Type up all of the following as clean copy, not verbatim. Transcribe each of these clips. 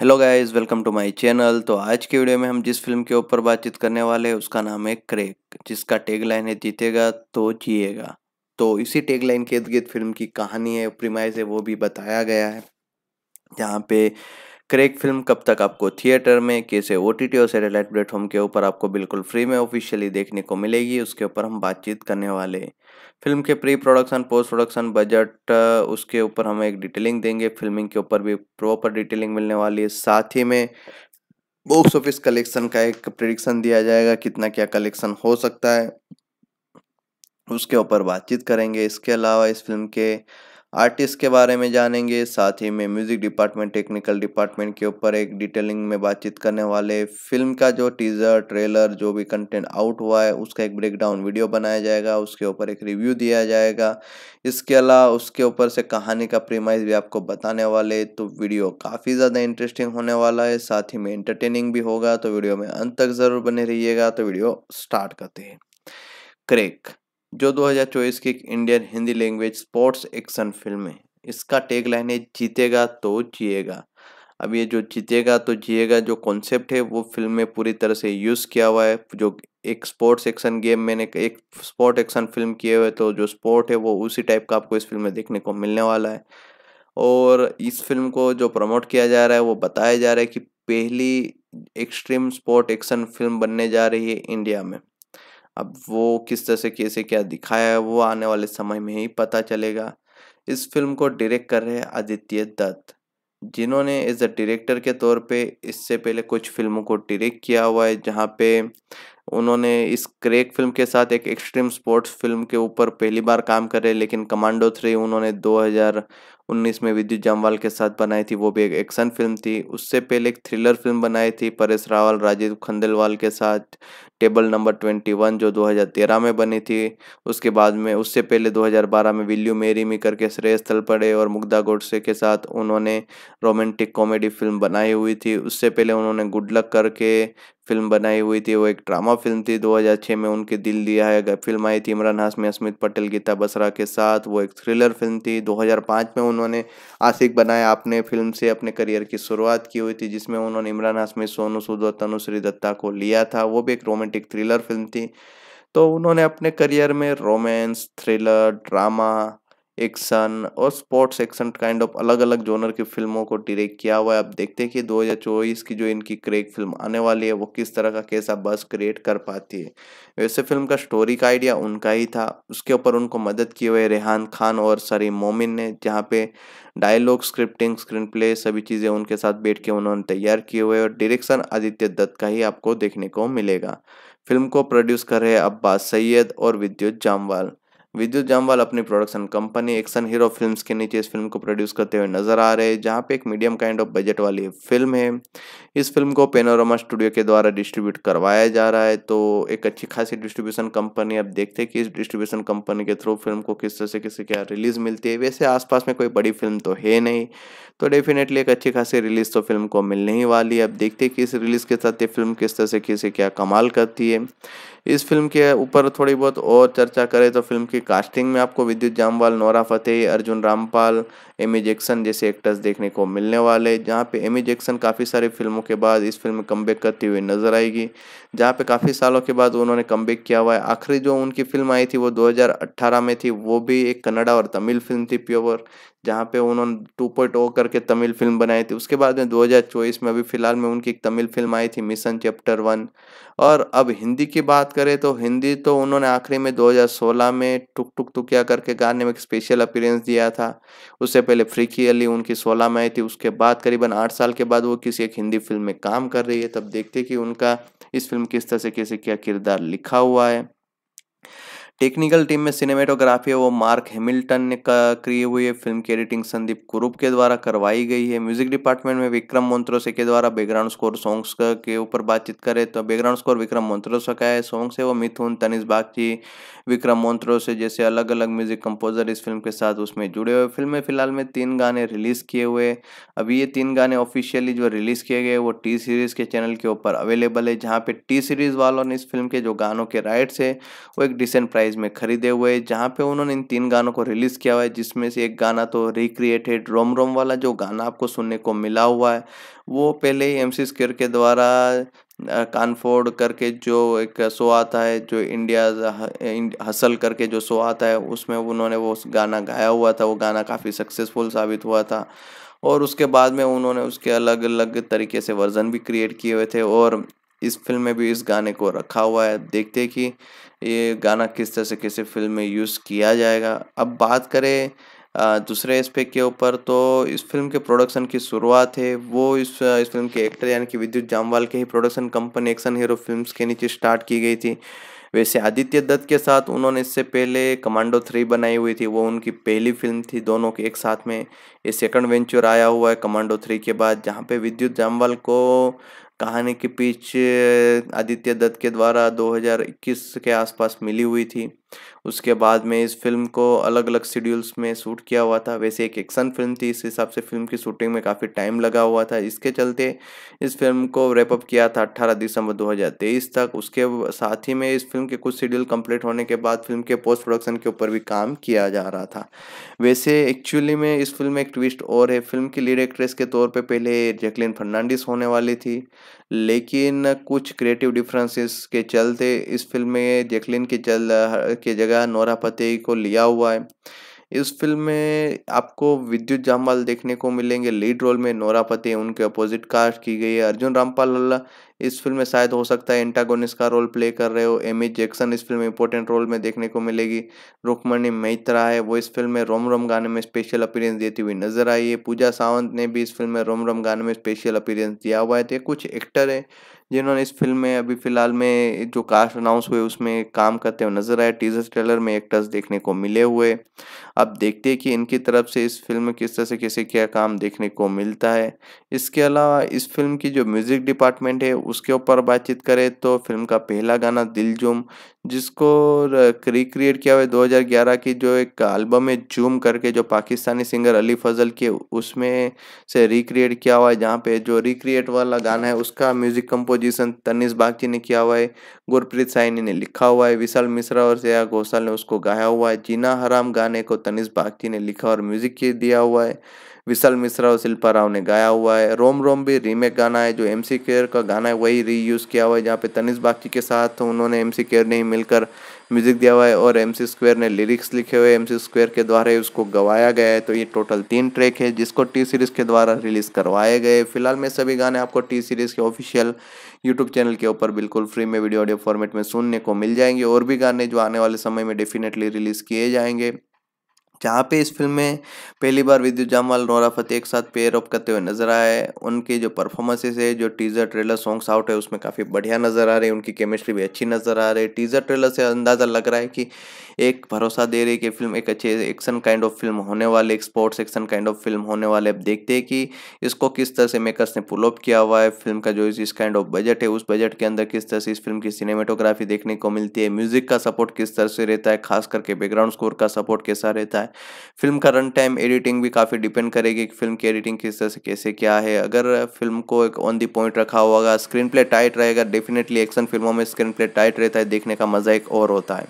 Hello guys, welcome to my channel. तो आज के वीडियो में हम जिस फिल्म के ऊपर बातचीत करने वाले हैं उसका नाम है क्रैक, जिसका टैगलाइन है जीतेगा तो जिएगा। तो इसी टैगलाइन के इर्द-गिर्द फिल्म की कहानी है, प्रीमाइस है, वो भी बताया गया है। जहाँ पे क्रैक फिल्म कब तक आपको थिएटर में, कैसे OTT और सैटेलाइट प्लेटफॉर्म के ऊपर आपको बिल्कुल फ्री में ऑफिशियली देखने को मिलेगी, उसके ऊपर हम बातचीत करने वाले हैं। फिल्म के pre production, post production, budget, उसके ऊपर हम एक डिटेलिंग देंगे। फिल्मिंग के ऊपर भी प्रॉपर डिटेलिंग मिलने वाली है। साथ ही में बॉक्स ऑफिस कलेक्शन का एक प्रेडिक्शन दिया जाएगा, कितना क्या कलेक्शन हो सकता है उसके ऊपर बातचीत करेंगे। इसके अलावा इस फिल्म के आर्टिस्ट के बारे में जानेंगे। साथ ही में म्यूज़िक डिपार्टमेंट, टेक्निकल डिपार्टमेंट के ऊपर एक डिटेलिंग में बातचीत करने वाले। फिल्म का जो टीज़र, ट्रेलर, जो भी कंटेंट आउट हुआ है उसका एक ब्रेकडाउन वीडियो बनाया जाएगा, उसके ऊपर एक रिव्यू दिया जाएगा। इसके अलावा उसके ऊपर से कहानी का प्रीमाइस भी आपको बताने वाले। तो वीडियो काफ़ी ज़्यादा इंटरेस्टिंग होने वाला है, साथ ही में एंटरटेनिंग भी होगा। तो वीडियो में अंत तक ज़रूर बने रहिएगा। तो वीडियो स्टार्ट करते हैं। क्रैक जो 2024 की Indian Hindi language sports action film है, इसका टैगलाइन है जीतेगा तो जिएगा। अब ये जो जीतेगा तो जिएगा जो कॉन्सेप्ट है वो फिल्म में पूरी तरह से यूज़ किया हुआ है। जो एक स्पोर्ट्स एक्शन गेम मैंने एक स्पोर्ट एक्शन फिल्म किए हुए, तो जो स्पोर्ट है वो उसी टाइप का आपको इस फिल्म में देखने को मिलने वाला है। और इस फिल्म को जो प्रमोट किया जा रहा है वो बताया जा रहा है कि पहली एक्सट्रीम स्पोर्ट एक्शन फिल्म बनने जा रही है इंडिया में। अब वो किस तरह से कैसे क्या दिखाया है वो आने वाले समय में ही पता चलेगा। इस फिल्म को डायरेक्ट कर रहे हैं आदित्य दत्त, जिन्होंने एज अ डायरेक्टर के तौर पे इससे पहले कुछ फिल्मों को डायरेक्ट किया हुआ है। जहाँ पे उन्होंने इस क्रैक फिल्म के साथ एक एक्सट्रीम स्पोर्ट्स फिल्म के ऊपर पहली बार काम कर रहे हैं। लेकिन कमांडो 3 उन्होंने 2019 में विद्युत जामवाल के साथ बनाई थी, वो भी एक एक्शन फिल्म थी। उससे पहले एक थ्रिलर फिल्म बनाई थी परेश रावल, राजीव खंडेलवाल के साथ, टेबल नंबर 21, जो 2013 में बनी थी। उसके बाद में उससे पहले 2012 में विल्यू मेरी मी करके श्रेयस तलपड़े और मुग्धा गोडसे के साथ उन्होंने रोमांटिक कॉमेडी फिल्म बनाई हुई थी। उससे पहले उन्होंने गुड लक करके फिल्म बनाई हुई थी, वो एक ड्रामा फिल्म थी। 2006 में उनके दिल दिया है फिल्म आई थी इमरान हाशमी, अस्मित पटेल, गीता बसरा के साथ, वो एक थ्रिलर फिल्म थी। 2005 में उन्होंने आशिक बनाया आपने फिल्म से अपने करियर की शुरुआत की हुई थी, जिसमें उन्होंने इमरान हाशमी, सोनू सूद और तनुश्री दत्ता को लिया था, वो भी एक रोमांटिक थ्रिलर फिल्म थी। तो उन्होंने अपने करियर में रोमांस, थ्रिलर, ड्रामा, एक्शन और स्पोर्ट्स एक्शन काइंड ऑफ अलग अलग जोनर की फिल्मों को डायरेक्ट किया हुआ है। अब देखते हैं कि 2024 की जो इनकी क्रैक फिल्म आने वाली है वो किस तरह का कैसा बस क्रिएट कर पाती है। वैसे फिल्म का स्टोरी का आइडिया उनका ही था, उसके ऊपर उनको मदद किए हुए रेहान खान और सरीम मोमिन ने, जहाँ पे डायलॉग, स्क्रिप्टिंग, स्क्रीन प्ले सभी चीज़ें उनके साथ बैठ के उन्होंने तैयार किए हुए और डायरेक्शन आदित्य दत्त का ही आपको देखने को मिलेगा। फिल्म को प्रोड्यूस कर रहे हैं अब्बास सैयद और विद्युत जामवाल। विद्युत जामवाल अपनी production company action hero films के नीचे इस फिल्म को प्रोड्यूस करते हुए नजर आ रहे हैं, जहाँ पे एक मीडियम काइंड ऑफ बजट वाली फिल्म है। इस फिल्म को पेनोरामा स्टूडियो के द्वारा डिस्ट्रीब्यूट करवाया जा रहा है, तो एक अच्छी खासी डिस्ट्रीब्यूशन कंपनी। अब देखते हैं कि इस डिस्ट्रीब्यूशन कंपनी के थ्रू फिल्म को किस तरह से किसी क्या रिलीज़ मिलती है। वैसे आसपास में कोई बड़ी फिल्म तो है नहीं, तो डेफिनेटली एक अच्छी खासी रिलीज़ तो फिल्म को मिलने ही वाली है। अब देखते हैं कि इस रिलीज़ के साथ ये फिल्म किस तरह से किसी क्या कमाल करती है। इस फिल्म के ऊपर थोड़ी बहुत और चर्चा करें तो फिल्म की कास्टिंग में आपको Vidyut Jammwal, Nora Fatehi, Arjun Rampal, Amy Jackson जैसे एक्टर्स देखने को मिलने वाले, जहाँ पे एमी जैक्सन काफ़ी सारी फिल्मों के बाद इस फिल्म में कमबैक करती हुई नजर आएगी, जहाँ पे काफ़ी सालों के बाद उन्होंने कमबैक किया हुआ है। आखिरी जो उनकी फिल्म आई थी वो 2018 में थी, वो भी एक कन्नड़ा और तमिल फिल्म थी प्योर, जहाँ पे उन्होंने 2.0 करके तमिल फिल्म बनाई थी। उसके बाद में 2024 में अभी फ़िलहाल में उनकी एक तमिल फिल्म आई थी मिशन चैप्टर 1। और अब हिंदी की बात करें तो हिंदी तो उन्होंने आखिरी में 2016 में टुक टुक टुकिया करके गाने में एक स्पेशल अपीयरेंस दिया था। उससे पहले फ्रीकी अली उनकी 2016 में आई थी। उसके बाद करीबन 8 साल के बाद वो किसी एक हिंदी फिल्म में काम कर रही है। तब देखते कि उनका इस फिल्म किस तरह से कैसे क्या किरदार लिखा हुआ है। टेक्निकल टीम में सिनेमेटोग्राफी है वो मार्क हैमिल्टन ने की हुई है। फिल्म की एडिटिंग संदीप कुरूप के द्वारा करवाई गई है। म्यूजिक डिपार्टमेंट में विक्रम मोन्ट्रोस के द्वारा बैकग्राउंड स्कोर सॉन्ग्स के ऊपर बातचीत करें तो बैकग्राउंड स्कोर विक्रम मोन्ट्रोस का है। सॉन्ग्स है वो मिथुन, तनिष्क बागची, विक्रम मोन्ट्रोस जैसे अलग अलग म्यूजिक कंपोजर इस फिल्म के साथ उसमें जुड़े हुए। फिल्म में फिलहाल में 3 गाने रिलीज़ किए हुए। अभी ये 3 गाने ऑफिशियली जो रिलीज़ किए गए वो T-Series के चैनल के ऊपर अवेलेबल है, जहाँ पे T-Series वालों ने इस फिल्म के जो गानों के राइट्स है वो एक डिसेंट प्राइस प्राइस में खरीदे हुए, जहां पे उन्होंने इन 3 गानों को रिलीज़ किया हुआ है, जिसमें से एक गाना तो रिक्रिएटेड रोम रोम वाला जो गाना आपको सुनने को मिला हुआ है, वो पहले ही MC स्क्वायर के द्वारा कानफोर्ड करके जो एक शो आता है, जो इंडिया हसल करके जो शो आता है, उसमें उन्होंने वो गाना गाया हुआ था। वो गाना काफ़ी सक्सेसफुल साबित हुआ था और उसके बाद में उन्होंने उसके अलग अलग तरीके से वर्जन भी क्रिएट किए हुए थे और इस फिल्म में भी इस गाने को रखा हुआ है। देखते हैं कि ये गाना किस तरह से किसी फिल्म में यूज़ किया जाएगा। अब बात करें दूसरे एस्पेक्ट के ऊपर, तो इस फिल्म के प्रोडक्शन की शुरुआत है वो इस फिल्म के एक्टर यानी कि विद्युत जामवाल के ही production company action hero films के नीचे स्टार्ट की गई थी। वैसे आदित्य दत्त के साथ उन्होंने इससे पहले कमांडो 3 बनाई हुई थी, वो उनकी पहली फिल्म थी दोनों के एक साथ में। ये सेकंड वेंचर आया हुआ है कमांडो 3 के बाद, जहाँ पे विद्युत जामवाल को कहानी के पीछे आदित्य दत्त के द्वारा 2021 के आसपास मिली हुई थी। उसके बाद में इस फिल्म को अलग अलग शेड्यूल्स में शूट किया हुआ था। वैसे एक एक्शन फिल्म थी, इस हिसाब से फिल्म की शूटिंग में काफ़ी टाइम लगा हुआ था। इसके चलते इस फिल्म को रैपअप किया था 18 दिसंबर 2023 तक। उसके साथ ही में इस फिल्म के कुछ शेड्यूल कंप्लीट होने के बाद फिल्म के पोस्ट प्रोडक्शन के ऊपर भी काम किया जा रहा था। वैसे एक्चुअली में इस फिल्म में एक ट्विस्ट और है। फिल्म की लीड एक्ट्रेस के तौर पर पहले जैकलिन फर्नांडिस होने वाली थी, लेकिन कुछ क्रिएटिव डिफरेंसेस के चलते इस फिल्म में जैकलिन के जगह नोरा फतेही को लिया हुआ है। इस फिल्म में आपको विद्युत जामवाल देखने को मिलेंगे लीड रोल में, नोरा फतेही उनके अपोजिट कास्ट की गई है। अर्जुन रामपाल इस फिल्म में शायद हो सकता है एंटागोनिस्ट का रोल प्ले कर रहे हो। एमी जैक्सन इस फिल्म में इंपॉर्टेंट रोल में देखने को मिलेगी। रुक्मिणी मैत्रा है, वो इस फिल्म में रोम रोम गाने में स्पेशल अपीयरेंस देती हुई नजर आई है। पूजा सावंत ने भी इस फिल्म में रोम रोम गाने में स्पेशल अपीयरेंस दिया हुआ है। तो कुछ एक्टर है जिन्होंने इस फिल्म में अभी फिलहाल में जो कास्ट अनाउंस हुए उसमें काम करते हुए नजर आए। टीजर ट्रेलर में एक्टर्स देखने को मिले हुए। अब देखते हैं कि इनकी तरफ से इस फिल्म में किस तरह से कैसे क्या काम देखने को मिलता है। इसके अलावा इस फिल्म की जो म्यूजिक डिपार्टमेंट है उसके ऊपर बातचीत करें तो फिल्म का पहला गाना दिल जूम, जिसको रिक्रिएट किया हुआ है 2011 की जो एक एल्बम है जूम करके, जो पाकिस्तानी सिंगर अली फजल के उसमें से रिक्रिएट किया हुआ है, जहाँ पे जो रिक्रिएट वाला गाना है उसका म्यूजिक कंपोजिशन तनिष्क बागची ने किया हुआ है, गुरप्रीत साइनी ने लिखा हुआ है, विशाल मिश्रा और श्रेया घोषाल ने उसको गाया हुआ है। जीना हराम गाने को तनिष्क बागची ने लिखा और म्यूजिक दिया हुआ है, विशाल मिश्रा और शिल्पा राव ने गाया हुआ है। रोम रोम भी रीमेक गाना है, जो MC स्क्वायर का गाना है वही रीयूज़ किया हुआ है, जहाँ पे तनिष्क बागची के साथ उन्होंने MC स्क्वायर ने ही मिलकर म्यूजिक दिया हुआ है और MC स्क्वायर ने लिरिक्स लिखे हुए, MC स्क्वायर के द्वारा ही उसको गवाया गया है। तो ये टोटल 3 ट्रैक है जिसको T-Series के द्वारा रिलीज़ करवाए गए। फिलहाल में सभी गाने आपको T-Series के ऑफिशियल यूट्यूब चैनल के ऊपर बिल्कुल फ्री में वीडियो ऑडियो फॉर्मेट में सुनने को मिल जाएंगे। और भी गाने जो आने वाले समय में डेफिनेटली रिलीज़ किए जाएंगे, जहाँ पे इस फिल्म में पहली बार विद्युत जामवाल नोरा फतेही एक साथ पेयर अप करते हुए नजर आए। उनकी जो परफॉर्मेंसेस है, जो टीजर ट्रेलर सॉन्ग्स आउट है उसमें काफ़ी बढ़िया नज़र आ रही है, उनकी केमिस्ट्री भी अच्छी नज़र आ रही है। टीजर ट्रेलर से अंदाज़ा लग रहा है कि एक भरोसा दे रही है कि फिल्म एक अच्छे एक्शन काइंड ऑफ फिल्म होने वाली, एक sports action kind of film होने वाले। अब देखते हैं कि इसको किस तरह से मेकर्स ने पुल अप किया हुआ है। फिल्म का जो इस काइंड ऑफ बजट है उस बजट के अंदर किस तरह से इस फिल्म की सिनेमेटोग्राफी देखने को मिलती है, म्यूजिक का सपोर्ट किस तरह से रहता है, खास करके बैकग्राउंड स्कोर का सपोर्ट कैसा रहता है। फिल्म का रन टाइम, एडिटिंग भी काफ़ी डिपेंड करेगी कि फिल्म की एडिटिंग किस तरह से कैसे क्या है। अगर फिल्म को एक ऑन दी पॉइंट रखा होगा, स्क्रीन प्ले टाइट रहेगा, डेफिनेटली एक्शन फिल्मों में स्क्रीन प्ले टाइट रहता है, देखने का मजा एक और होता है।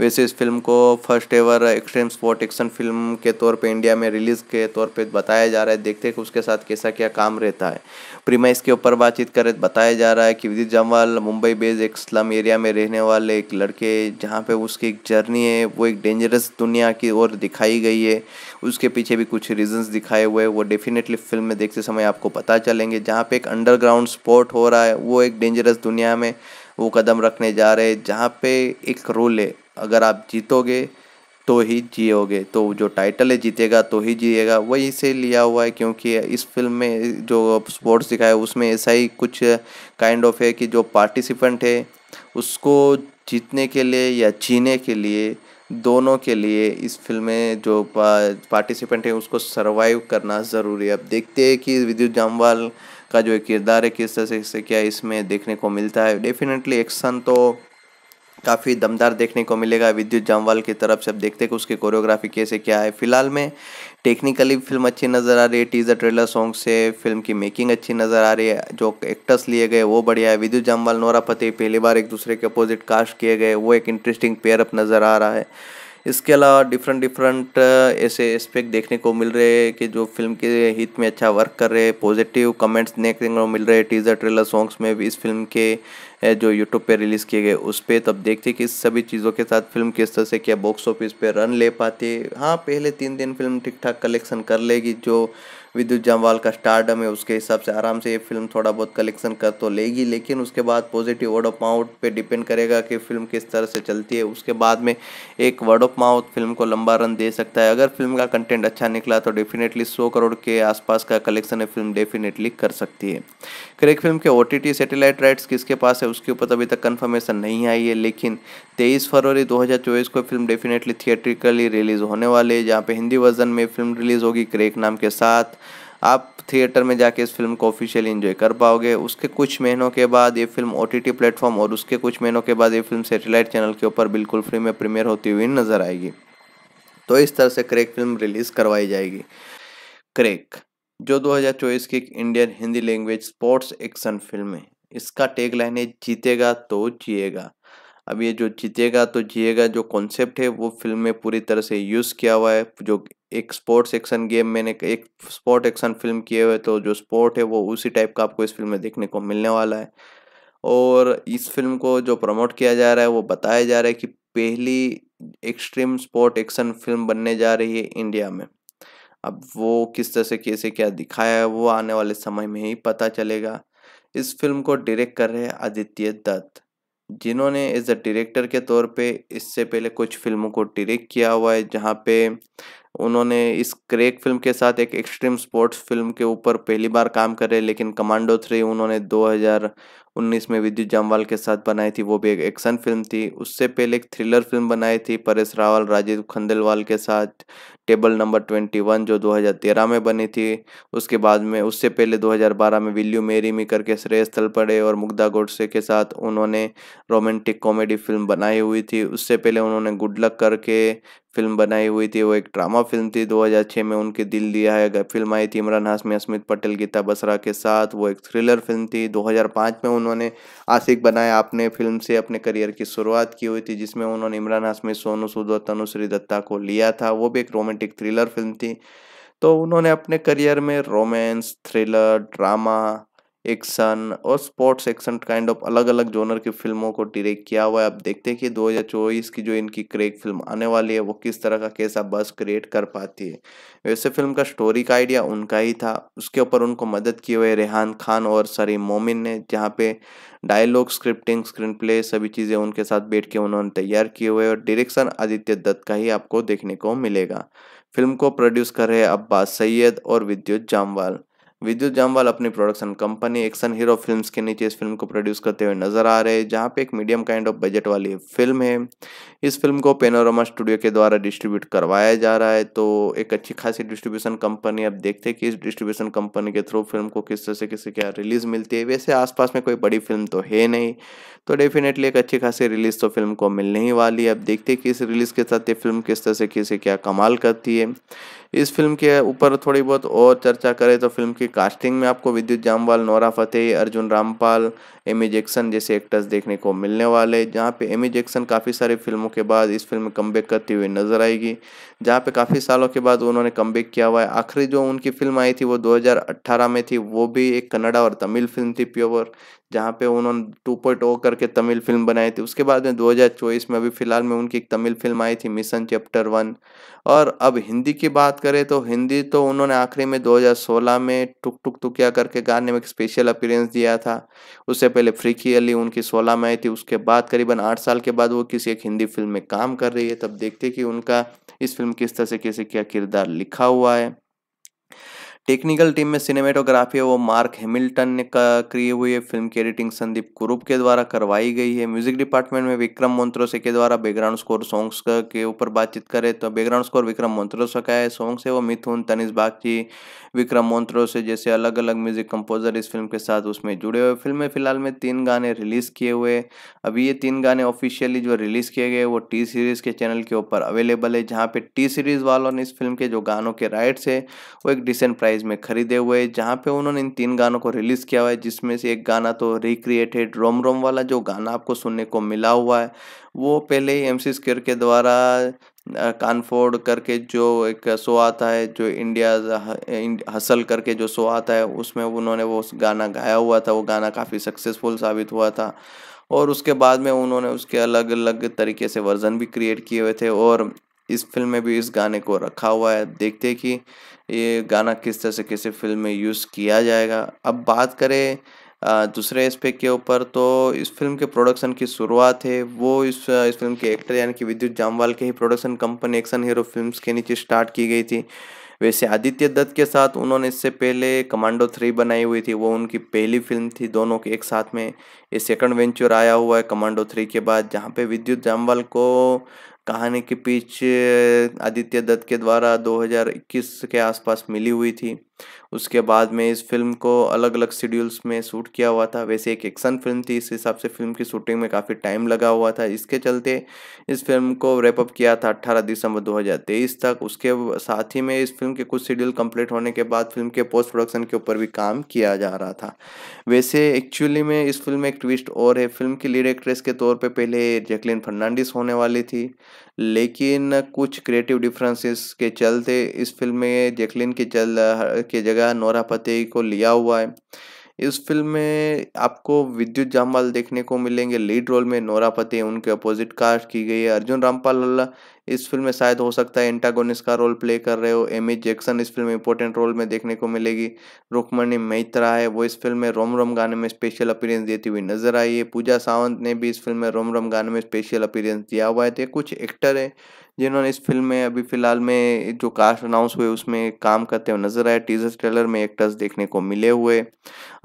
वैसे इस फिल्म को first ever extreme sport action film के तौर पे इंडिया में रिलीज़ के तौर पे बताया जा रहा है। देखते हैं कि उसके साथ कैसा क्या काम रहता है। प्रीमाइस के ऊपर बातचीत करें, बताया जा रहा है कि विद्युत जामवाल मुंबई बेस्ड एक स्लम एरिया में रहने वाले एक लड़के, जहाँ पे उसकी एक जर्नी है वो एक डेंजरस दुनिया की ओर दिखाई गई है। उसके पीछे भी कुछ रीजंस दिखाए हुए वो डेफिनेटली फिल्म में देखते समय आपको पता चलेंगे। जहाँ पे एक अंडरग्राउंड स्पोर्ट हो रहा है, वो एक डेंजरस दुनिया में वो कदम रखने जा रहे हैं, जहाँ पे एक रोल है अगर आप जीतोगे तो ही जियोगे, तो जो टाइटल है जीतेगा तो ही जिएगा, वही से लिया हुआ है। क्योंकि इस फिल्म में जो स्पोर्ट्स दिखाया है उसमें ऐसा ही कुछ काइंड ऑफ है कि जो पार्टिसिपेंट है उसको जीतने के लिए या जीने के लिए, दोनों के लिए इस फिल्म में जो पार्टिसिपेंट है उसको सर्वाइव करना ज़रूरी है। अब देखते हैं कि विद्युत जामवाल का जो किरदार है किस तरह से क्या इसमें देखने को मिलता है। डेफिनेटली एक्शन तो काफ़ी दमदार देखने को मिलेगा विद्युत जामवाल की तरफ से। अब देखते हैं कि उसकी कोरियोग्राफी कैसे क्या है। फिलहाल में टेक्निकली फिल्म अच्छी नज़र आ रही है, टीजर ट्रेलर सॉन्ग से फिल्म की मेकिंग अच्छी नज़र आ रही है, जो एक्टर्स लिए गए वो बढ़िया है। विद्युत जामवाल, नोरा फतेही पहली बार एक दूसरे के अपोजिट कास्ट किए गए, वो एक इंटरेस्टिंग पेयरअप नज़र आ रहा है। इसके अलावा डिफरेंट ऐसे एस्पेक्ट देखने को मिल रहे हैं कि जो फिल्म के हित में अच्छा वर्क कर रहे हैं। पॉजिटिव कमेंट्स देखने को मिल रहे हैं टीजर ट्रेलर सॉन्ग्स में भी इस फिल्म के जो यूट्यूब पे रिलीज़ किए गए उस पर। तब देखते कि इस सभी चीज़ों के साथ फिल्म किस तरह से क्या बॉक्स ऑफिस पे रन ले पाती है। हाँ, पहले 3 दिन फिल्म ठीक ठाक कलेक्शन कर लेगी, जो विद्युत जामवाल का स्टारडम है उसके हिसाब से आराम से ये फिल्म थोड़ा बहुत कलेक्शन कर तो लेगी, लेकिन उसके बाद पॉजिटिव वर्ड ऑफ माउथ पे डिपेंड करेगा कि फिल्म किस तरह से चलती है। उसके बाद में एक वर्ड ऑफ माउथ फिल्म को लंबा रन दे सकता है। अगर फिल्म का कंटेंट अच्छा निकला तो डेफिनेटली 100 करोड़ के आसपास का कलेक्शन ये फिल्म डेफिनेटली कर सकती है। क्रैक फिल्म के OTT सैटेलाइट राइट्स किसके पास है उसके ऊपर अभी तक कन्फर्मेशन नहीं आई है, लेकिन 23 फरवरी 2024 को फिल्म डेफिनेटली थिएट्रिकली रिलीज़ होने वाली है, जहाँ पे हिंदी वर्जन में फिल्म रिलीज़ होगी क्रैक नाम के साथ। आप थिएटर में जाके इस फिल्म को ऑफिशियली एंजॉय कर पाओगे। उसके कुछ महीनों के बाद ये फिल्म OTT प्लेटफॉर्म और उसके कुछ महीनों के बाद ये फिल्म सैटेलाइट चैनल के ऊपर बिल्कुल फ्री में प्रीमियर होती हुई नजर आएगी। तो इस तरह से क्रैक फिल्म रिलीज़ करवाई जाएगी। क्रैक जो 2024 की Indian Hindi language sports action film है, इसका टैगलाइन है जीतेगा तो जिएगा। अब ये जो जीतेगा तो जिएगा जो कॉन्सेप्ट है वो फिल्म में पूरी तरह से यूज़ किया हुआ है। जो एक स्पोर्ट्स एक्शन गेम मैंने एक स्पोर्ट एक्शन फिल्म किए हुए तो जो स्पोर्ट है वो उसी टाइप का आपको इस फिल्म में देखने को मिलने वाला है। और इस फिल्म को जो प्रमोट किया जा रहा है वो बताया जा रहा है कि पहली एक्सट्रीम स्पोर्ट एक्शन फिल्म बनने जा रही है इंडिया में। अब वो किस तरह से कैसे क्या दिखाया है वो आने वाले समय में ही पता चलेगा। इस फिल्म को डायरेक्ट कर रहे हैं आदित्य दत्त, जिन्होंने एज अ डायरेक्टर के तौर पे इससे पहले कुछ फिल्मों को डायरेक्ट किया हुआ है, जहाँ पे उन्होंने इस क्रैक फिल्म के साथ एक एक्सट्रीम स्पोर्ट्स फिल्म के ऊपर पहली बार काम कर रहे। लेकिन कमांडो 3 उन्होंने 2019 में विद्युत जामवाल के साथ बनाई थी, वो भी एक एक्शन फिल्म थी। उससे पहले एक थ्रिलर फिल्म बनाई थी परेश रावल, राजीव खंडेलवाल के साथ, टेबल नंबर 21 जो 2013 में बनी थी। उसके बाद में उससे पहले 2012 में विल यू मैरी मी करके श्रेयस तलपड़े और मुग्धा गोडसे के साथ उन्होंने रोमांटिक कॉमेडी फिल्म बनाई हुई थी। उससे पहले उन्होंने गुड लक करके फिल्म बनाई हुई थी, वो एक ड्रामा फिल्म थी। 2006 में उनके दिल दिया है फिल्म आई थी इमरान हाशमी, अस्मित पटेल, गीता बसरा के साथ, वो एक थ्रिलर फिल्म थी। 2005 में उन्होंने आशिक बनाया आपने फिल्म से अपने करियर की शुरुआत की हुई थी, जिसमें उन्होंने इमरान हाशमी, सोनू सूद और तनुश्री दत्ता को लिया था, वो भी एक रोमांटिक थ्रिलर फिल्म थी। तो उन्होंने अपने करियर में रोमांस, थ्रिलर, ड्रामा, एक्शन और स्पोर्ट्स एक्शन काइंड ऑफ अलग अलग जोनर की फिल्मों को डायरेक्ट किया हुआ है। अब देखते हैं कि 2024 की जो इनकी क्रैक फिल्म आने वाली है वो किस तरह का कैसा बस क्रिएट कर पाती है। वैसे फिल्म का स्टोरी का आइडिया उनका ही था, उसके ऊपर उनको मदद किए हुए रेहान खान और सरीम मोमिन ने, जहाँ पे डायलॉग, स्क्रिप्टिंग, स्क्रीन प्ले सभी चीज़ें उनके साथ बैठ के उन्होंने तैयार किए हुए और डायरेक्शन आदित्य दत्त का ही आपको देखने को मिलेगा। फिल्म को प्रोड्यूस कर रहे अब्बास सैयद और विद्युत जामवाल। विद्युत जामवाल अपनी production company action hero films के नीचे इस फिल्म को प्रोड्यूस करते हुए नजर आ रहे हैं, जहां पे एक मीडियम काइंड ऑफ बजट वाली फिल्म है। इस फिल्म को पेनोरामा स्टूडियो के द्वारा डिस्ट्रीब्यूट करवाया जा रहा है, तो एक अच्छी खासी डिस्ट्रीब्यूशन कंपनी। अब देखते हैं कि इस डिस्ट्रीब्यूशन कंपनी के थ्रू फिल्म को किस तरह से किसी क्या रिलीज़ मिलती है। वैसे आसपास में कोई बड़ी फिल्म तो है नहीं, तो डेफिनेटली एक अच्छी खासी रिलीज़ तो फिल्म को मिलने ही वाली है। अब देखते हैं कि इस रिलीज़ के साथ ये फिल्म किस तरह से किसी क्या कमाल करती है। इस फिल्म के ऊपर थोड़ी बहुत और चर्चा करें तो फिल्म की कास्टिंग में आपको Vidyut Jammwal, Nora Fatehi, Arjun Rampal, Amy Jackson जैसे एक्टर्स देखने को मिलने वाले, जहाँ पे एमी जैक्सन काफ़ी सारी फिल्मों के बाद इस फिल्म में कमबैक करती हुई नजर आएगी, जहाँ पे काफ़ी सालों के बाद उन्होंने कमबैक किया हुआ है। आखिरी जो उनकी फिल्म आई थी वो 2018 में थी, वो भी एक कन्नड़ा और तमिल फिल्म थी प्योर, जहाँ पे उन्होंने 2.0 करके तमिल फिल्म बनाई थी। उसके बाद में 2024 में अभी फ़िलहाल में उनकी एक तमिल फिल्म आई थी मिशन चैप्टर 1। और अब हिंदी की बात करें तो हिंदी तो उन्होंने आखिरी में 2016 में टुक टुक टुकिया करके गाने में एक स्पेशल अपीयरेंस दिया था। उससे पहले फ्रीकी अली उनकी 2016 में आई थी, उसके बाद करीबन 8 साल के बाद वो किसी एक हिंदी फिल्म में काम कर रही है। तब देखते कि उनका इस फिल्म किस तरह से कैसे क्या किरदार लिखा हुआ है। टेक्निकल टीम में सिनेमेटोग्राफी है वो मार्क हैमिल्टन ने करी हुई है। फिल्म की एडिटिंग संदीप कुरूप के द्वारा करवाई गई है। म्यूजिक डिपार्टमेंट में विक्रम मोन्ट्रोसे के द्वारा। बैकग्राउंड स्कोर सॉन्ग्स के ऊपर बातचीत करें तो बैकग्राउंड स्कोर विक्रम मोन्ट्रोसे का है। सॉन्ग्स है वो मिथुन, तनिष्क बागची, विक्रम मोन्ट्रोसे जैसे अलग अलग म्यूजिक कंपोजर इस फिल्म के साथ उसमें जुड़े हुए। फिल्म में फिलहाल में 3 गाने रिलीज़ किए हुए। अभी ये 3 गाने ऑफिशियली जो रिलीज़ किए गए वो टी सीरीज़ के चैनल के ऊपर अवेलेबल है, जहाँ पे टी सीरीज़ वालों ने इस फिल्म के जो गानों के राइट्स है वो एक डिसेंट प्राइस में खरीदे हुए, जहाँ पे उन्होंने इन 3 गानों को रिलीज़ किया हुआ है। जिसमें से एक गाना तो रिक्रिएटेड रोम रोम वाला जो गाना आपको सुनने को मिला हुआ है वो पहले ही MC स्क्वेयर के द्वारा कानफोर्ड करके जो एक शो आता है, जो इंडिया हसल करके जो शो आता है, उसमें उन्होंने वो गाना गाया हुआ था। वो गाना काफ़ी सक्सेसफुल साबित हुआ था और उसके बाद में उन्होंने उसके अलग अलग तरीके से वर्जन भी क्रिएट किए हुए थे और इस फिल्म में भी इस गाने को रखा हुआ है। देखते हैं कि ये गाना किस तरह से किसी फिल्म में यूज़ किया जाएगा। अब बात करें दूसरे एस्पेक्ट के ऊपर तो इस फिल्म के प्रोडक्शन की शुरुआत है वो इस फिल्म के एक्टर यानी कि विद्युत जामवाल के ही production company action hero films के नीचे स्टार्ट की गई थी। वैसे आदित्य दत्त के साथ उन्होंने इससे पहले कमांडो 3 बनाई हुई थी, वो उनकी पहली फिल्म थी दोनों के एक साथ में। ये सेकंड वेंचर आया हुआ है कमांडो 3 के बाद, जहाँ पे विद्युत जामवाल को कहानी के पीछे आदित्य दत्त के द्वारा 2021 के आसपास मिली हुई थी। उसके बाद में इस फिल्म को अलग अलग शेड्यूल्स में शूट किया हुआ था। वैसे एक एक्शन फिल्म थी, इस हिसाब से फिल्म की शूटिंग में काफ़ी टाइम लगा हुआ था। इसके चलते इस फिल्म को रैपअप किया था 18 दिसंबर 2023 तक। उसके साथ ही में इस फिल्म के कुछ शेड्यूल कंप्लीट होने के बाद फिल्म के पोस्ट प्रोडक्शन के ऊपर भी काम किया जा रहा था। वैसे एक्चुअली में इस फिल्म में एक ट्विस्ट और है। फिल्म की लीड एक्ट्रेस के तौर पर पहले जैकलिन फर्नांडिस होने वाली थी, लेकिन कुछ क्रिएटिव डिफरेंसेस के चलते इस फिल्म में जैकलिन के जगह नोरा फतेही को लिया हुआ है। इस फिल्म में आपको विद्युत जामवाल देखने को मिलेंगे लीड रोल में, नोरा फतेही उनके अपोजिट कास्ट की गई है। अर्जुन रामपाल इस फिल्म में शायद हो सकता है एंटागोनिस्ट का रोल प्ले कर रहे हो। एमी जैक्सन इस फिल्म में इंपॉर्टेंट रोल में देखने को मिलेगी। रुक्मिणी मैत्रा है वो इस फिल्म में रोम रोम गाने में स्पेशल अपीयरेंस देती हुई नजर आई है। पूजा सावंत ने भी इस फिल्म में रोम रोम गाने में स्पेशल अपीयरेंस दिया हुआ है। तो कुछ एक्टर है जिन्होंने इस फिल्म में अभी फिलहाल में जो कास्ट अनाउंस हुए उसमें काम करते हुए नजर आए। टीजर ट्रेलर में एक्टर्स देखने को मिले हुए।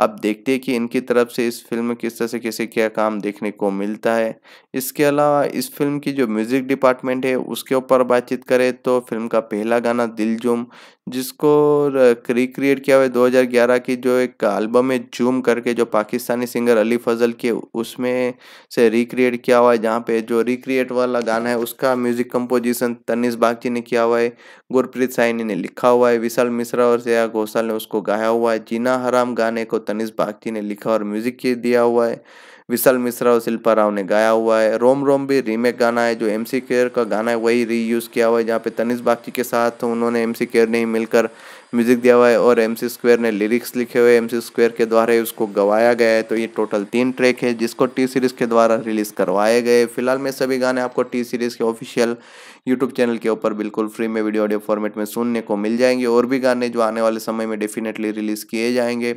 अब देखते हैं कि इनकी तरफ से इस फिल्म में किस तरह से कैसे क्या काम देखने को मिलता है। इसके अलावा इस फिल्म की जो म्यूजिक डिपार्टमेंट है उसके ऊपर बातचीत करें तो फिल्म का पहला गाना दिलजूम, जिसको रिक्रिएट किया हुआ 2011 की जो एक एल्बम है जूम करके, जो पाकिस्तानी सिंगर अली फजल के उसमें से रिक्रिएट किया हुआ है, जहाँ पे जो रिक्रिएट वाला गाना है उसका म्यूजिक कंपोजिशन तनिष्क बागची ने किया हुआ है, गुरप्रीत साइनी ने लिखा हुआ है, विशाल मिश्रा और श्रेया घोषाल ने उसको गाया हुआ है। जीना हराम गाने को तनिष्क बागची ने लिखा और म्यूजिक दिया हुआ है, विशाल मिश्रा और शिल्पा राव ने गाया हुआ है। रोम रोम भी रीमेक गाना है, जो MC स्क्वेयर का गाना है वही रीयूज़ किया हुआ है, जहाँ पे तनिष्क बागची के साथ उन्होंने MC स्क्वेयर ने ही मिलकर म्यूजिक दिया हुआ है और MC स्क्वेयर ने लिरिक्स लिखे हुए, MC स्क्वेयर के द्वारा ही उसको गवाया गया है। तो ये टोटल 3 ट्रैक है जिसको T-Series के द्वारा रिलीज़ करवाए गए। फिलहाल में सभी गाने आपको T-Series के ऑफिशियल यूट्यूब चैनल के ऊपर बिल्कुल फ्री में वीडियो ऑडियो फॉर्मेट में सुनने को मिल जाएंगे। और भी गाने जो आने वाले समय में डेफिनेटली रिलीज़ किए जाएंगे,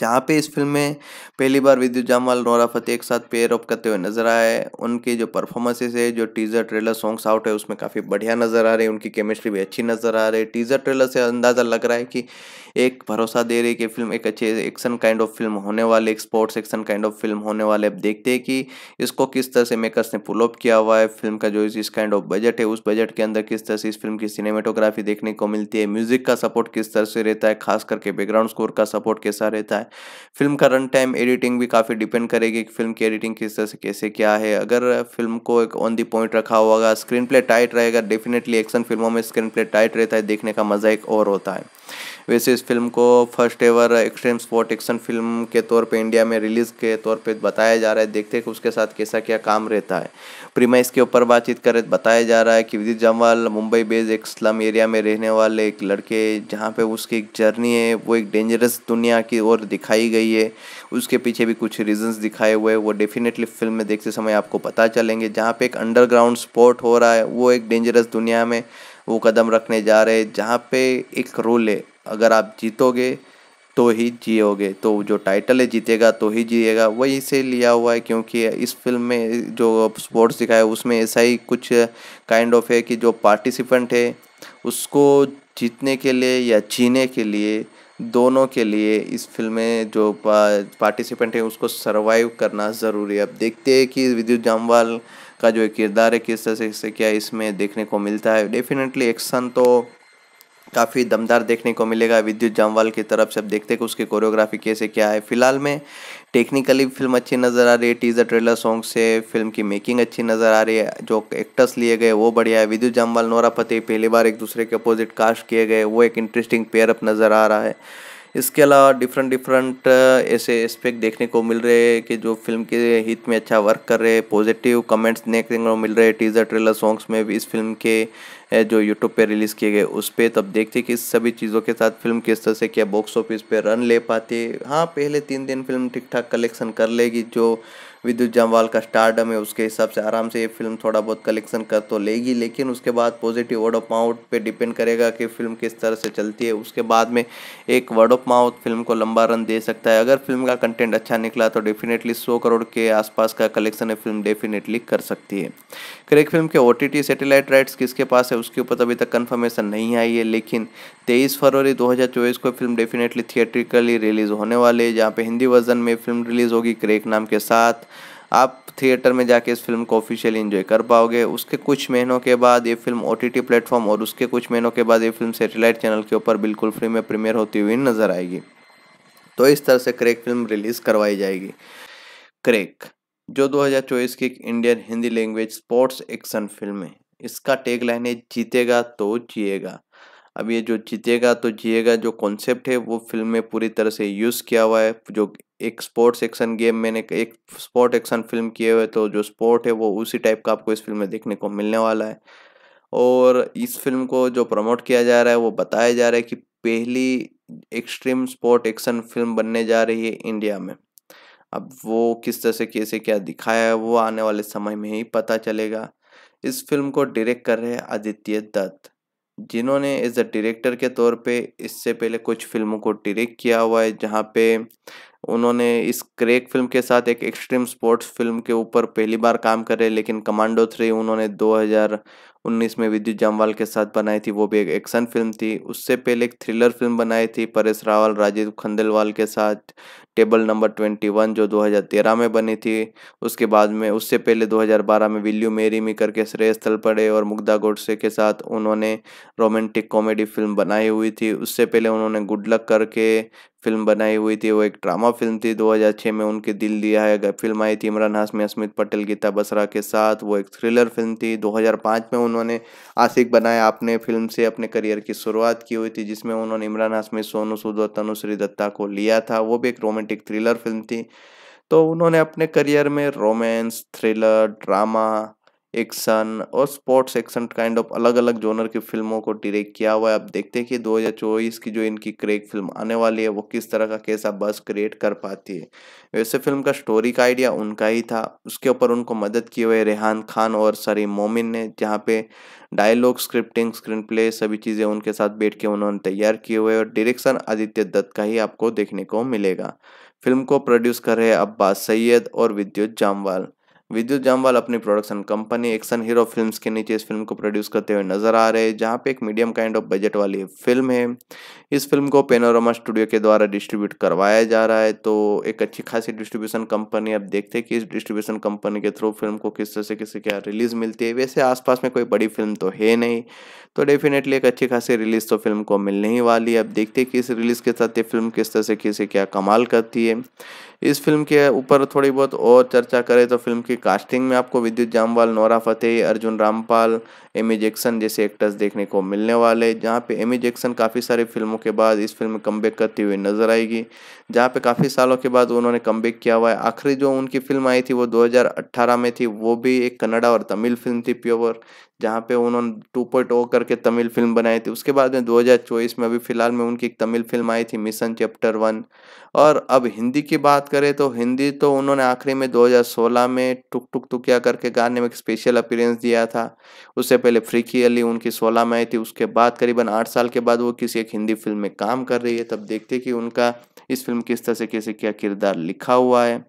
जहाँ पे इस फिल्म में पहली बार विद्युत जामवाल नोरा फतेही एक साथ पेयर अप करते हुए नजर आए। उनके जो परफॉर्मेंसेस है, जो टीज़र ट्रेलर सॉन्ग्स आउट है उसमें काफ़ी बढ़िया नज़र आ रही है, उनकी केमिस्ट्री भी अच्छी नज़र आ रही है। टीज़र ट्रेलर से अंदाज़ा लग रहा है कि एक भरोसा दे रही है कि फिल्म एक अच्छे एक्शन काइंड ऑफ फिल्म होने वाली, एक sports action kind of film होने वाले। अब देखते हैं कि इसको किस तरह से मेकर्स ने पुल अप किया हुआ है। फिल्म का जो इस काइंड ऑफ बजट है उस बजट के अंदर किस तरह से इस फिल्म की सिनेमेटोग्राफी देखने को मिलती है, म्यूजिक का सपोर्ट किस तरह से रहता है, खास करके बैकग्राउंड स्कोर का सपोर्ट कैसा रहता है। फिल्म का रन टाइम एडिटिंग भी काफ़ी डिपेंड करेगी कि फिल्म की एडिटिंग किस तरह से कैसे क्या है। अगर फिल्म को एक ऑन दी पॉइंट रखा होगा, स्क्रीन प्ले टाइट रहेगा, डेफिनेटली एक्शन फिल्मों में स्क्रीन प्ले टाइट रहता है, देखने का मजा एक और होता है। वैसे इस फिल्म को first ever extreme sport action film के तौर पे इंडिया में रिलीज़ के तौर पे बताया जा रहा है। देखते हैं कि उसके साथ कैसा क्या काम रहता है। प्रीमाइस के ऊपर बातचीत करें बताया जा रहा है कि विद्युत जामवाल मुंबई बेस्ड एक स्लम एरिया में रहने वाले एक लड़के, जहाँ पे उसकी एक जर्नी है वो एक डेंजरस दुनिया की ओर दिखाई गई है। उसके पीछे भी कुछ रीजंस दिखाए हुए वो डेफिनेटली फिल्म में देखते समय आपको पता चलेंगे, जहाँ पे एक अंडरग्राउंड स्पोर्ट हो रहा है, वो एक डेंजरस दुनिया में वो कदम रखने जा रहे हैं, जहाँ पे एक रोल है अगर आप जीतोगे तो ही जियोगे, तो जो टाइटल है जीतेगा तो ही जिएगा, वही से लिया हुआ है। क्योंकि इस फिल्म में जो स्पोर्ट्स दिखाया उसमें ऐसा ही कुछ काइंड ऑफ है कि जो पार्टिसिपेंट है उसको जीतने के लिए या जीने के लिए, दोनों के लिए इस फिल्म में जो पार्टिसिपेंट है उसको सरवाइव करना ज़रूरी है। अब देखते हैं कि विद्युत जामवाल का जो किरदार है किस तरह से क्या इसमें देखने को मिलता है। डेफिनेटली एक्शन तो काफ़ी दमदार देखने को मिलेगा विद्युत जामवाल की तरफ से। अब देखते हैं कि उसकी कोरियोग्राफी कैसे क्या है। फिलहाल में टेक्निकली फिल्म अच्छी नज़र आ रही है, टीजर ट्रेलर सॉन्ग से फिल्म की मेकिंग अच्छी नज़र आ रही है, जो एक्टर्स लिए गए वो बढ़िया है। विद्युत जामवाल, नोरा फतेही पहली बार एक दूसरे के अपोजिट कास्ट किए गए, वो एक इंटरेस्टिंग पेयरअप नज़र आ रहा है। इसके अलावा डिफरेंट ऐसे एस्पेक्ट देखने को मिल रहे हैं कि जो फिल्म के हित में अच्छा वर्क कर रहे हैं। पॉजिटिव कमेंट्स देखने को मिल रहे हैं टीजर ट्रेलर सॉन्ग्स में भी, इस फिल्म के जो यूट्यूब पे रिलीज़ किए गए उस पर। तब देखते हैं कि इस सभी चीज़ों के साथ फिल्म किस तरह से क्या बॉक्स ऑफिस पे रन ले पाती है। हाँ, पहले 3 दिन फिल्म ठीक ठाक कलेक्शन कर लेगी, जो विद्युत जामवाल का स्टारडम है उसके हिसाब से आराम से ये फिल्म थोड़ा बहुत कलेक्शन कर तो लेगी, लेकिन उसके बाद पॉजिटिव वर्ड ऑफ माउथ पे डिपेंड करेगा कि फिल्म किस तरह से चलती है। उसके बाद में एक वर्ड ऑफ माउथ फिल्म को लंबा रन दे सकता है। अगर फिल्म का कंटेंट अच्छा निकला तो डेफिनेटली 100 करोड़ के आसपास का कलेक्शन ये फिल्म डेफिनेटली कर सकती है। क्रैक फिल्म के OTT सैटेलाइट राइट्स किसके पास है उसके ऊपर अभी तक कन्फर्मेशन नहीं आई है, लेकिन 23 फरवरी 2024 को फिल्म डेफिनेटली थिएट्रिकली रिलीज़ होने वाली है, जहाँ पे हिंदी वर्जन में फिल्म रिलीज़ होगी क्रैक नाम के साथ। आप थिएटर में जाके इस फिल्म को ऑफिशियली एंजॉय कर पाओगे। उसके कुछ महीनों के बाद ये फिल्म OTT प्लेटफॉर्म और उसके कुछ महीनों के बाद ये फिल्म सैटेलाइट चैनल के ऊपर बिल्कुल फ्री में प्रीमियर होती हुई नजर आएगी। तो इस तरह से क्रैक फिल्म रिलीज़ करवाई जाएगी। क्रैक जो 2024 की Indian Hindi language sports action film है, इसका टैगलाइन है जीतेगा तो जिएगा। अब ये जो जीतेगा तो जिएगा जो कॉन्सेप्ट है वो फिल्म में पूरी तरह से यूज़ किया हुआ है। जो एक स्पोर्ट्स एक्शन गेम मैंने एक स्पोर्ट एक्शन फिल्म किए हुए, तो जो स्पोर्ट है वो उसी टाइप का आपको इस फिल्म में देखने को मिलने वाला है। और इस फिल्म को जो प्रमोट किया जा रहा है वो बताया जा रहा है कि पहली एक्सट्रीम स्पोर्ट एक्शन फिल्म बनने जा रही है इंडिया में। अब वो किस तरह से कैसे क्या दिखाया है वो आने वाले समय में ही पता चलेगा। इस फिल्म को डायरेक्ट कर रहे हैं आदित्य दत्त, जिन्होंने एज अ डायरेक्टर के तौर पे इससे पहले कुछ फिल्मों को डायरेक्ट किया हुआ है, जहाँ पे उन्होंने इस क्रैक फिल्म के साथ एक एक्सट्रीम स्पोर्ट्स फिल्म के ऊपर पहली बार काम करे। लेकिन कमांडो 3 उन्होंने 2019 में विद्युत जामवाल के साथ बनाई थी, वो भी एक एक्शन फिल्म थी। उससे पहले एक थ्रिलर फिल्म बनाई थी परेश रावल, राजीव खंडेलवाल के साथ, टेबल नंबर 21 जो 2013 में बनी थी। उसके बाद में उससे पहले 2012 में विल्यू मेरी मी करके श्रेयस तलपड़े और मुग्धा गोडसे के साथ उन्होंने रोमांटिक कॉमेडी फिल्म बनाई हुई थी। उससे पहले उन्होंने गुड लक करके फिल्म बनाई हुई थी, वो एक ड्रामा फिल्म थी। 2006 में उनके दिल दिया है फिल्म आई थी इमरान हाशमी, अस्मित पटेल, गीता बसरा के साथ, वो एक थ्रिलर फिल्म थी। 2005 में उन्होंने आशिक बनाया आपने फिल्म से अपने करियर की शुरुआत की हुई थी, जिसमें उन्होंने इमरान हाशमी, सोनू सूद और तनुश्री दत्ता को लिया था, वो भी एक रोमांटिक थ्रिलर फिल्म थी। तो उन्होंने अपने करियर में रोमांस, थ्रिलर, ड्रामा, एक्शन और स्पोर्ट्स एक्शन काइंड ऑफ अलग अलग जोनर की फिल्मों को डायरेक्ट किया हुआ है। अब देखते हैं कि 2024 की जो इनकी क्रैक फिल्म आने वाली है वो किस तरह का कैसा बस क्रिएट कर पाती है। वैसे फिल्म का स्टोरी का आइडिया उनका ही था, उसके ऊपर उनको मदद किए हुए रेहान खान और सरीम मोमिन ने, जहाँ पे डायलॉग, स्क्रिप्टिंग, स्क्रीन प्ले सभी चीज़ें उनके साथ बैठ के उन्होंने तैयार किए हुए और डायरेक्शन आदित्य दत्त का ही आपको देखने को मिलेगा। फिल्म को प्रोड्यूस कर रहे अब्बास सैयद और विद्युत जामवाल। विद्युत जामवाल अपनी production company action hero films के नीचे इस फिल्म को प्रोड्यूस करते हुए नजर आ रहे हैं, जहां पे एक मीडियम काइंड ऑफ बजट वाली फिल्म है। इस फिल्म को पेनोरामा स्टूडियो के द्वारा डिस्ट्रीब्यूट करवाया जा रहा है, तो एक अच्छी खासी डिस्ट्रीब्यूशन कंपनी। अब देखते हैं कि इस डिस्ट्रीब्यूशन कंपनी के थ्रू फिल्म को किस तरह से किसी क्या रिलीज़ मिलती है। वैसे आसपास में कोई बड़ी फिल्म तो है नहीं, तो डेफिनेटली एक अच्छी खासी रिलीज़ तो फिल्म को मिलने ही वाली है। अब देखते हैं कि इस रिलीज़ के साथ ये फिल्म किस तरह से किसी क्या कमाल करती है। इस फिल्म के ऊपर थोड़ी बहुत और चर्चा करें तो फिल्म की कास्टिंग में आपको Vidyut Jammwal, Nora Fatehi, Arjun Rampal, Amy Jackson जैसे एक्टर्स देखने को मिलने वाले, जहाँ पे एमी जैक्सन काफ़ी सारी फिल्मों के बाद इस फिल्म में कमबैक करती हुई नजर आएगी, जहाँ पे काफ़ी सालों के बाद उन्होंने कमबैक किया हुआ है। आखिरी जो उनकी फिल्म आई थी वो 2018 में थी, वो भी एक कन्नड़ा और तमिल फिल्म थी प्योर, जहाँ पे उन्होंने 2.0 करके तमिल फिल्म बनाई थी। उसके बाद में 2024 में अभी फ़िलहाल में उनकी एक तमिल फिल्म आई थी मिशन चैप्टर 1। और अब हिंदी की बात करें तो हिंदी तो उन्होंने आखिरी में 2016 में टुक टुक टुकिया करके गाने में एक स्पेशल अपीयरेंस दिया था। उससे पहले फ्रीकी अली उनकी 2016 में आई थी। उसके बाद करीबन 8 साल के बाद वो किसी एक हिंदी फिल्म में काम कर रही है। तब देखते कि उनका इस फिल्म किस तरह से कैसे क्या किरदार लिखा हुआ है।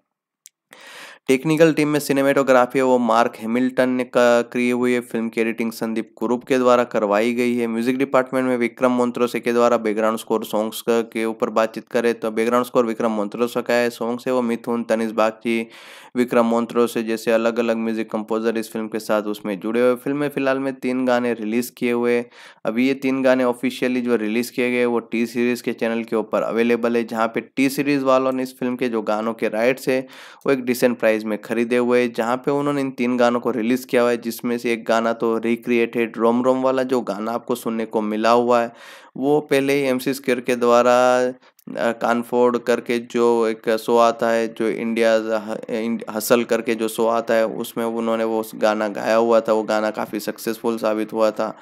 टेक्निकल टीम में सिनेमेटोग्राफी है वो मार्क हैमिल्टन ने की हुई है। फिल्म की एडिटिंग संदीप कुरूप के द्वारा करवाई गई है। म्यूजिक डिपार्टमेंट में विक्रम मोन्ट्रोसे के द्वारा। बैकग्राउंड स्कोर सॉन्ग्स के ऊपर बातचीत करें तो बैकग्राउंड स्कोर विक्रम मोन्ट्रोसे का है। सॉन्ग्स है वो मिथुन, तनिष्क बागची, विक्रम मोन्ट्रोसे जैसे अलग अलग म्यूजिक कंपोजर इस फिल्म के साथ उसमें जुड़े हुए। फिल्म में फिलहाल में 3 गाने रिलीज किए हुए। अभी ये 3 गाने ऑफिशियली जो रिलीज किए गए वो टी सीरीज के चैनल के ऊपर अवेलेबल है, जहाँ पे टी सीरीज वालों ने इस फिल्म के जो गानों के राइट्स है वो एक डिसेंट प्राइस में खरीदे हुए, जहाँ पे उन्होंने इन 3 गानों को रिलीज किया हुआ है। जिसमें से एक गाना तो रिक्रिएटेड रोम रोम वाला जो गाना आपको सुनने को मिला हुआ है वो पहले ही MC स्क्वेयर के द्वारा कानफोर्ड करके जो एक शो आता है, जो इंडिया हसल करके जो शो आता है, उसमें उन्होंने वो गाना गाया हुआ था। वो गाना काफ़ी सक्सेसफुल साबित हुआ था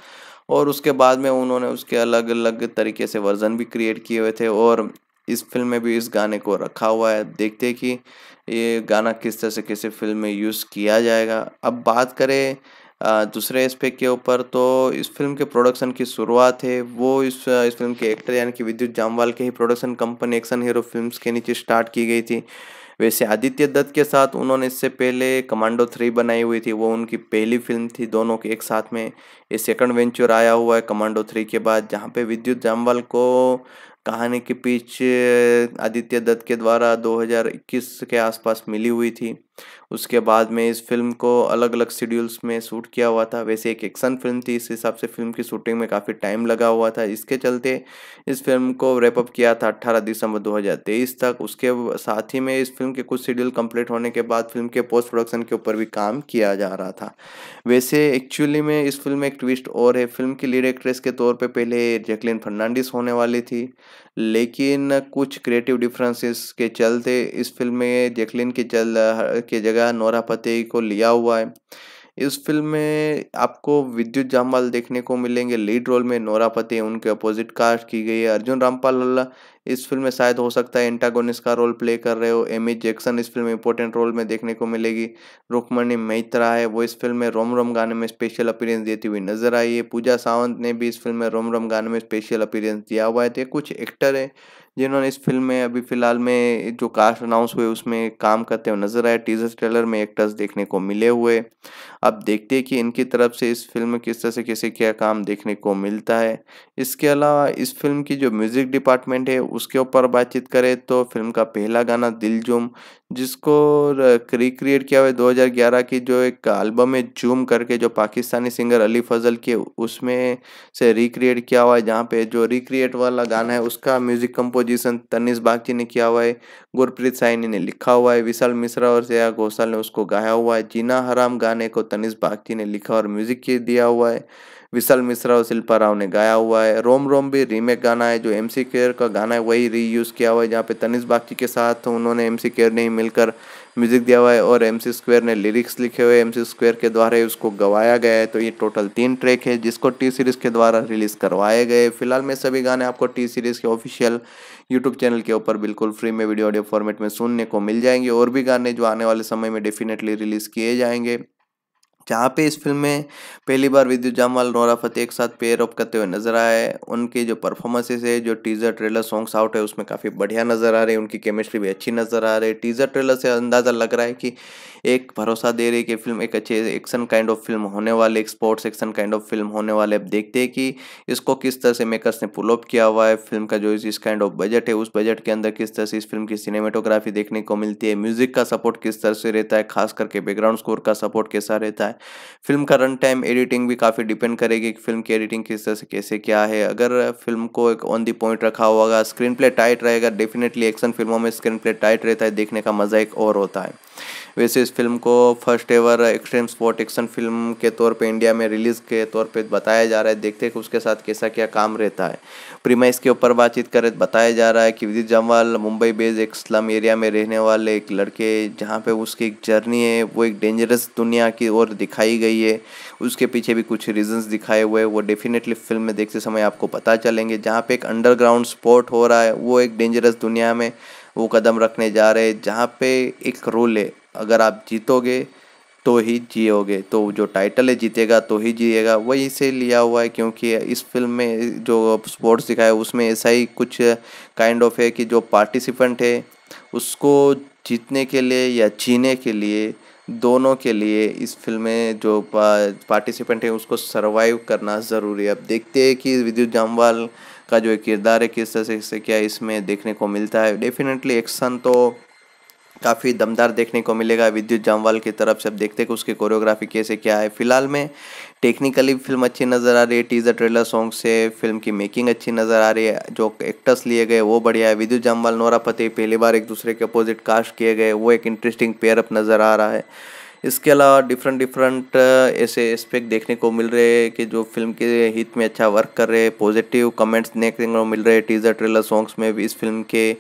और उसके बाद में उन्होंने उसके अलग अलग तरीके से वर्जन भी क्रिएट किए हुए थे और इस फिल्म में भी इस गाने को रखा हुआ है। देखते हैं कि ये गाना किस तरह से किसी फिल्म में यूज़ किया जाएगा। अब बात करें दूसरे एस्पेक्ट के ऊपर तो इस फिल्म के प्रोडक्शन की शुरुआत है वो इस फिल्म के एक्टर यानी कि विद्युत जामवाल के ही production company action hero films के नीचे स्टार्ट की गई थी। वैसे आदित्य दत्त के साथ उन्होंने इससे पहले कमांडो 3 बनाई हुई थी, वो उनकी पहली फिल्म थी दोनों के एक साथ में। ये सेकंड वेंचर आया हुआ है कमांडो 3 के बाद, जहाँ पे विद्युत जामवाल को कहानी के पीछे आदित्य दत्त के द्वारा 2021 के आसपास मिली हुई थी। उसके बाद में इस फिल्म को अलग अलग शेड्यूल्स में शूट किया हुआ था। वैसे एक एक्शन फिल्म थी, इस हिसाब से फिल्म की शूटिंग में काफ़ी टाइम लगा हुआ था। इसके चलते इस फिल्म को रैपअप किया था 18 दिसंबर 2023 तक। उसके साथ ही में इस फिल्म के कुछ शेड्यूल कंप्लीट होने के बाद फिल्म के पोस्ट प्रोडक्शन के ऊपर भी काम किया जा रहा था। वैसे एक्चुअली में इस फिल्म में एक ट्विस्ट और है। फिल्म की लीड एक्ट्रेस के तौर पर पहले जैकलिन फर्नांडिस होने वाली थी, लेकिन कुछ क्रिएटिव डिफरेंसेस के चलते इस फिल्म में जैकलिन के जगह नोरा फतेही को लिया हुआ है। इस फिल्म में आपको विद्युत जामवाल देखने को मिलेंगे लीड रोल में, नोरा फतेही उनके अपोजिट कास्ट की गई है। अर्जुन रामपाल इस फिल्म में शायद हो सकता है एंटागोनिस्ट का रोल प्ले कर रहे हो। एमी जैक्सन इस फिल्म में इंपॉर्टेंट रोल में देखने को मिलेगी। रुक्मिणी मैत्रा है वो इस फिल्म में रोम रोम गाने में स्पेशल अपीयरेंस देती हुई नजर आई है। पूजा सावंत ने भी इस फिल्म में रोम रोम गाने में स्पेशल अपीयरेंस दिया हुआ है। तो कुछ एक्टर है जिन्होंने इस फिल्म में अभी फिलहाल में जो कास्ट अनाउंस हुए उसमें काम करते हुए नजर आए। टीजर ट्रेलर में एक्टर्स देखने को मिले हुए। अब देखते हैं कि इनकी तरफ से इस फिल्म में किस तरह से कैसे क्या काम देखने को मिलता है। इसके अलावा इस फिल्म की जो म्यूजिक डिपार्टमेंट है उसके ऊपर बातचीत करें तो फिल्म का पहला गाना दिलजूम, जिसको रिक्रिएट किया हुआ है 2011 की जो एक एल्बम है जूम करके, जो पाकिस्तानी सिंगर अली फजल के उसमें से रिक्रिएट किया हुआ है, जहाँ पे जो रिक्रिएट वाला गाना है उसका म्यूजिक कंपोजिशन तनिष्क बागची ने किया हुआ है, गुरप्रीत साइनी ने लिखा हुआ है, विशाल मिश्रा और श्रेया घोषाल ने उसको गाया हुआ है। जीना हराम गाने को तनिष्क बागची ने लिखा और म्यूजिक दिया हुआ है, विशाल मिश्रा और शिल्पा राव ने गाया हुआ है। रोम रोम भी रीमेक गाना है, जो MC स्क्वेयर का गाना है वही रीयूज़ किया हुआ है, जहाँ पे तनिष्क बागची के साथ उन्होंने MC स्क्वेयर ने ही मिलकर म्यूजिक दिया हुआ है और MC स्क्वेयर ने लिरिक्स लिखे हुए, MC स्क्वेयर के द्वारा ही उसको गवाया गया है। तो ये टोटल 3 ट्रैक है जिसको T-Series के द्वारा रिलीज़ करवाए गए। फिलहाल में सभी गाने आपको T-Series के ऑफिशियल यूट्यूब चैनल के ऊपर बिल्कुल फ्री में वीडियो ऑडियो फॉर्मेट में सुनने को मिल जाएंगे। और भी गाने जो आने वाले समय में डेफिनेटली रिलीज़ किए जाएंगे, जहाँ पे इस फिल्म में पहली बार विद्युत जामवाल नोरा फतेही एक साथ पेयर अप करते हुए नजर आए। उनके जो परफॉर्मेंसेस है, जो टीजर ट्रेलर सॉन्ग्स आउट है उसमें काफ़ी बढ़िया नज़र आ रही है, उनकी केमिस्ट्री भी अच्छी नज़र आ रही है। टीजर ट्रेलर से अंदाज़ा लग रहा है कि एक भरोसा दे रही है कि फिल्म एक अच्छे एक्शन काइंड ऑफ फिल्म होने वाले, एक sports action kind of film होने वाले। अब देखते हैं कि इसको किस तरह से मेकर्स ने पुल अप किया हुआ है। फिल्म का जो इस काइंड ऑफ बजट है उस बजट के अंदर किस तरह से इस फिल्म की सिनेमेटोग्राफी देखने को मिलती है, म्यूजिक का सपोर्ट किस तरह से रहता है, खास करके बैकग्राउंड स्कोर का सपोर्ट कैसा रहता है। फिल्म का रन टाइम एडिटिंग भी काफ़ी डिपेंड करेगी कि फिल्म की एडिटिंग किस तरह से कैसे क्या है। अगर फिल्म को एक ऑन दी पॉइंट रखा होगा, स्क्रीन प्ले टाइट रहेगा, डेफिनेटली एक्शन फिल्मों में स्क्रीन प्ले टाइट रहता है, देखने का मजा एक और होता है। वैसे इस फिल्म को first ever extreme sport action film के तौर पे इंडिया में रिलीज़ के तौर पे बताया जा रहा है। देखते हैं कि उसके साथ कैसा क्या काम रहता है। प्रीमाइस के ऊपर बातचीत करें, बताया जा रहा है कि विद्युत जामवाल मुंबई बेस्ड एक स्लम एरिया में रहने वाले एक लड़के, जहाँ पे उसकी एक जर्नी है वो एक डेंजरस दुनिया की ओर दिखाई गई है। उसके पीछे भी कुछ रीजंस दिखाए हुए वो डेफिनेटली फिल्म में देखते समय आपको पता चलेंगे, जहाँ पे एक अंडरग्राउंड स्पोर्ट हो रहा है, वो एक डेंजरस दुनिया में वो कदम रखने जा रहे हैं, जहाँ पे एक रोल है अगर आप जीतोगे तो ही जियोगे, तो जो टाइटल है जीतेगा तो ही जिएगा वही से लिया हुआ है, क्योंकि इस फिल्म में जो स्पोर्ट्स दिखाया उसमें ऐसा ही कुछ काइंड ऑफ है कि जो पार्टिसिपेंट है उसको जीतने के लिए या जीने के लिए, दोनों के लिए इस फिल्म में जो पार्टिसिपेंट है उसको सरवाइव करना ज़रूरी है। अब देखते हैं कि विद्युत जामवाल का जो किरदार है किस तरह से क्या इसमें देखने को मिलता है। डेफिनेटली एक्शन तो काफ़ी दमदार देखने को मिलेगा विद्युत जामवाल की तरफ से। अब देखते हैं कि उसकी कोरियोग्राफी कैसे क्या है। फिलहाल में टेक्निकली फिल्म अच्छी नज़र आ रही है, टीजर ट्रेलर सॉन्ग से फिल्म की मेकिंग अच्छी नज़र आ रही है, जो एक्टर्स लिए गए वो बढ़िया है। विद्युत जामवाल, नोरा फतेही पहली बार एक दूसरे के अपोजिट कास्ट किए गए, वो एक इंटरेस्टिंग पेयरअप नज़र आ रहा है। इसके अलावा डिफरेंट ऐसे एस्पेक्ट देखने को मिल रहे हैं कि जो फिल्म के हित में अच्छा वर्क कर रहे हैं। पॉजिटिव कमेंट्स देखने को मिल रहे हैं टीजर ट्रेलर सॉन्ग्स में भी, इस फिल्म के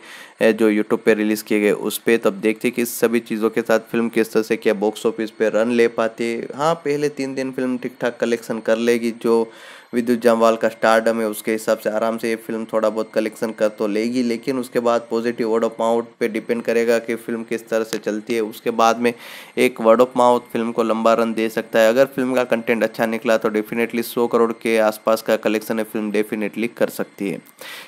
जो यूट्यूब पे रिलीज़ किए गए उस पर। तब देखते हैं कि इस सभी चीज़ों के साथ फिल्म किस तरह से क्या बॉक्स ऑफिस पे रन ले पाती है। हाँ, पहले 3 दिन फिल्म ठीक ठाक कलेक्शन कर लेगी, जो विद्युत जामवाल का स्टारडम है उसके हिसाब से आराम से ये फिल्म थोड़ा बहुत कलेक्शन कर तो लेगी, लेकिन उसके बाद पॉजिटिव वर्ड ऑफ माउथ पे डिपेंड करेगा कि फिल्म किस तरह से चलती है। उसके बाद में एक वर्ड ऑफ माउथ फिल्म को लंबा रन दे सकता है। अगर फिल्म का कंटेंट अच्छा निकला तो डेफिनेटली 100 करोड़ के आसपास का कलेक्शन ये फिल्म डेफिनेटली कर सकती है।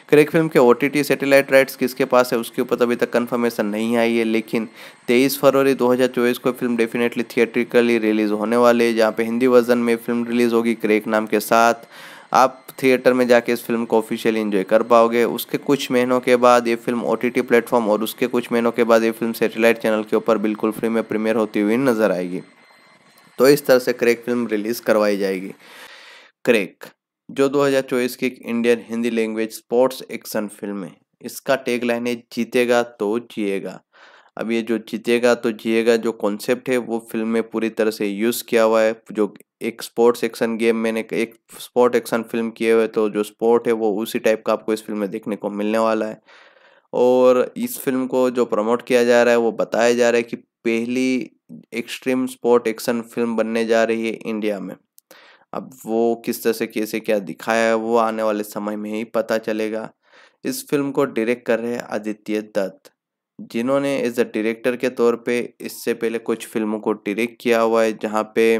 क्रैक फिल्म के OTT सैटेलाइट राइट्स किसके पास है उसके ऊपर अभी तक कन्फर्मेशन नहीं आई है, लेकिन 23 फरवरी 2024 को फिल्म डेफिनेटली थिएट्रिकली रिलीज़ होने वाली है, जहाँ पर हिंदी वर्जन में फिल्म रिलीज़ होगी क्रैक नाम के साथ। आप थिएटर में जाके इस फिल्म को ऑफिशियली एंजॉय कर पाओगे। उसके कुछ महीनों के बाद ये फिल्म OTT प्लेटफॉर्म और उसके कुछ महीनों के बाद ये फिल्म सैटेलाइट चैनल के ऊपर बिल्कुल फ्री में प्रीमियर होती हुई नज़र आएगी। तो इस तरह से क्रैक फिल्म रिलीज़ करवाई जाएगी। क्रैक जो 2024 की Indian Hindi language sports action film है, इसका टैगलाइन है जीतेगा तो जिएगा। अब ये जो जीतेगा तो जिएगा जो कॉन्सेप्ट है वो फिल्म में पूरी तरह से यूज़ किया हुआ है। जो एक स्पोर्ट्स एक्शन गेम मैंने एक स्पोर्ट एक्शन फिल्म किए हुए, तो जो स्पोर्ट है वो उसी टाइप का आपको इस फिल्म में देखने को मिलने वाला है। और इस फिल्म को जो प्रमोट किया जा रहा है वो बताया जा रहा है कि पहली एक्सट्रीम स्पोर्ट एक्शन फिल्म बनने जा रही है इंडिया में। अब वो किस तरह से कैसे क्या दिखाया है वो आने वाले समय में ही पता चलेगा। इस फिल्म को डायरेक्ट कर रहे हैं आदित्य दत्त, जिन्होंने एज अ डायरेक्टर के तौर पे इससे पहले कुछ फिल्मों को डायरेक्ट किया हुआ है, जहाँ पे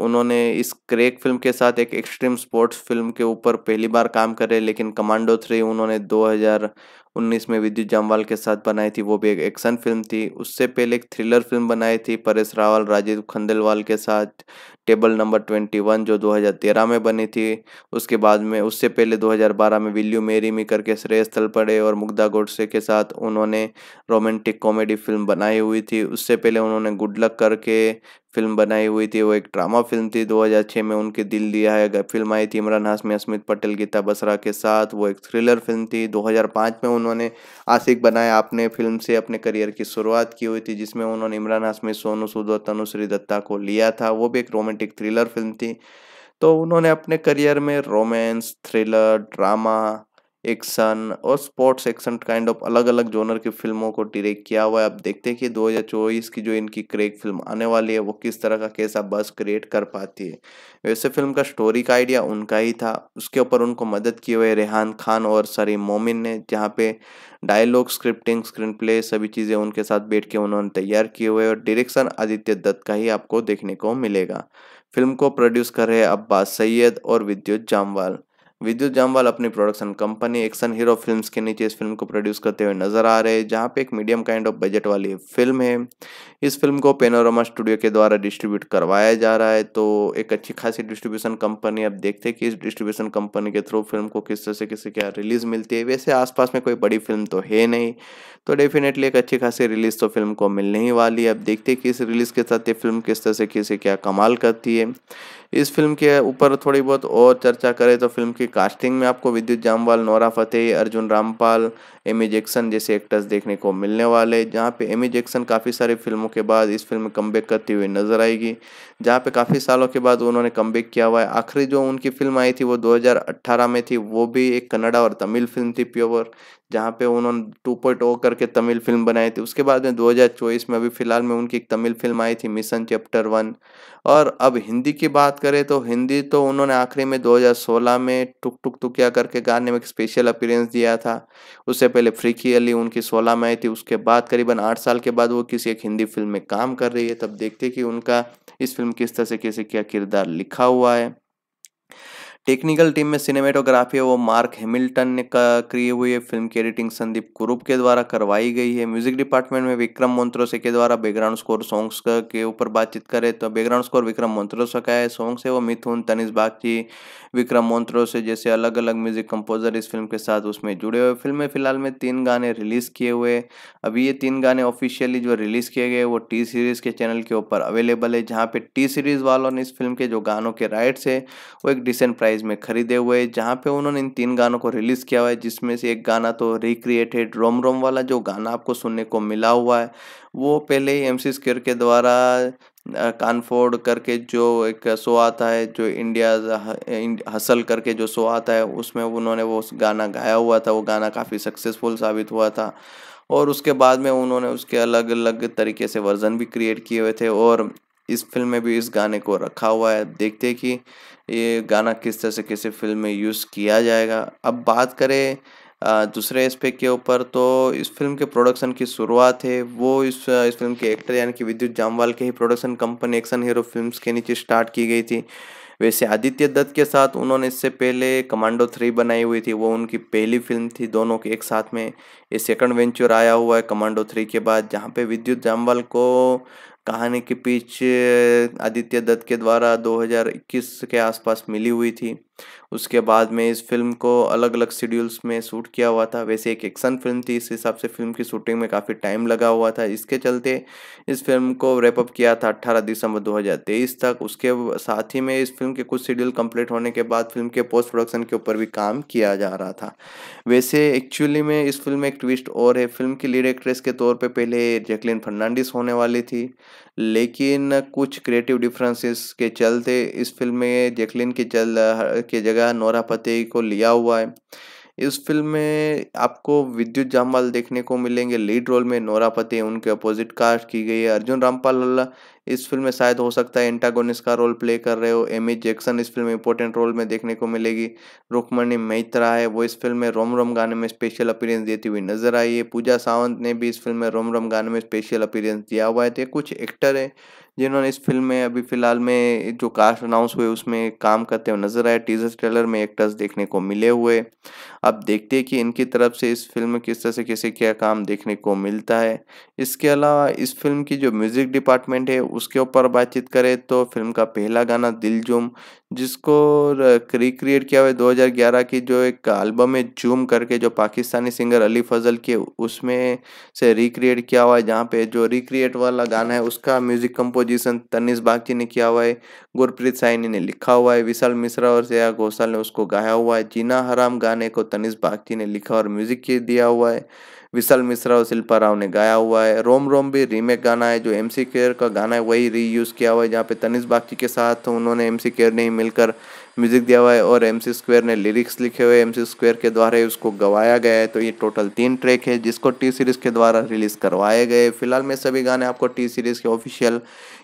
उन्होंने इस क्रैक फिल्म के साथ एक एक्सट्रीम स्पोर्ट्स फिल्म के ऊपर पहली बार काम कर रहे। लेकिन कमांडो 3 उन्होंने 2019 में विद्युत जामवाल के साथ बनाई थी, वो भी एक एक्शन फिल्म थी। उससे पहले एक थ्रिलर फिल्म बनाई थी परेश रावल, राजीव खंडेलवाल के साथ, टेबल नंबर 21 जो 2013 में बनी थी। उसके बाद में उससे पहले 2012 में विल यू मैरी मी करके श्रेयस तलपड़े और मुग्धा गोडसे के साथ उन्होंने रोमांटिक कॉमेडी फिल्म बनाई हुई थी। उससे पहले उन्होंने गुड लक करके फिल्म बनाई हुई थी, वो एक ड्रामा फिल्म थी। 2006 में उनके दिल दिया है फिल्म आई थी इमरान हाशमी, अस्मित पटेल, गीता बसरा के साथ, वो एक थ्रिलर फिल्म थी। 2005 में उन्होंने आशिक बनाया आपने फिल्म से अपने करियर की शुरुआत की हुई थी, जिसमें उन्होंने इमरान हाशमी, सोनू सूद और तनुश्री दत्ता को लिया था, वो भी एक रोमांटिक थ्रिलर फिल्म थी। तो उन्होंने अपने करियर में रोमांस, थ्रिलर, ड्रामा, एक्शन और स्पोर्ट्स एक्शन काइंड ऑफ अलग अलग जोनर की फिल्मों को डायरेक्ट किया हुआ है। अब देखते हैं कि 2024 की जो इनकी क्रैक फिल्म आने वाली है वो किस तरह का कैसा बस क्रिएट कर पाती है। वैसे फिल्म का स्टोरी का आइडिया उनका ही था, उसके ऊपर उनको मदद किए हुए रेहान खान और सरीम मोमिन ने, जहाँ पे डायलॉग, स्क्रिप्टिंग, स्क्रीन प्ले सभी चीज़ें उनके साथ बैठ के उन्होंने तैयार किए हुए और डायरेक्शन आदित्य दत्त का ही आपको देखने को मिलेगा। फिल्म को प्रोड्यूस कर रहे अब्बास सैयद और विद्युत जामवाल। विद्युत जामवाल अपनी production company action hero films के नीचे इस फिल्म को प्रोड्यूस करते हुए नजर आ रहे हैं, जहां पे एक मीडियम काइंड ऑफ बजट वाली फिल्म है। इस फिल्म को पेनोरामा स्टूडियो के द्वारा डिस्ट्रीब्यूट करवाया जा रहा है, तो एक अच्छी खासी डिस्ट्रीब्यूशन कंपनी। अब देखते हैं कि इस डिस्ट्रीब्यूशन कंपनी के थ्रू फिल्म को किस तरह से किसी क्या रिलीज़ मिलती है। वैसे आसपास में कोई बड़ी फिल्म तो है नहीं, तो डेफिनेटली एक अच्छी खासी रिलीज़ तो फिल्म को मिलने ही वाली है। अब देखते हैं कि इस रिलीज़ के साथ ये फिल्म किस तरह से किसी क्या कमाल करती है। इस फिल्म के ऊपर थोड़ी बहुत और चर्चा करें तो फिल्म की कास्टिंग में आपको Vidyut Jammwal, Nora Fatehi, Arjun Rampal, Amy Jackson जैसे एक्टर्स देखने को मिलने वाले, जहां पे एमी जैक्सन काफ़ी सारी फिल्मों के बाद इस फिल्म में कमबैक करती हुई नजर आएगी, जहां पे काफ़ी सालों के बाद उन्होंने कमबैक किया हुआ है। आखिरी जो उनकी फिल्म आई थी वो 2018 में थी, वो भी एक कन्नड़ा और तमिल फिल्म थी प्योर, जहाँ पे उन्होंने 2.0 करके तमिल फिल्म बनाई थी। उसके बाद में 2024 में अभी फ़िलहाल में उनकी एक तमिल फिल्म आई थी मिशन चैप्टर 1। और अब हिंदी की बात करें तो हिंदी तो उन्होंने आखिरी में 2016 में टुक टुक टुकिया करके गाने में एक स्पेशल अपीयरेंस दिया था। उससे पहले फ्रीकी अली उनकी 16 में आई थी। उसके बाद करीबन 8 साल के बाद वो किसी एक हिंदी फिल्म में काम कर रही है। तब देखते कि उनका इस फिल्म किस तरह से कैसे क्या किरदार लिखा हुआ है। टेक्निकल टीम में सिनेमेटोग्राफी है वो मार्क हैमिल्टन ने की हुई है। फिल्म की एडिटिंग संदीप कुरूप के द्वारा करवाई गई है। म्यूजिक डिपार्टमेंट में विक्रम मोन्ट्रोसे के द्वारा बैकग्राउंड स्कोर सॉन्ग्स के ऊपर बातचीत करें तो बैकग्राउंड स्कोर विक्रम मोन्ट्रोसे का है। सॉन्ग्स है वो मिथुन, तनिष्क बागची, विक्रम मोन्ट्रोसे जैसे अलग अलग म्यूजिक कंपोजर इस फिल्म के साथ उसमें जुड़े हुए। फिल्म में फिलहाल में 3 गाने रिलीज किए हुए। अभी ये 3 गाने ऑफिशियली जो रिलीज किए गए वो टी सीरीज के चैनल के ऊपर अवेलेबल है, जहाँ पे टी सीरीज वालों ने इस फिल्म के जो गानों के राइट्स है वो एक डिसेंट प्राइस में खरीदे हुए, जहाँ पे उन्होंने इन 3 गानों को रिलीज किया हुआ है। जिसमें से एक गाना तो रिक्रिएटेड रोम रोम वाला जो गाना आपको सुनने को मिला हुआ है वो पहले ही MC स्क्वेयर के द्वारा कानफोर्ड करके जो एक शो आता है, जो इंडिया हसल करके जो शो आता है, उसमें उन्होंने वो गाना गाया हुआ था। वो गाना काफ़ी सक्सेसफुल साबित हुआ था और उसके बाद में उन्होंने उसके अलग अलग तरीके से वर्जन भी क्रिएट किए हुए थे और इस फिल्म में भी इस गाने को रखा हुआ है। देखते हैं कि ये गाना किस तरह से किसी फिल्म में यूज़ किया जाएगा। अब बात करें दूसरे एस्पेक्ट के ऊपर तो इस फिल्म के प्रोडक्शन की शुरुआत है वो इस फिल्म के एक्टर यानी कि विद्युत जामवाल के ही production company action hero films के नीचे स्टार्ट की गई थी। वैसे आदित्य दत्त के साथ उन्होंने इससे पहले कमांडो 3 बनाई हुई थी, वो उनकी पहली फिल्म थी दोनों के एक साथ में। ये सेकंड वेंचर आया हुआ है कमांडो 3 के बाद, जहाँ पे विद्युत जामवाल को कहानी के पीछे आदित्य दत्त के द्वारा 2021 के आसपास मिली हुई थी। उसके बाद में इस फिल्म को अलग अलग शेड्यूल्स में शूट किया हुआ था। वैसे एक एक्शन फिल्म थी, इस हिसाब से फिल्म की शूटिंग में काफ़ी टाइम लगा हुआ था। इसके चलते इस फिल्म को रैपअप किया था 18 दिसंबर 2023 तक। उसके साथ ही में इस फिल्म के कुछ शेड्यूल कंप्लीट होने के बाद फिल्म के पोस्ट प्रोडक्शन के ऊपर भी काम किया जा रहा था। वैसे एक्चुअली में इस फिल्म में एक ट्विस्ट और है। फिल्म की लीड एक्ट्रेस के तौर पर पहले जैकलिन फर्नांडिस होने वाली थी, लेकिन कुछ क्रिएटिव डिफरेंसेस के चलते इस फिल्म में जैकलिन के जगह नोरा फतेही को लिया हुआ है। इस फिल्म में आपको विद्युत जामवाल देखने को मिलेंगे लीड रोल में, नोरा फतेही उनके अपोजिट कास्ट की गई है। अर्जुन रामपाल इस फिल्म में शायद हो सकता है एंटागोनिस्ट का रोल प्ले कर रहे हो। एमी जैक्सन इस फिल्म में इंपॉर्टेंट रोल में देखने को मिलेगी। रुक्मिणी मैत्रा है वो इस फिल्म में रोम रोम गाने में स्पेशल अपीयरेंस देती हुई नजर आई है। पूजा सावंत ने भी इस फिल्म में रोम रोम गाने में स्पेशल अपीयरेंस दिया हुआ है। तो कुछ एक्टर है जिन्होंने इस फिल्म में अभी फिलहाल में जो कास्ट अनाउंस हुए उसमें काम करते हुए नजर आए। टीजर ट्रेलर में एक्टर्स देखने को मिले हुए। अब देखते हैं कि इनकी तरफ से इस फिल्म में किस तरह से किसे क्या काम देखने को मिलता है। इसके अलावा इस फिल्म की जो म्यूजिक डिपार्टमेंट है उसके ऊपर बातचीत करें तो फिल्म का पहला गाना दिलजूम, जिसको रिक्रिएट किया हुआ है 2011 की जो एक एल्बम है जूम करके, जो पाकिस्तानी सिंगर अली फजल के उसमें से रिक्रिएट किया हुआ है, जहाँ पे जो रिक्रिएट वाला गाना है उसका म्यूजिक कंपोजिशन तनिष्क बागची ने किया हुआ है, गुरप्रीत साइनी ने लिखा हुआ है, विशाल मिश्रा और श्रेया घोषाल ने उसको गाया हुआ है। जीना हराम गाने को तनिष्क बागची ने लिखा और म्यूजिक दिया हुआ है, विशाल मिश्रा और शिल्पा राव ने गाया हुआ है। रोम रोम भी रीमेक गाना है, जो MC स्क्वेयर का गाना है वही रीयूज़ किया हुआ है, जहाँ पे तनिष्क बागची के साथ उन्होंने MC स्क्वेयर ने ही मिलकर म्यूजिक दिया हुआ है और MC स्क्वेयर ने लिरिक्स लिखे हुए, MC स्क्वेयर के द्वारा ही उसको गवाया गया है। तो ये टोटल 3 ट्रैक है जिसको T-Series के द्वारा रिलीज़ करवाए गए। फिलहाल में सभी गाने आपको T-Series के ऑफिशियल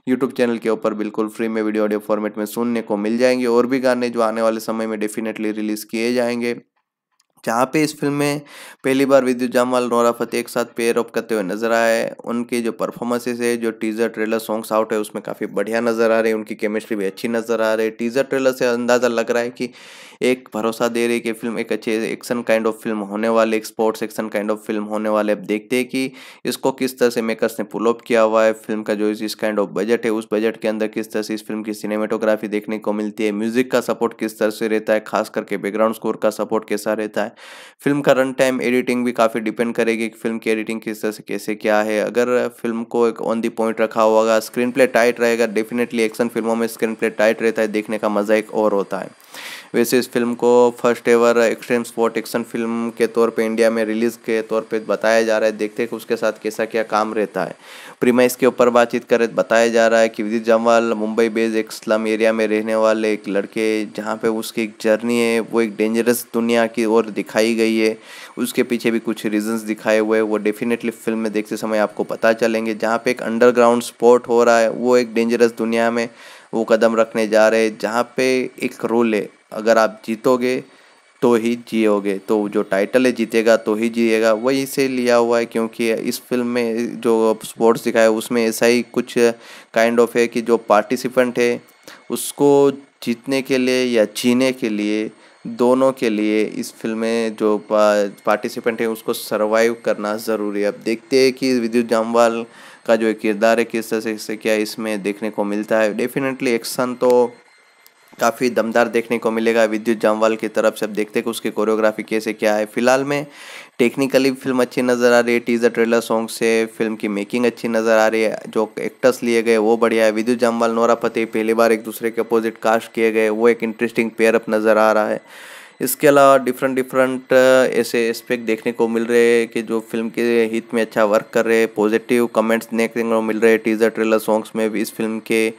यूट्यूब चैनल के ऊपर बिल्कुल फ्री में वीडियो ऑडियो फॉर्मेट में सुनने को मिल जाएंगे। और भी गाने जो आने वाले समय में डेफिनेटली रिलीज़ किए जाएंगे, जहाँ पे इस फिल्म में पहली बार विद्युत जामवाल नोरा फतेही एक साथ पेयर अप करते हुए नजर आए। उनके जो परफॉर्मेंसेस है, जो टीजर ट्रेलर सॉन्ग्स आउट है उसमें काफ़ी बढ़िया नज़र आ रही है, उनकी केमिस्ट्री भी अच्छी नज़र आ रही है। टीजर ट्रेलर से अंदाज़ा लग रहा है कि एक भरोसा दे रही है कि फिल्म एक अच्छे एक्शन काइंड ऑफ फिल्म होने वाली, एक sports action kind of film होने वाले। अब देखते हैं कि इसको किस तरह से मेकर्स ने पुल अप किया हुआ है। फिल्म का जो इस काइंड ऑफ बजट है उस बजट के अंदर किस तरह से इस फिल्म की सिनेमेटोग्राफी देखने को मिलती है, म्यूजिक का सपोर्ट किस तरह से रहता है, खास करके बैकग्राउंड स्कोर का सपोर्ट कैसा रहता है। फिल्म का रन टाइम एडिटिंग भी काफ़ी डिपेंड करेगी कि फिल्म की एडिटिंग किस तरह से कैसे क्या है। अगर फिल्म को एक ऑन दी पॉइंट रखा होगा, स्क्रीन प्ले टाइट रहेगा, डेफिनेटली एक्शन फिल्मों में स्क्रीन प्ले टाइट रहता है, देखने का मजा एक और होता है। वैसे इस फिल्म को first ever extreme sport action film के तौर पे इंडिया में रिलीज़ के तौर पे बताया जा रहा है। देखते हैं कि उसके साथ कैसा क्या काम रहता है। प्रीमाइस के ऊपर बातचीत करें तो बताया जा रहा है कि विद्युत जामवाल मुंबई बेस्ड एक स्लम एरिया में रहने वाले एक लड़के, जहाँ पे उसकी एक जर्नी है वो एक डेंजरस दुनिया की ओर दिखाई गई है। उसके पीछे भी कुछ रीजंस दिखाए हुए वो डेफिनेटली फिल्म में देखते समय आपको पता चलेंगे, जहाँ पे एक अंडरग्राउंड स्पोर्ट हो रहा है, वो एक डेंजरस दुनिया में वो कदम रखने जा रहे हैं, जहाँ पे एक रोल है अगर आप जीतोगे तो ही जियोगे, तो जो टाइटल है जीतेगा तो ही जिएगा वही से लिया हुआ है, क्योंकि इस फिल्म में जो स्पोर्ट्स दिखाया उसमें ऐसा ही कुछ काइंड ऑफ है कि जो पार्टिसिपेंट है उसको जीतने के लिए या जीने के लिए, दोनों के लिए इस फिल्म में जो पार्टिसिपेंट है उसको सर्वाइव करना ज़रूरी है। अब देखते हैं कि विद्युत जामवाल का जो किरदार है किस तरह से क्या इसमें देखने को मिलता है। डेफिनेटली एक्शन तो काफ़ी दमदार देखने को मिलेगा विद्युत जामवाल की तरफ से। अब देखते हैं कि उसकी कोरियोग्राफी कैसे क्या है। फिलहाल में टेक्निकली फिल्म अच्छी नज़र आ रही है, टीजर ट्रेलर सॉन्ग से फिल्म की मेकिंग अच्छी नज़र आ रही है, जो एक्टर्स लिए गए वो बढ़िया है। विद्युत जामवाल, नोरा फतेही पहली बार एक दूसरे के अपोजिट कास्ट किए गए, वो एक इंटरेस्टिंग पेयरअप नज़र आ रहा है। इसके अलावा डिफरेंट ऐसे एस्पेक्ट देखने को मिल रहे हैं कि जो फिल्म के हित में अच्छा वर्क कर रहे हैं। पॉजिटिव कमेंट्स देखने को मिल रहे हैं टीजर ट्रेलर सॉन्ग्स में भी, इस फिल्म के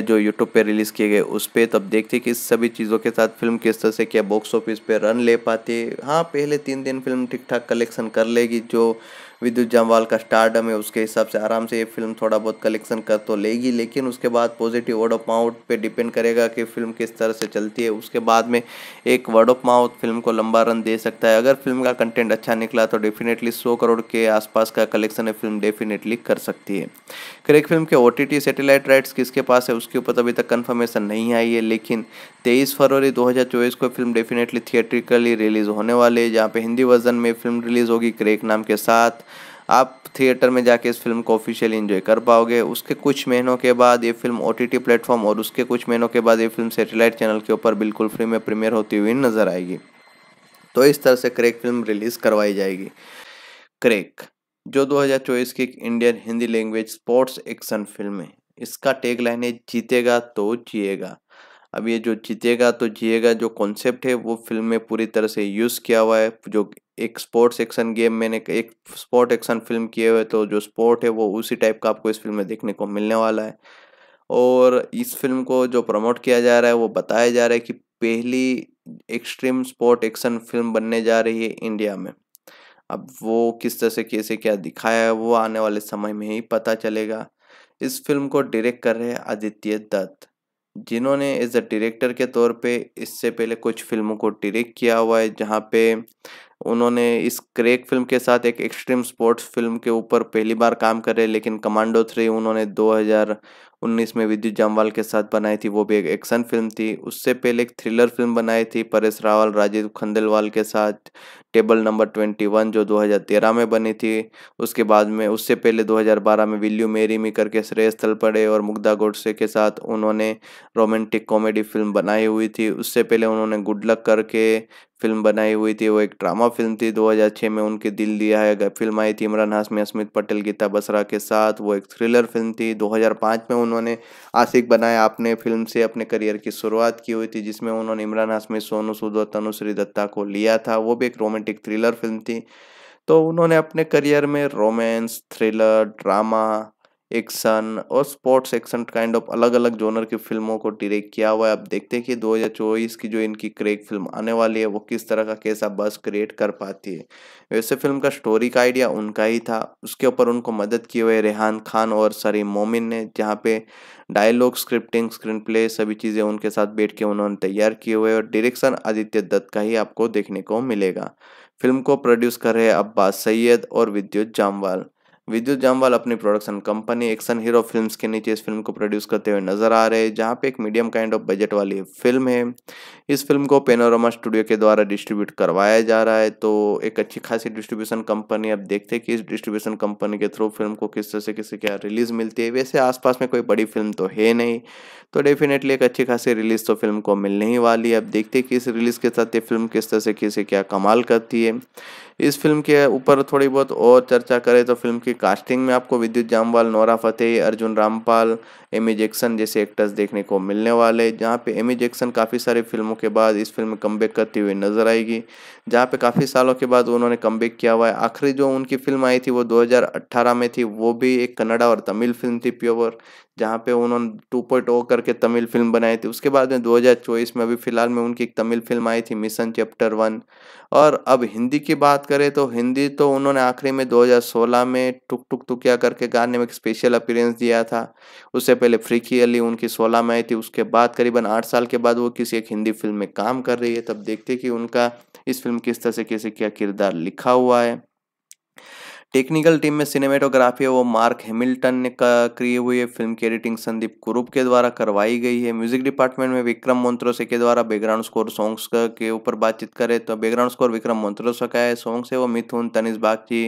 जो यूट्यूब पे रिलीज़ किए गए उस पर। तब देखते कि इस सभी चीज़ों के साथ फिल्म किस तरह से क्या बॉक्स ऑफिस पे रन ले पाती। हाँ, पहले 3 दिन फिल्म ठीक ठाक कलेक्शन कर लेगी, जो विद्युत जामवाल का स्टारडम है उसके हिसाब से आराम से ये फिल्म थोड़ा बहुत कलेक्शन कर तो लेगी, लेकिन उसके बाद पॉजिटिव वर्ड ऑफ माउथ पे डिपेंड करेगा कि फिल्म किस तरह से चलती है। उसके बाद में एक वर्ड ऑफ माउथ फिल्म को लंबा रन दे सकता है। अगर फिल्म का कंटेंट अच्छा निकला तो डेफिनेटली 100 करोड़ के आसपास का कलेक्शन है फिल्म डेफिनेटली कर सकती है। क्रैक फिल्म के OTT सैटेलाइट राइट्स किसके पास है उसके ऊपर अभी तक कन्फर्मेशन नहीं आई है, लेकिन 23 फरवरी 2024 को फिल्म डेफिनेटली थिएट्रिकली रिलीज़ होने वाली है, जहाँ पे हिंदी वर्जन में फिल्म रिलीज़ होगी क्रैक नाम के साथ। आप थिएटर में जाके इस फिल्म को ऑफिशियली एंजॉय कर पाओगे। उसके कुछ महीनों के बाद ये फिल्म OTT प्लेटफॉर्म और उसके कुछ महीनों के बाद ये फिल्म सैटेलाइट चैनल के ऊपर बिल्कुल फ्री में प्रीमियर होती हुई नज़र आएगी। तो इस तरह से क्रैक फिल्म रिलीज़ करवाई जाएगी। क्रैक जो 2024 की Indian Hindi language sports action film है। इसका टैगलाइन है जीतेगा तो जिएगा। अब ये जो जीतेगा तो जिएगा जो कॉन्सेप्ट है वो फिल्म में पूरी तरह से यूज़ किया हुआ है। जो एक स्पोर्ट्स एक्शन गेम मैंने एक स्पोर्ट एक्शन फिल्म किए हुए तो जो स्पोर्ट है वो उसी टाइप का आपको इस फिल्म में देखने को मिलने वाला है। और इस फिल्म को जो प्रमोट किया जा रहा है वो बताया जा रहा है कि पहली एक्सट्रीम स्पोर्ट एक्शन फिल्म बनने जा रही है इंडिया में। अब वो किस तरह से कैसे क्या दिखाया है वो आने वाले समय में ही पता चलेगा। इस फिल्म को डायरेक्ट कर रहे हैं आदित्य दत्त, जिन्होंने एज अ डायरेक्टर के तौर पे इससे पहले कुछ फिल्मों को डायरेक्ट किया हुआ है, जहाँ पे उन्होंने इस क्रैक फिल्म के साथ एक एक्सट्रीम स्पोर्ट्स फिल्म के ऊपर पहली बार काम कर रहे। लेकिन कमांडो 3 उन्होंने 2019 में विद्युत जामवाल के साथ बनाई थी, वो भी एक एक्शन फिल्म थी। उससे पहले एक थ्रिलर फिल्म बनाई थी परेश रावल, राजीव खंडेलवाल के साथ, टेबल नंबर 21 जो 2013 में बनी थी। उसके बाद में उससे पहले 2012 में विल्यू मेरी मी करके श्रेयस तलपड़े और मुग्धा गोडसे के साथ उन्होंने रोमांटिक कॉमेडी फिल्म बनाई हुई थी। उससे पहले उन्होंने गुड लक करके फिल्म बनाई हुई थी, वो एक ड्रामा फिल्म थी। 2006 में उनके दिल दिया है फिल्म आई थी इमरान हाशमी, अस्मित पटेल, गीता बसरा के साथ, वो एक थ्रिलर फिल्म थी। 2005 में उन्होंने आशिक बनाया आपने फिल्म से अपने करियर की शुरुआत की हुई थी, जिसमें उन्होंने इमरान हाशमी, सोनू सूद और तनुश्री दत्ता को लिया था, वो भी एक रोमांटिक थ्रिलर फिल्म थी। तो उन्होंने अपने करियर में रोमांस, थ्रिलर, ड्रामा, एक्शन और स्पोर्ट्स एक्शन काइंड ऑफ अलग अलग जोनर की फिल्मों को डायरेक्ट किया हुआ है। अब देखते हैं कि 2024 की जो इनकी क्रैक फिल्म आने वाली है वो किस तरह का कैसा बस क्रिएट कर पाती है। वैसे फिल्म का स्टोरी का आइडिया उनका ही था, उसके ऊपर उनको मदद किए हुए रेहान खान और सरीम मोमिन ने, जहाँ पे डायलॉग, स्क्रिप्टिंग, स्क्रीन प्ले सभी चीज़ें उनके साथ बैठ के उन्होंने तैयार किए हुए और डायरेक्शन आदित्य दत्त का ही आपको देखने को मिलेगा। फिल्म को प्रोड्यूस कर रहे अब्बास सैयद और विद्युत जामवाल। विद्युत जामवाल अपनी production company action hero films के नीचे इस फिल्म को प्रोड्यूस करते हुए नजर आ रहे हैं, जहाँ पे एक मीडियम काइंड ऑफ बजट वाली फिल्म है। इस फिल्म को पेनोरामा स्टूडियो के द्वारा डिस्ट्रीब्यूट करवाया जा रहा है, तो एक अच्छी खासी डिस्ट्रीब्यूशन कंपनी। अब देखते हैं कि इस डिस्ट्रीब्यूशन कंपनी के थ्रू फिल्म को किस तरह से किसी क्या रिलीज़ मिलती है। वैसे आसपास में कोई बड़ी फिल्म तो है नहीं, तो डेफिनेटली एक अच्छी खासी रिलीज़ तो फिल्म को मिलने ही वाली है। अब देखते हैं कि इस रिलीज़ के साथ ये फिल्म किस तरह से किसी क्या कमाल करती है। इस फिल्म के ऊपर थोड़ी बहुत और चर्चा करें तो फिल्म की कास्टिंग में आपको Vidyut Jammwal, Nora Fatehi, Arjun Rampal, Amy Jackson जैसे एक्टर्स देखने को मिलने वाले, जहां पे एमी जैक्सन काफ़ी सारी फिल्मों के बाद इस फिल्म में कमबैक करती हुई नजर आएगी, जहां पे काफ़ी सालों के बाद उन्होंने कमबैक किया हुआ है। आखिरी जो उनकी फिल्म आई थी वो 2018 में थी, वो भी एक कन्नड़ा और तमिल फिल्म थी प्योर, जहाँ पे उन्होंने 2.0 करके तमिल फिल्म बनाई थी। उसके बाद में 2024 में अभी फ़िलहाल में उनकी एक तमिल फिल्म आई थी मिशन चैप्टर 1। और अब हिंदी की बात करें तो हिंदी तो उन्होंने आखिरी में 2016 में टुक टुक टुकिया करके गाने में एक स्पेशल अपीयरेंस दिया था। उससे पहले फ्रीकी अली उनकी 2016 में आई थी। उसके बाद करीबन 8 साल के बाद वो किसी एक हिंदी फिल्म में काम कर रही है। तब देखते कि उनका इस फिल्म किस तरह से कैसे क्या किरदार लिखा हुआ है। टेक्निकल टीम में सिनेमेटोग्राफी है वो मार्क हैमिल्टन ने की हुई है। फिल्म की एडिटिंग संदीप कुरूप के द्वारा करवाई गई है। म्यूजिक डिपार्टमेंट में विक्रम मोन्ट्रोसे के द्वारा बैकग्राउंड स्कोर सॉन्ग्स के ऊपर बातचीत करें तो बैकग्राउंड स्कोर विक्रम मोन्ट्रोसे का है। सॉन्ग्स है वो मिथुन, तनिष्क बागची,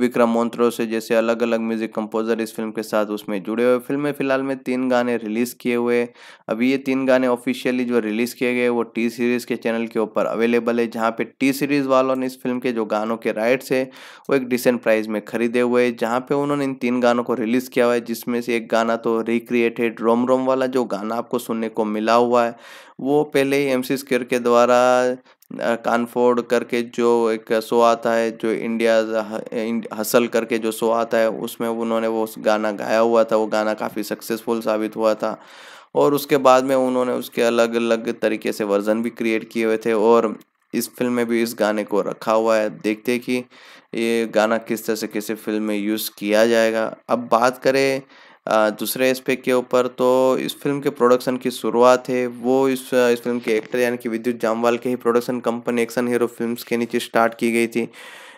विक्रम मोन्ट्रोसे जैसे अलग अलग म्यूजिक कंपोजर इस फिल्म के साथ उसमें जुड़े हुए। फिल्म में फिलहाल में 3 गाने रिलीज किए हुए। अभी ये 3 गाने ऑफिशियली जो रिलीज किए गए वो T-Series के चैनल के ऊपर अवेलेबल है, जहाँ पे T-Series वालों ने इस फिल्म के जो गानों के राइट्स है वो एक डिसेंट प्राइस में खरीदे हुए हैं, जहाँ पे उन्होंने इन 3 गानों को रिलीज किया हुआ है। जिसमें से एक गाना तो रिक्रिएटेड रोम रोम वाला जो गाना आपको सुनने को मिला हुआ है वो पहले ही MC स्क्वेयर के द्वारा कानफोर्ड करके जो एक शो आता है, जो इंडिया हसल करके जो शो आता है, उसमें उन्होंने वो गाना गाया हुआ था। वो गाना काफ़ी सक्सेसफुल साबित हुआ था और उसके बाद में उन्होंने उसके अलग अलग तरीके से वर्जन भी क्रिएट किए हुए थे और इस फिल्म में भी इस गाने को रखा हुआ है। देखते हैं कि ये गाना किस तरह से किसी फिल्म में यूज़ किया जाएगा। अब बात करें दूसरे एस्पेक्ट के ऊपर तो इस फिल्म के प्रोडक्शन की शुरुआत है वो इस फिल्म के एक्टर यानी कि विद्युत जामवाल के ही production company action hero films के नीचे स्टार्ट की गई थी।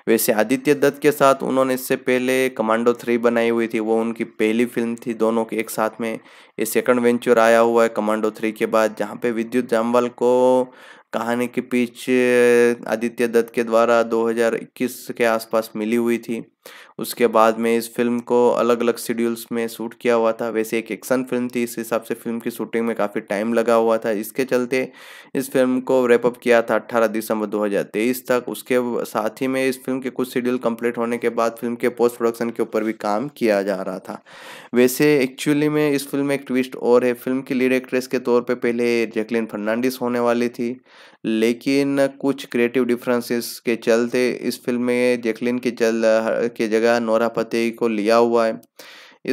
वैसे आदित्य दत्त के साथ उन्होंने इससे पहले कमांडो 3 बनाई हुई थी, वो उनकी पहली फिल्म थी दोनों के एक साथ में। ये सेकंड वेंचर आया हुआ है कमांडो 3 के बाद, जहाँ पे विद्युत जामवाल को कहानी के पीछ आदित्य दत्त के द्वारा 2021 के आसपास मिली हुई थी। उसके बाद में इस फिल्म को अलग अलग शेड्यूल्स में शूट किया हुआ था। वैसे एक एक्शन फिल्म थी, इस हिसाब से फिल्म की शूटिंग में काफ़ी टाइम लगा हुआ था। इसके चलते इस फिल्म को रैपअप किया था 18 दिसंबर 2023 तक। उसके साथ ही में इस फिल्म के कुछ शेड्यूल कंप्लीट होने के बाद फिल्म के पोस्ट प्रोडक्शन के ऊपर भी काम किया जा रहा था। वैसे एक्चुअली में इस फिल्म में एक ट्विस्ट और है। फिल्म की लीड एक्ट्रेस के तौर पर पहले जैकलिन फर्नांडिस होने वाली थी, लेकिन कुछ क्रिएटिव डिफरेंसेस के चलते इस फिल्म में जैकलिन के जगह नोरा फतेही को लिया हुआ है।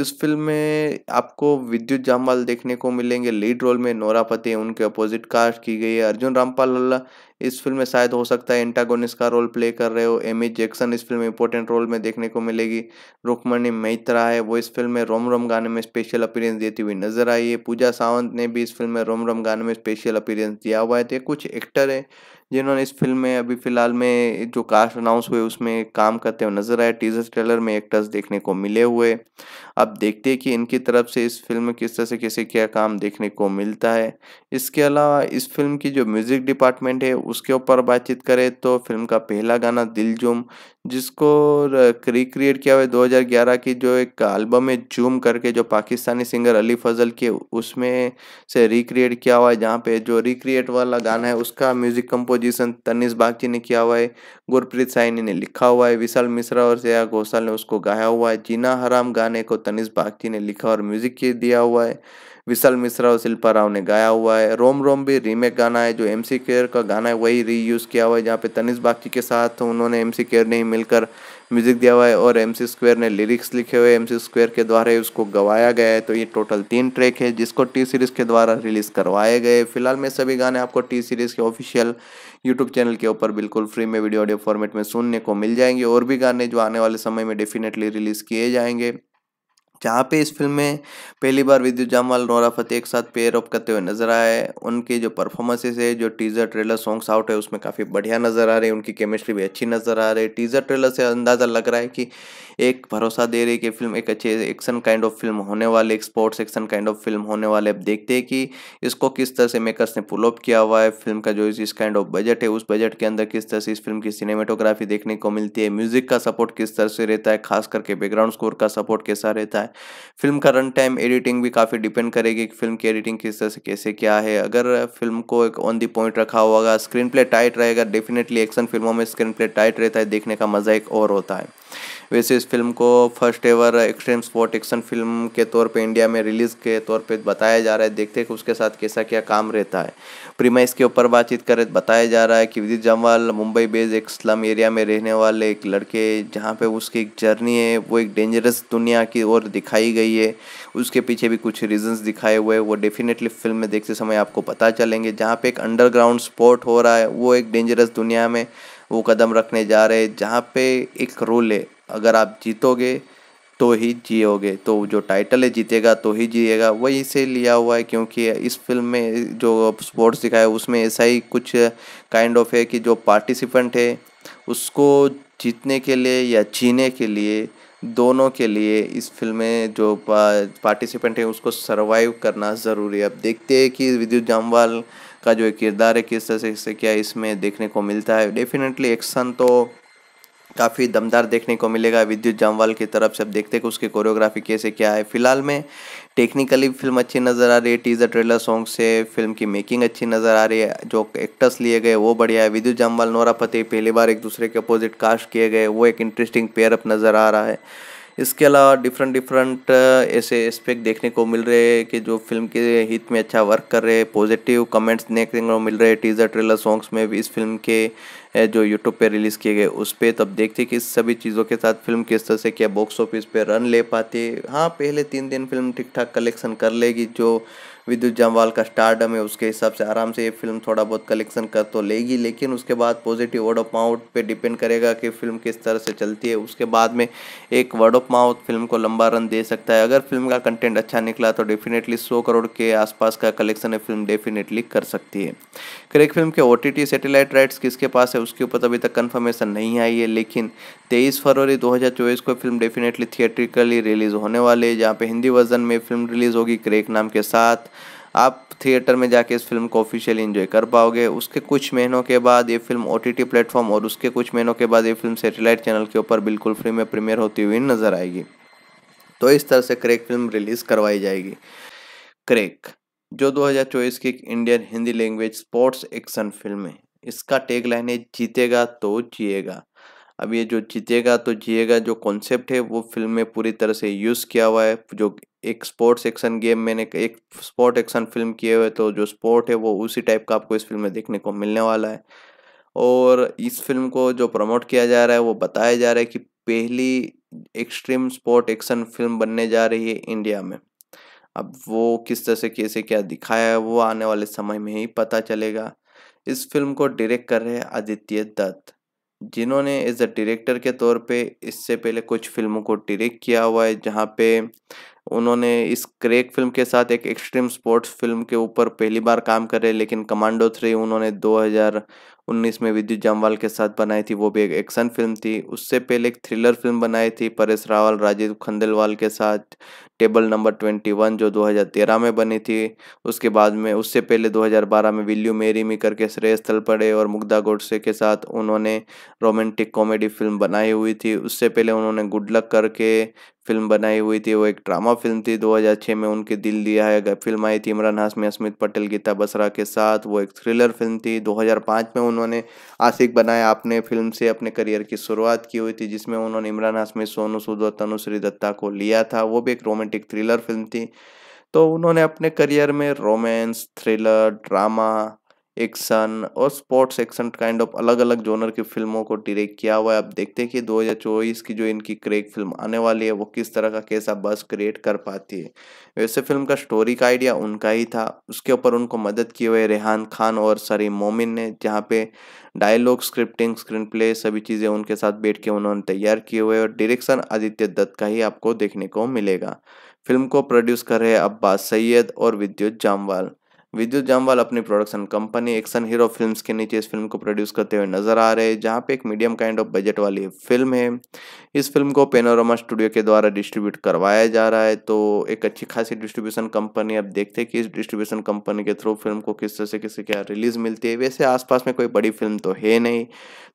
इस फिल्म में आपको विद्युत जामवाल देखने को मिलेंगे लीड रोल में, नोरा फतेही उनके अपोजिट कास्ट की गई है। अर्जुन रामपाल इस फिल्म में शायद हो सकता है एंटागोनिस्ट का रोल प्ले कर रहे हो। एमी जैक्सन इस फिल्म में इंपॉर्टेंट रोल में देखने को मिलेगी। रुक्मिणी मैत्रा है वो इस फिल्म में रोम रोम गाने में स्पेशल अपीयरेंस देती हुई नजर आई है। पूजा सावंत ने भी इस फिल्म में रोम रोम गाने में स्पेशल अपीयरेंस दिया हुआ है। तो कुछ एक्टर है जिन्होंने इस फिल्म में अभी फिलहाल में जो कास्ट अनाउंस हुए उसमें काम करते हुए नजर आए। टीजर ट्रेलर में एक्टर्स देखने को मिले हुए। अब देखते हैं कि इनकी तरफ से इस फिल्म में किस तरह से किसे क्या काम देखने को मिलता है। इसके अलावा इस फिल्म की जो म्यूजिक डिपार्टमेंट है उसके ऊपर बातचीत करें तो फिल्म का पहला गाना दिलजूम, जिसको रिक्रिएट किया हुआ 2011 की जो एक एल्बम है जूम करके, जो पाकिस्तानी सिंगर अली फजल के उसमें से रिक्रिएट किया हुआ है, जहाँ पे जो रिक्रिएट वाला गाना है उसका म्यूजिक कंपोजिशन तनिष्क बागची ने किया हुआ है, गुरप्रीत साइनी ने लिखा हुआ है, विशाल मिश्रा और श्रेया घोषाल ने उसको गाया हुआ है। जीना हराम गाने को तनिष्क बागची ने लिखा और म्यूजिक दिया हुआ है, विशाल मिश्रा और शिल्पा राव ने गाया हुआ है। रोम रोम भी रीमेक गाना है, जो MC स्क्वेयर का गाना है वही रीयूज़ किया हुआ है, जहाँ पे तनिष्क बागची के साथ उन्होंने MC स्क्वेयर ने मिलकर म्यूजिक दिया हुआ है और MC स्क्वेयर ने लिरिक्स लिखे हुए, MC स्क्वेयर के द्वारा ही उसको गवाया गया है। तो ये टोटल 3 ट्रैक है जिसको T-Series के द्वारा रिलीज़ करवाए गए। फिलहाल में सभी गाने आपको T-Series के ऑफिशियल YouTube चैनल के ऊपर बिल्कुल फ्री में वीडियो ऑडियो फॉर्मेट में सुनने को मिल जाएंगे। और भी गाने जो आने वाले समय में डेफिनेटली रिलीज़ किए जाएंगे, जहाँ पे इस फिल्म में पहली बार विद्युत जामवाल नोरा फतेही एक साथ पेयर अप करते हुए नजर आए। उनके जो परफॉर्मेंसेस है, जो टीजर ट्रेलर सॉन्ग्स आउट है उसमें काफ़ी बढ़िया नज़र आ रही है, उनकी केमिस्ट्री भी अच्छी नज़र आ रही है। टीजर ट्रेलर से अंदाज़ा लग रहा है कि एक भरोसा दे रही है कि फिल्म एक अच्छे एक्शन काइंड ऑफ फिल्म होने वाली, एक sports action kind of film होने वाले। अब देखते हैं कि इसको किस तरह से मेकर्स ने पुल अप किया हुआ है। फिल्म का जो इस काइंड ऑफ बजट है, उस बजट के अंदर किस तरह से इस फिल्म की सिनेमेटोग्राफी देखने को मिलती है, म्यूजिक का सपोर्ट किस तरह से रहता है, खास करके बैकग्राउंड स्कोर का सपोर्ट कैसा रहता है। फिल्म का रन टाइम एडिटिंग भी काफ़ी डिपेंड करेगी कि फिल्म की एडिटिंग किस तरह से कैसे क्या है। अगर फिल्म को एक ऑन दी पॉइंट रखा होगा, स्क्रीन प्ले टाइट रहेगा, डेफिनेटली एक्शन फिल्मों में स्क्रीन प्ले टाइट रहता है, देखने का मजा एक और होता है। वैसे इस फिल्म को first ever extreme sport action film के तौर पे इंडिया में रिलीज़ के तौर पे बताया जा रहा है। देखते हैं कि उसके साथ कैसा क्या काम रहता है। प्रीमाइस के ऊपर बातचीत करें तो बताया जा रहा है कि विद्युत जामवाल मुंबई बेस्ड एक स्लम एरिया में रहने वाले एक लड़के, जहाँ पे उसकी एक जर्नी है वो एक डेंजरस दुनिया की ओर दिखाई गई है। उसके पीछे भी कुछ रीजंस दिखाए हुए हैं, वो डेफिनेटली फिल्म में देखते समय आपको पता चलेंगे। जहाँ पर एक अंडरग्राउंड स्पोर्ट हो रहा है, वो एक डेंजरस दुनिया में वो कदम रखने जा रहे हैं, जहाँ पे एक रोल है अगर आप जीतोगे तो ही जियोगे, तो जो टाइटल है जीतेगा तो ही जिएगा, वही से लिया हुआ है। क्योंकि इस फिल्म में जो स्पोर्ट्स दिखाया उसमें ऐसा ही कुछ काइंड ऑफ है कि जो पार्टिसिपेंट है उसको जीतने के लिए या जीने के लिए, दोनों के लिए इस फिल्म में जो पार्टिसिपेंट है उसको सरवाइव करना ज़रूरी है। अब देखते हैं कि विद्युत जामवाल का जो किरदार है किस तरह से क्या इसमें देखने को मिलता है। डेफिनेटली एक्शन तो काफ़ी दमदार देखने को मिलेगा विद्युत जामवाल की तरफ से। अब देखते हैं कि उसकी कोरियोग्राफी कैसे क्या है। फिलहाल में टेक्निकली फिल्म अच्छी नज़र आ रही है, टीजर ट्रेलर सॉन्ग से फिल्म की मेकिंग अच्छी नज़र आ रही है, जो एक्टर्स लिए गए वो बढ़िया है। विद्युत जामवाल, नोरा फतेही पहली बार एक दूसरे के अपोजिट कास्ट किए गए, वो एक इंटरेस्टिंग पेयरअप नज़र आ रहा है। इसके अलावा डिफरेंट ऐसे एस्पेक्ट देखने को मिल रहे हैं कि जो फिल्म के हित में अच्छा वर्क कर रहे हैं। पॉजिटिव कमेंट्स देखने को मिल रहे हैं टीजर ट्रेलर सॉन्ग्स में भी इस फिल्म के जो यूट्यूब पे रिलीज़ किए गए उस पर। तब देखते कि इस सभी चीज़ों के साथ फिल्म किस तरह से क्या बॉक्स ऑफिस पे रन ले पाती। हाँ, पहले 3 दिन फिल्म ठीक ठाक कलेक्शन कर लेगी, जो विद्युत जामवाल का स्टारडम है उसके हिसाब से आराम से ये फिल्म थोड़ा बहुत कलेक्शन कर तो लेगी, लेकिन उसके बाद पॉजिटिव वर्ड ऑफ माउथ पे डिपेंड करेगा कि फिल्म किस तरह से चलती है। उसके बाद में एक वर्ड ऑफ माउथ फिल्म को लंबा रन दे सकता है। अगर फिल्म का कंटेंट अच्छा निकला तो डेफिनेटली 100 करोड़ के आसपास का कलेक्शन है फिल्म डेफिनेटली कर सकती है। क्रैक फिल्म के OTT सैटेलाइट राइट्स किसके पास है उसके ऊपर अभी तक कन्फर्मेशन नहीं आई है, लेकिन 23 फरवरी 2024 को फिल्म डेफिनेटली थिएट्रिकली रिलीज़ होने वाली है, जहाँ पे हिंदी वर्जन में फिल्म रिलीज़ होगी क्रैक नाम के साथ। आप थिएटर में जाके इस फिल्म को ऑफिशियली एंजॉय कर पाओगे। उसके कुछ महीनों के बाद ये फिल्म OTT प्लेटफॉर्म और उसके कुछ महीनों के बाद ये फिल्म सैटेलाइट चैनल के ऊपर बिल्कुल फ्री में प्रीमियर होती हुई नजर आएगी। तो इस तरह से क्रैक फिल्म रिलीज़ करवाई जाएगी। क्रैक जो 2024 की Indian Hindi language sports action film है। इसका टैगलाइन है जीतेगा तो जिएगा। अब ये जो जीतेगा तो जिएगा जो कॉन्सेप्ट है वो फिल्म में पूरी तरह से यूज़ किया हुआ है। जो एक स्पोर्ट्स एक्शन गेम मैंने एक स्पोर्ट एक्शन फिल्म किए हुए तो जो स्पोर्ट है वो उसी टाइप का आपको इस फिल्म में देखने को मिलने वाला है। और इस फिल्म को जो प्रमोट किया जा रहा है वो बताया जा रहा है कि पहली एक्सट्रीम स्पोर्ट एक्शन फिल्म बनने जा रही है इंडिया में। अब वो किस तरह से कैसे क्या दिखाया है वो आने वाले समय में ही पता चलेगा। इस फिल्म को डायरेक्ट कर रहे हैं आदित्य दत्त, जिन्होंने एज अ डायरेक्टर के तौर पे इससे पहले कुछ फिल्मों को डायरेक्ट किया हुआ है, जहाँ पे उन्होंने इस क्रैक फिल्म के साथ एक एक्सट्रीम स्पोर्ट्स फिल्म के ऊपर पहली बार काम कर रहे। लेकिन कमांडो 3 उन्होंने 2019 में विद्युत जामवाल के साथ बनाई थी, वो भी एक एक्शन फिल्म थी। उससे पहले एक थ्रिलर फिल्म बनाई थी परेश रावल, राजीव खंडेलवाल के साथ टेबल नंबर 21 जो 2013 में बनी थी। उसके बाद में उससे पहले 2012 में विल्यू मेरी मी करके श्रेयस तलपड़े और मुग्धा गोडसे के साथ उन्होंने रोमांटिक कॉमेडी फिल्म बनाई हुई थी। उससे पहले उन्होंने गुड लक करके फिल्म बनाई हुई थी, वो एक ड्रामा फिल्म थी। 2006 में उनके दिल दिया है फिल्म आई थी इमरान हाशमी, अस्मित पटेल, गीता बसरा के साथ, वो एक थ्रिलर फिल्म थी। 2005 में उन्होंने आशिक बनाया आपने फिल्म से अपने करियर की शुरुआत की हुई थी, जिसमें उन्होंने इमरान हाशमी, सोनू सूद और तनुश्री दत्ता को लिया था, वो भी एक रोमांटिक थ्रिलर फिल्म थी। तो उन्होंने अपने करियर में रोमांस, थ्रिलर, ड्रामा, एक्शन और स्पोर्ट्स एक्शन काइंड ऑफ अलग अलग जोनर की फिल्मों को डायरेक्ट किया हुआ है। अब देखते हैं कि 2024 की जो इनकी क्रैक फिल्म आने वाली है वो किस तरह का कैसा बस क्रिएट कर पाती है। वैसे फिल्म का स्टोरी का आइडिया उनका ही था, उसके ऊपर उनको मदद किए हुए रेहान खान और सरीम मोमिन ने, जहाँ पे डायलॉग, स्क्रिप्टिंग, स्क्रीन प्ले सभी चीज़ें उनके साथ बैठ के उन्होंने तैयार किए हुए और डायरेक्शन आदित्य दत्त का ही आपको देखने को मिलेगा। फिल्म को प्रोड्यूस कर रहे अब्बास सैयद और विद्युत जामवाल। विद्युत जामवाल अपनी production company action hero films के नीचे इस फिल्म को प्रोड्यूस करते हुए नजर आ रहे हैं, जहाँ पे एक मीडियम काइंड ऑफ बजट वाली फिल्म है। इस फिल्म को पेनोरामा स्टूडियो के द्वारा डिस्ट्रीब्यूट करवाया जा रहा है, तो एक अच्छी खासी डिस्ट्रीब्यूशन कंपनी। अब देखते हैं कि इस डिस्ट्रीब्यूशन कंपनी के थ्रू फिल्म को किस तरह से किसी क्या रिलीज़ मिलती है। वैसे आसपास में कोई बड़ी फिल्म तो है नहीं,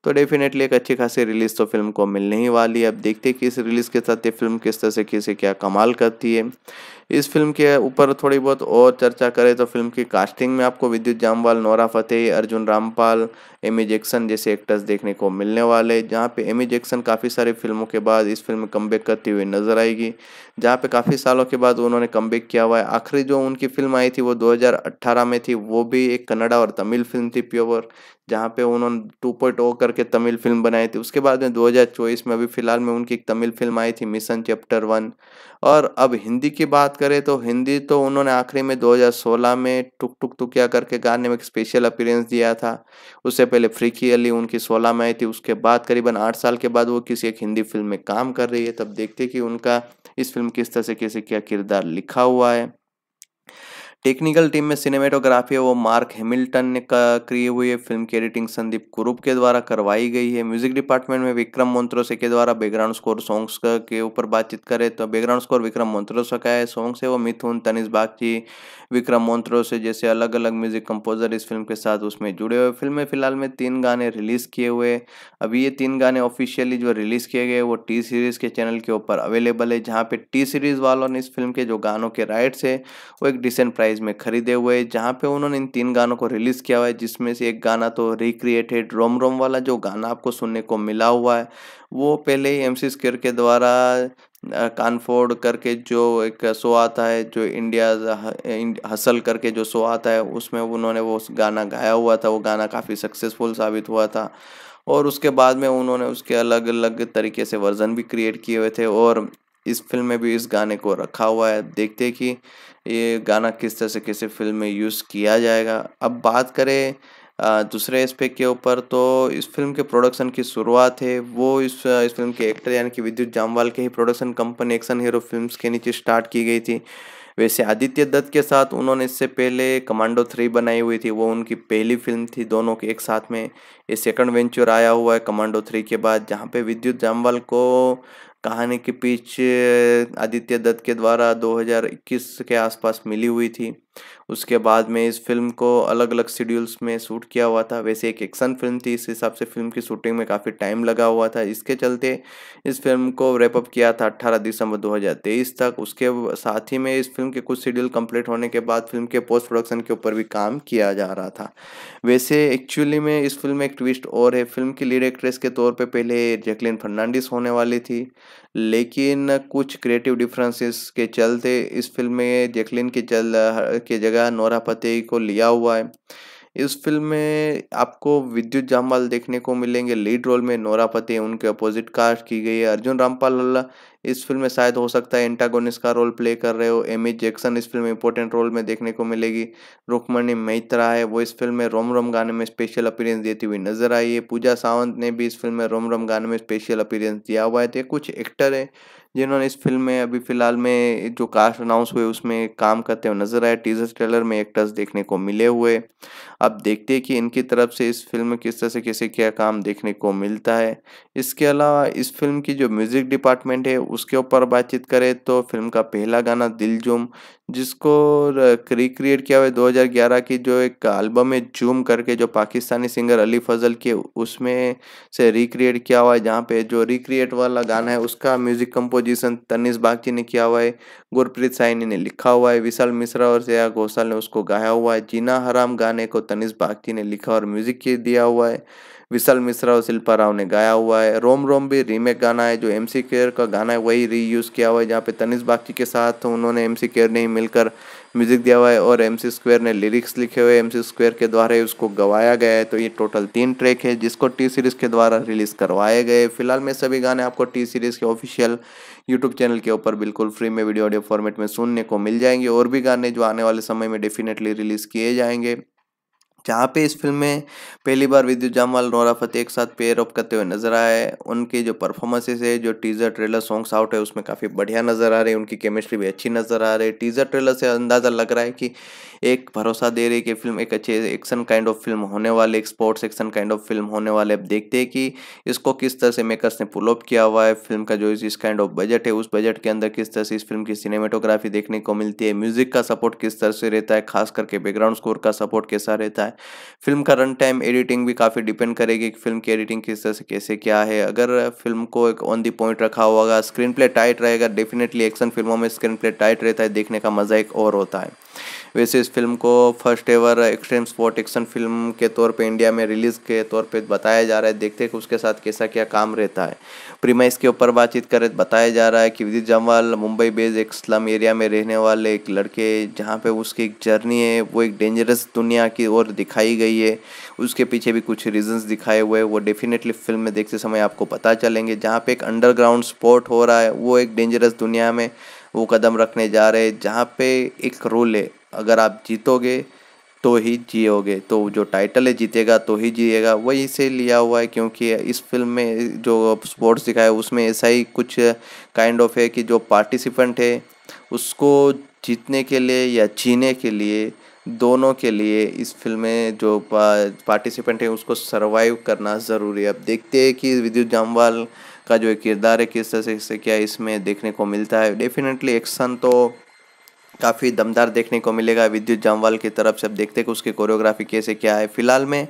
तो डेफिनेटली एक अच्छी खासी रिलीज़ तो फिल्म को मिलने ही वाली है। अब देखते हैं कि इस रिलीज़ के साथ ये फिल्म किस तरह से किसी क्या कमाल करती है। इस फिल्म के ऊपर थोड़ी बहुत और चर्चा करें तो फिल्म की कास्टिंग में आपको Vidyut Jammwal, Nora Fatehi, Arjun Rampal, Amy Jackson जैसे एक्टर्स देखने को मिलने वाले, जहां पे एमी जैक्सन काफ़ी सारी फिल्मों के बाद इस फिल्म में कमबैक करती हुई नजर आएगी, जहां पे काफ़ी सालों के बाद उन्होंने कमबैक किया हुआ है। आखिरी जो उनकी फिल्म आई थी वो 2018 में थी, वो भी एक कन्नड़ा और तमिल फिल्म थी प्योर, जहाँ पे उन्होंने 2.0 करके तमिल फिल्म बनाई थी। उसके बाद में 2024 में अभी फ़िलहाल में उनकी एक तमिल फिल्म आई थी मिशन चैप्टर 1। और अब हिंदी की बात करें तो हिंदी तो उन्होंने आखिरी में 2016 में टुक टुक टुकिया करके गाने में एक स्पेशल अपीयरेंस दिया था। उससे पहले फ्रीकी अली उनकी 2016 में आई थी। उसके बाद करीबन 8 साल के बाद वो किसी एक हिंदी फिल्म में काम कर रही है। तब देखते कि उनका इस फिल्म किस तरह से कैसे क्या किरदार लिखा हुआ है। टेक्निकल टीम में सिनेमेटोग्राफी है वो मार्क हैमिल्टन ने की हुई है। फिल्म की एडिटिंग संदीप कुरूप के द्वारा करवाई गई है। म्यूजिक डिपार्टमेंट में विक्रम मोन्ट्रोसे के द्वारा बैकग्राउंड स्कोर सॉन्ग्स के ऊपर बातचीत करें तो बैकग्राउंड स्कोर विक्रम मोन्ट्रोसे का है। सॉन्ग्स है वो मिथुन, तनिष्क बागची, विक्रम मोन्ट्रोसे जैसे अलग अलग म्यूजिक कंपोजर इस फिल्म के साथ उसमें जुड़े हुए। फिल्म में फिलहाल में 3 गाने रिलीज किए हुए। अभी ये 3 गाने ऑफिशियली जो रिलीज किए गए वो T-Series के चैनल के ऊपर अवेलेबल है, जहाँ पे T-Series वालों ने इस फिल्म के जो गानों के राइट्स है वो एक डिसेंट प्राइस में खरीदे हुए, जहाँ पे उन्होंने इन 3 गानों को रिलीज किया हुआ है। जिसमें से एक गाना तो रिक्रिएटेड रोम रोम वाला जो गाना आपको सुनने को मिला हुआ है वो पहले ही MC स्क्वेयर के द्वारा कानफोर्ड करके जो एक शो आता है, जो इंडिया हसल करके जो शो आता है, उसमें उन्होंने वो गाना गाया हुआ था। वो गाना काफ़ी सक्सेसफुल साबित हुआ था और उसके बाद में उन्होंने उसके अलग अलग तरीके से वर्जन भी क्रिएट किए हुए थे और इस फिल्म में भी इस गाने को रखा हुआ है। देखते हैं कि ये गाना किस तरह से किसी फिल्म में यूज़ किया जाएगा। अब बात करें दूसरे एस्पेक्ट के ऊपर तो इस फिल्म के प्रोडक्शन की शुरुआत है वो इस फिल्म के एक्टर यानी कि विद्युत जामवाल के ही production company action hero films के नीचे स्टार्ट की गई थी। वैसे आदित्य दत्त के साथ उन्होंने इससे पहले कमांडो 3 बनाई हुई थी, वो उनकी पहली फिल्म थी दोनों के एक साथ में। ये सेकंड वेंचर आया हुआ है कमांडो 3 के बाद, जहाँ पे विद्युत जामवाल को कहानी के पीछ आदित्य दत्त के द्वारा 2021 के आसपास मिली हुई थी। उसके बाद में इस फिल्म को अलग अलग शेड्यूल्स में शूट किया हुआ था। वैसे एक एक्शन फिल्म थी, इस हिसाब से फिल्म की शूटिंग में काफ़ी टाइम लगा हुआ था। इसके चलते इस फिल्म को रैपअप किया था 18 दिसंबर 2023 तक। उसके साथ ही में इस फिल्म के कुछ शेड्यूल कंप्लीट होने के बाद फिल्म के पोस्ट प्रोडक्शन के ऊपर भी काम किया जा रहा था। वैसे एक्चुअली में इस फिल्म में एक ट्विस्ट और है। फिल्म की लीड एक्ट्रेस के तौर पर पहले जैकलिन फर्नांडिस होने वाली थी, लेकिन कुछ क्रिएटिव डिफरेंसेस के चलते इस फिल्म में जैकलिन के जगह नोरा फतेही को लिया हुआ है। इस फिल्म में आपको विद्युत जामवाल देखने को मिलेंगे लीड रोल में, नोरा फतेही उनके अपोजिट कास्ट की गई है। अर्जुन रामपाल इस फिल्म में शायद हो सकता है एंटागोनिस्ट का रोल प्ले कर रहे हो। एमी जैक्सन इस फिल्म में इंपॉर्टेंट रोल में देखने को मिलेगी। रुक्मिणी मैत्रा है वो इस फिल्म में रोम रोम गाने में स्पेशल अपीयरेंस देती हुई नजर आई है। पूजा सावंत ने भी इस फिल्म में रोम रोम गाने में स्पेशल अपीयरेंस दिया हुआ है। तो कुछ एक्टर है जिन्होंने इस फिल्म में अभी फिलहाल में जो कास्ट अनाउंस हुए उसमें काम करते हुए नजर आए। टीजर ट्रेलर में एक्टर्स देखने को मिले हुए। अब देखते हैं कि इनकी तरफ से इस फिल्म में किस तरह से किसे क्या काम देखने को मिलता है। इसके अलावा इस फिल्म की जो म्यूजिक डिपार्टमेंट है उसके ऊपर बातचीत करें तो फिल्म का पहला गाना दिल जूम, जिसको रिक्रिएट किया हुआ है 2011 की जो एक एल्बम है जूम करके, जो पाकिस्तानी सिंगर अली फजल के उसमें से रिक्रिएट किया हुआ है, जहाँ पे जो रिक्रिएट वाला गाना है उसका म्यूजिक कंपोजिशन तनिष्क बागची ने किया हुआ है, गुरप्रीत साइनी ने लिखा हुआ है, विशाल मिश्रा और श्रेया घोषाल ने उसको गाया हुआ है। जीना हराम गाने को तनिष्क बागची ने लिखा और म्यूजिक दिया हुआ है, विशाल मिश्रा और शिल्पा राव ने गाया हुआ है। रोम रोम भी रीमेक गाना है, जो MC स्क्वेयर का गाना है वही रीयूज़ किया हुआ है, जहाँ पे तनिष्क बागची के साथ उन्होंने MC स्क्वेयर ने ही मिलकर म्यूजिक दिया हुआ है और MC स्क्वेयर ने लिरिक्स लिखे हुए, MC स्क्वेयर के द्वारा ही उसको गवाया गया है। तो ये टोटल 3 ट्रैक है जिसको T-Series के द्वारा रिलीज़ करवाए गए। फिलहाल में सभी गाने आपको T-Series के ऑफिशियल यूट्यूब चैनल के ऊपर बिल्कुल फ्री में वीडियो ऑडियो फॉर्मेट में सुनने को मिल जाएंगे। और भी गाने जो आने वाले समय में डेफिनेटली रिलीज़ किए जाएंगे, जहाँ पे इस फिल्म में पहली बार विद्युत जामवाल नोरा फतेही एक साथ पेयर अप करते हुए नजर आए। उनकी जो परफॉर्मेंसेस है, जो टीजर ट्रेलर सॉन्ग्स आउट है उसमें काफ़ी बढ़िया नज़र आ रही है, उनकी केमिस्ट्री भी अच्छी नज़र आ रही है। टीजर ट्रेलर से अंदाज़ा लग रहा है कि एक भरोसा दे रही है कि फिल्म एक अच्छे एक्शन काइंड ऑफ फिल्म होने वाली, एक sports action kind of film होने वाले। अब देखते हैं कि इसको किस तरह से मेकर्स ने पुल अप किया हुआ है। फिल्म का जो जिस काइंड ऑफ बजट है उस बजट के अंदर किस तरह से इस फिल्म की सिनेमेटोग्राफी देखने को मिलती है, म्यूजिक का सपोर्ट किस तरह से रहता है, खास करके बैकग्राउंड स्कोर का सपोर्ट कैसा रहता है। फिल्म का रन टाइम एडिटिंग भी काफ़ी डिपेंड करेगी कि फिल्म की एडिटिंग किस तरह से कैसे क्या है। अगर फिल्म को एक ऑन दी पॉइंट रखा होगा, स्क्रीन प्ले टाइट रहेगा, डेफिनेटली एक्शन फिल्मों में स्क्रीन प्ले टाइट रहता है, देखने का मजा एक और होता है। वैसे इस फिल्म को first ever extreme sport action film के तौर पे इंडिया में रिलीज़ के तौर पे बताया जा रहा है। देखते हैं कि उसके साथ कैसा क्या काम रहता है। प्रीमाइस के ऊपर बातचीत करें तो बताया जा रहा है कि विद्युत जामवाल मुंबई बेस्ड एक स्लम एरिया में रहने वाले एक लड़के, जहाँ पे उसकी एक जर्नी है वो एक डेंजरस दुनिया की ओर दिखाई गई है। उसके पीछे भी कुछ रीजंस दिखाए हुए हैं, वो डेफिनेटली फिल्म में देखते समय आपको पता चलेंगे। जहाँ पे एक अंडरग्राउंड स्पोर्ट हो रहा है, वो एक डेंजरस दुनिया में वो कदम रखने जा रहे हैं, जहाँ पे एक रूल है, अगर आप जीतोगे तो ही जियोगे। तो जो टाइटल है जीतेगा तो ही जिएगा, वही से लिया हुआ है, क्योंकि इस फिल्म में जो स्पोर्ट्स दिखाया उसमें ऐसा ही कुछ काइंड ऑफ है कि जो पार्टिसिपेंट है उसको जीतने के लिए या जीने के लिए, दोनों के लिए इस फिल्म में जो पार्टिसिपेंट हैं उसको सरवाइव करना ज़रूरी है। अब देखते हैं कि विद्युत जामवाल का जो किरदार है किस तरह से क्या इसमें देखने को मिलता है। डेफिनेटली एक्शन तो काफ़ी दमदार देखने को मिलेगा विद्युत जामवाल की तरफ से। अब देखते हैं कि उसकी कोरियोग्राफी कैसे क्या है। फिलहाल में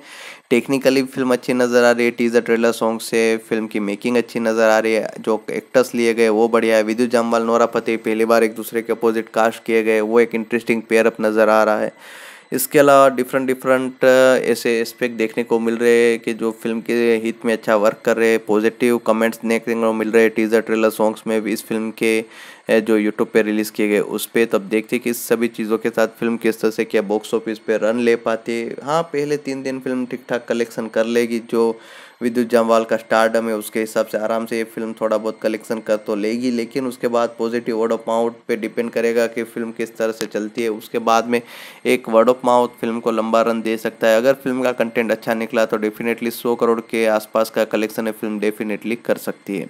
टेक्निकली फिल्म अच्छी नज़र आ रही है, टीजर ट्रेलर सॉन्ग से फिल्म की मेकिंग अच्छी नज़र आ रही है, जो एक्टर्स लिए गए वो बढ़िया है। विद्युत जामवाल, नोरा फतेही पहली बार एक दूसरे के अपोजिट कास्ट किए गए, वो एक इंटरेस्टिंग पेयरअप नज़र आ रहा है। इसके अलावा डिफरेंट ऐसे एस्पेक्ट देखने को मिल रहे हैं कि जो फिल्म के हित में अच्छा वर्क कर रहे हैं। पॉजिटिव कमेंट्स देखने को मिल रहे हैं टीजर ट्रेलर सॉन्ग्स में भी इस फिल्म के जो यूट्यूब पे रिलीज़ किए गए उस पर। तब देखते कि इस सभी चीज़ों के साथ फिल्म किस तरह से क्या बॉक्स ऑफिस पे रन ले पाती है। हाँ, पहले 3 दिन फिल्म ठीक ठाक कलेक्शन कर लेगी, जो विद्युत जामवाल का स्टारडम है उसके हिसाब से आराम से ये फिल्म थोड़ा बहुत कलेक्शन कर तो लेगी, लेकिन उसके बाद पॉजिटिव वर्ड ऑफ माउथ पे डिपेंड करेगा कि फिल्म किस तरह से चलती है। उसके बाद में एक वर्ड ऑफ माउथ फिल्म को लंबा रन दे सकता है। अगर फिल्म का कंटेंट अच्छा निकला तो डेफिनेटली 100 करोड़ के आसपास का कलेक्शन है फिल्म डेफिनेटली कर सकती है।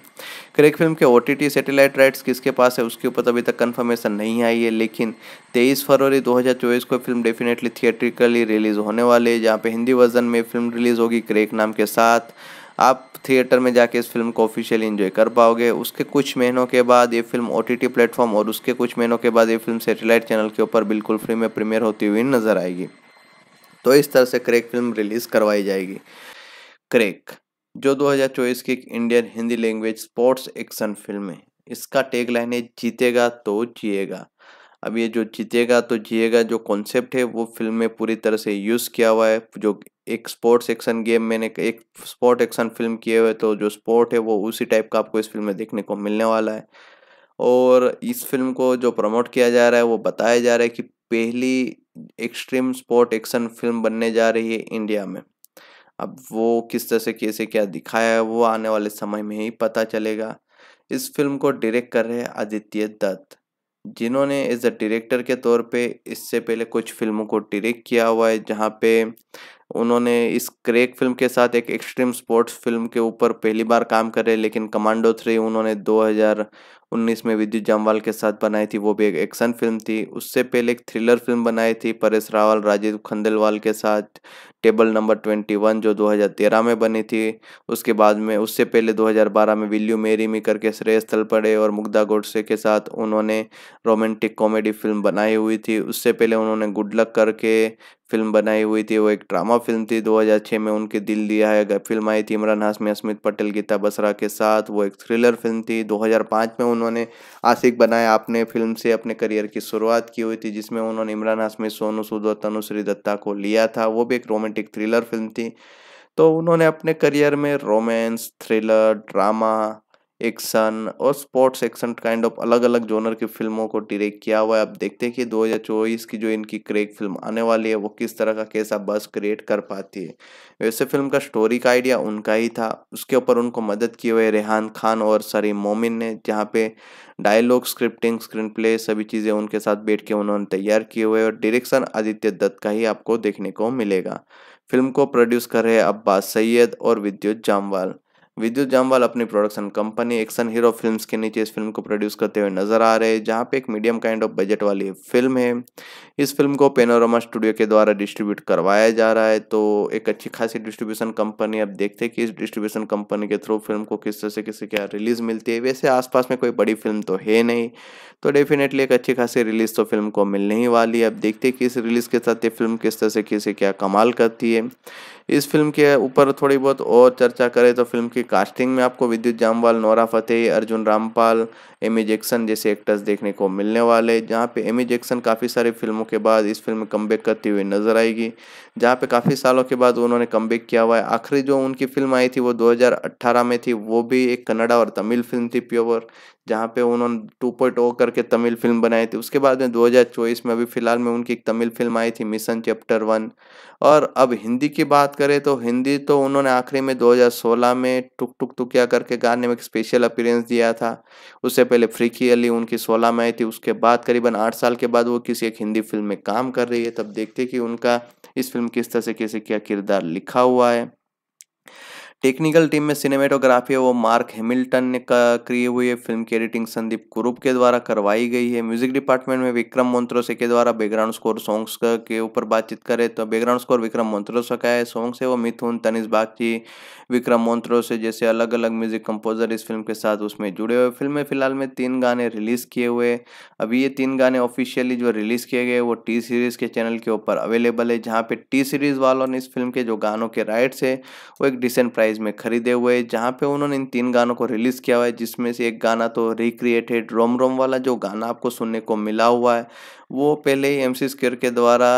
क्रैक फिल्म के OTT सैटेलाइट राइट्स किसके पास है उसके ऊपर अभी तक कन्फर्मेशन नहीं आई है, लेकिन 23 फरवरी 2024 को फिल्म डेफिनेटली थिएट्रिकली रिलीज़ होने वाली है, जहाँ पे हिंदी वर्जन में फिल्म रिलीज़ होगी क्रैक नाम के साथ। आप थिएटर में जाके इस फिल्म को ऑफिशियली एंजॉय कर पाओगे। उसके कुछ महीनों के बाद ये फिल्म OTT प्लेटफॉर्म और उसके कुछ महीनों के बाद ये फिल्म सैटेलाइट चैनल के ऊपर बिल्कुल फ्री में प्रीमियर होती हुई नजर आएगी। तो इस तरह से क्रैक फिल्म रिलीज़ करवाई जाएगी। क्रैक जो 2024 की Indian Hindi language sports action film है। इसका टैगलाइन है जीतेगा तो जिएगा। अब ये जो जीतेगा तो जिएगा जो कॉन्सेप्ट है वो फिल्म में पूरी तरह से यूज़ किया हुआ है। जो एक स्पोर्ट्स एक्शन गेम मैंने एक स्पोर्ट एक्शन फिल्म किए हुए तो जो स्पोर्ट है वो उसी टाइप का आपको इस फिल्म में देखने को मिलने वाला है। और इस फिल्म को जो प्रमोट किया जा रहा है वो बताया जा रहा है कि पहली एक्सट्रीम स्पोर्ट एक्शन फिल्म बनने जा रही है इंडिया में। अब वो किस तरह से कैसे क्या दिखाया है वो आने वाले समय में ही पता चलेगा। इस फिल्म को डायरेक्ट कर रहे हैं आदित्य दत्त, जिन्होंने एज अ डायरेक्टर के तौर पे इससे पहले कुछ फिल्मों को डायरेक्ट किया हुआ है, जहाँ पे उन्होंने इस क्रैक फिल्म के साथ एक एक्सट्रीम स्पोर्ट्स फिल्म के ऊपर पहली बार काम कर रहे। लेकिन कमांडो 3 उन्होंने 2019 में विद्युत जामवाल के साथ बनाई थी, वो भी एक एक्शन फिल्म थी। उससे पहले एक थ्रिलर फिल्म बनाई थी परेश रावल, राजीव खंडेलवाल के साथ टेबल नंबर 21 जो 2013 में बनी थी। उसके बाद में उससे पहले 2012 में विल्यू मेरी मी करके श्रेयस तलपड़े और मुग्धा गोडसे के साथ उन्होंने रोमांटिक कॉमेडी फिल्म बनाई हुई थी। उससे पहले उन्होंने गुड लक करके फिल्म बनाई हुई थी, वो एक ड्रामा फिल्म थी। 2006 में उनके दिल दिया है फिल्म आई थी इमरान हाशमी, अस्मित पटेल, गीता बसरा के साथ, वो एक थ्रिलर फिल्म थी। 2005 में उन्होंने आशिक बनाया आपने फिल्म से अपने करियर की शुरुआत की हुई थी, जिसमें उन्होंने इमरान हाशमी, सोनू सूद और तनुश्री दत्ता को लिया था, वो भी एक रोमांटिक थ्रिलर फिल्म थी। तो उन्होंने अपने करियर में रोमांस, थ्रिलर, ड्रामा, एक्शन और स्पोर्ट्स एक्शन काइंड ऑफ अलग अलग जोनर की फिल्मों को डायरेक्ट किया हुआ है। अब देखते हैं कि 2024 की जो इनकी क्रैक फिल्म आने वाली है वो किस तरह का कैसा बस क्रिएट कर पाती है। वैसे फिल्म का स्टोरी का आइडिया उनका ही था, उसके ऊपर उनको मदद किए हुए रेहान खान और सरीम मोमिन ने, जहाँ पे डायलॉग, स्क्रिप्टिंग, स्क्रीन प्ले सभी चीज़ें उनके साथ बैठ के उन्होंने तैयार किए हुए और डायरेक्शन आदित्य दत्त का ही आपको देखने को मिलेगा। फिल्म को प्रोड्यूस कर रहे अब्बास सैयद और विद्युत जामवाल। विद्युत जामवाल अपनी production company action hero films के नीचे इस फिल्म को प्रोड्यूस करते हुए नजर आ रहे हैं, जहाँ पे एक मीडियम काइंड ऑफ बजट वाली फिल्म है। इस फिल्म को पेनोरामा स्टूडियो के द्वारा डिस्ट्रीब्यूट करवाया जा रहा है, तो एक अच्छी खासी डिस्ट्रीब्यूशन कंपनी। अब देखते हैं कि इस डिस्ट्रीब्यूशन कंपनी के थ्रू फिल्म को किस तरह से किसी क्या रिलीज मिलती है। वैसे आसपास में कोई बड़ी फिल्म तो है नहीं, तो डेफिनेटली एक अच्छी खासी रिलीज तो फिल्म को मिलने ही वाली है। अब देखते हैं कि इस रिलीज के साथ ये फिल्म किस तरह से किसी क्या कमाल करती है। इस फिल्म के ऊपर थोड़ी बहुत और चर्चा करें तो फिल्म की कास्टिंग में आपको Vidyut Jammwal, Nora Fatehi, Arjun Rampal, Amy Jackson जैसे एक्टर्स देखने को मिलने वाले, जहाँ पे एमी जैक्सन काफ़ी सारी फिल्मों के बाद इस फिल्म में कमबैक करती हुई नजर आएगी, जहाँ पे काफ़ी सालों के बाद उन्होंने कमबैक किया हुआ है। आखिरी जो उनकी फिल्म आई थी वो 2018 में थी, वो भी एक कन्नड़ा और तमिल फिल्म थी प्योर, जहाँ पे उन्होंने 2.0 करके तमिल फिल्म बनाई थी। उसके बाद में 2024 में अभी फ़िलहाल में उनकी एक तमिल फिल्म आई थी मिशन चैप्टर 1। और अब हिंदी की बात करें तो हिंदी तो उन्होंने आखिरी में 2016 में टुक टुक टुकिया करके गाने में एक स्पेशल अपीयरेंस दिया था। उससे पहले फ्रीकी अली उनकी 2016 में आई थी। उसके बाद करीबन 8 साल के बाद वो किसी एक हिंदी फिल्म में काम कर रही है। तब देखते कि उनका इस फिल्म किस तरह से कैसे क्या किरदार लिखा हुआ है। टेक्निकल टीम में सिनेमेटोग्राफी है वो मार्क हैमिल्टन ने की हुई है। फिल्म की एडिटिंग संदीप कुरूप के द्वारा करवाई गई है। म्यूजिक डिपार्टमेंट में विक्रम मोन्ट्रोसे के द्वारा बैकग्राउंड स्कोर सॉन्ग्स के ऊपर बातचीत करें तो बैकग्राउंड स्कोर विक्रम मोन्ट्रोसे का है। सॉन्ग्स है वो मिथुन, तनिष्क बागची, विक्रम मोन्ट्रोसे जैसे अलग अलग म्यूजिक कंपोजर इस फिल्म के साथ उसमें जुड़े हुए। फिल्म में फिलहाल में 3 गाने रिलीज किए हुए। अभी ये 3 गाने ऑफिशियली जो रिलीज किए गए वो T-Series के चैनल के ऊपर अवेलेबल है, जहाँ पे T-Series वालों ने इस फिल्म के जो गानों के राइट्स है वो एक डिसेंट प्राइस में खरीदे हुए, जहाँ पे उन्होंने इन 3 गानों को रिलीज किया हुआ है। जिसमें से एक गाना तो रिक्रिएटेड रोम रोम वाला जो गाना आपको सुनने को मिला हुआ है वो पहले ही MC स्क्वेयर के द्वारा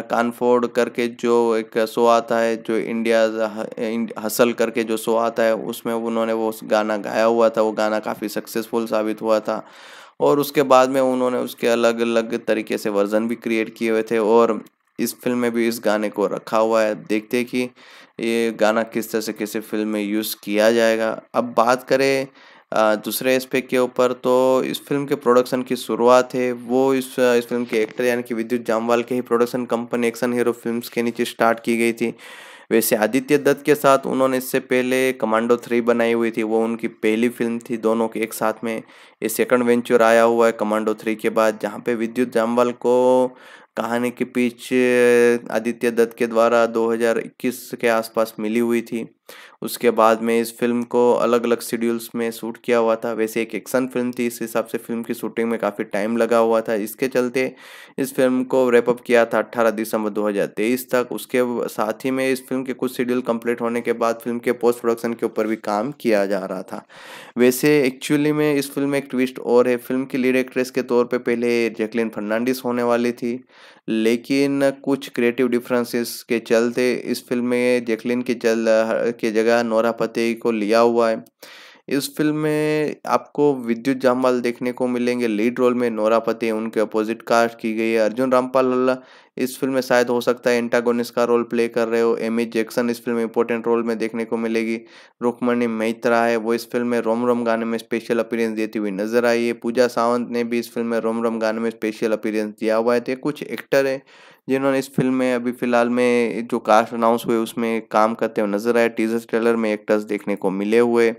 कानफोर्ड करके जो एक शो आता है, जो इंडिया हसल करके जो शो आता है, उसमें उन्होंने वो गाना गाया हुआ था। वो गाना काफ़ी सक्सेसफुल साबित हुआ था और उसके बाद में उन्होंने उसके अलग अलग तरीके से वर्जन भी क्रिएट किए हुए थे और इस फिल्म में भी इस गाने को रखा हुआ है। देखते हैं कि ये गाना किस तरह से किसी फिल्म में यूज़ किया जाएगा। अब बात करें दूसरे एस्पेक्ट के ऊपर तो इस फिल्म के प्रोडक्शन की शुरुआत है वो इस फिल्म के एक्टर यानी कि विद्युत जामवाल के ही production company action hero films के नीचे स्टार्ट की गई थी। वैसे आदित्य दत्त के साथ उन्होंने इससे पहले कमांडो 3 बनाई हुई थी, वो उनकी पहली फिल्म थी। दोनों के एक साथ में ये सेकंड वेंचर आया हुआ है कमांडो 3 के बाद, जहाँ पे विद्युत जामवाल को कहानी के पीछ आदित्य दत्त के द्वारा 2021 के आसपास मिली हुई थी। उसके बाद में इस फिल्म को अलग अलग शेड्यूल्स में शूट किया हुआ था। वैसे एक एक्शन फिल्म थी, इस हिसाब से फिल्म की शूटिंग में काफ़ी टाइम लगा हुआ था। इसके चलते इस फिल्म को रैपअप किया था 18 दिसंबर 2023 तक। उसके साथ ही में इस फिल्म के कुछ शेड्यूल कंप्लीट होने के बाद फिल्म के पोस्ट प्रोडक्शन के ऊपर भी काम किया जा रहा था। वैसे एक्चुअली में इस फिल्म में एक ट्विस्ट और है। फिल्म की लीड एक्ट्रेस के तौर पर पहले जैकलिन फर्नांडिस होने वाली थी, लेकिन कुछ क्रिएटिव डिफरेंसेस के चलते इस फिल्म में जैकलिन के जगह नोरा फतेही को लिया हुआ है। इस फिल्म में आपको विद्युत जामवाल देखने को मिलेंगे लीड रोल में, नोरा फतेही उनके अपोजिट कास्ट की गई है। अर्जुन रामपाल इस फिल्म में शायद हो सकता है एंटागोनिस्ट का रोल प्ले कर रहे हो। एमी जैक्सन इस फिल्म में इंपॉर्टेंट रोल में देखने को मिलेगी। रुक्मिणी मैत्रा है वो इस फिल्म में रोम रोम गाने में स्पेशल अपीयरेंस देती हुई नजर आई है। पूजा सावंत ने भी इस फिल्म में रोम रोम गाने में स्पेशल अपीयरेंस दिया हुआ है। तो कुछ एक्टर है जिन्होंने इस फिल्म में अभी फिलहाल में जो कास्ट अनाउंस हुए उसमें काम करते हुए नजर आए। टीजर ट्रेलर में एक्टर्स देखने को मिले हुए।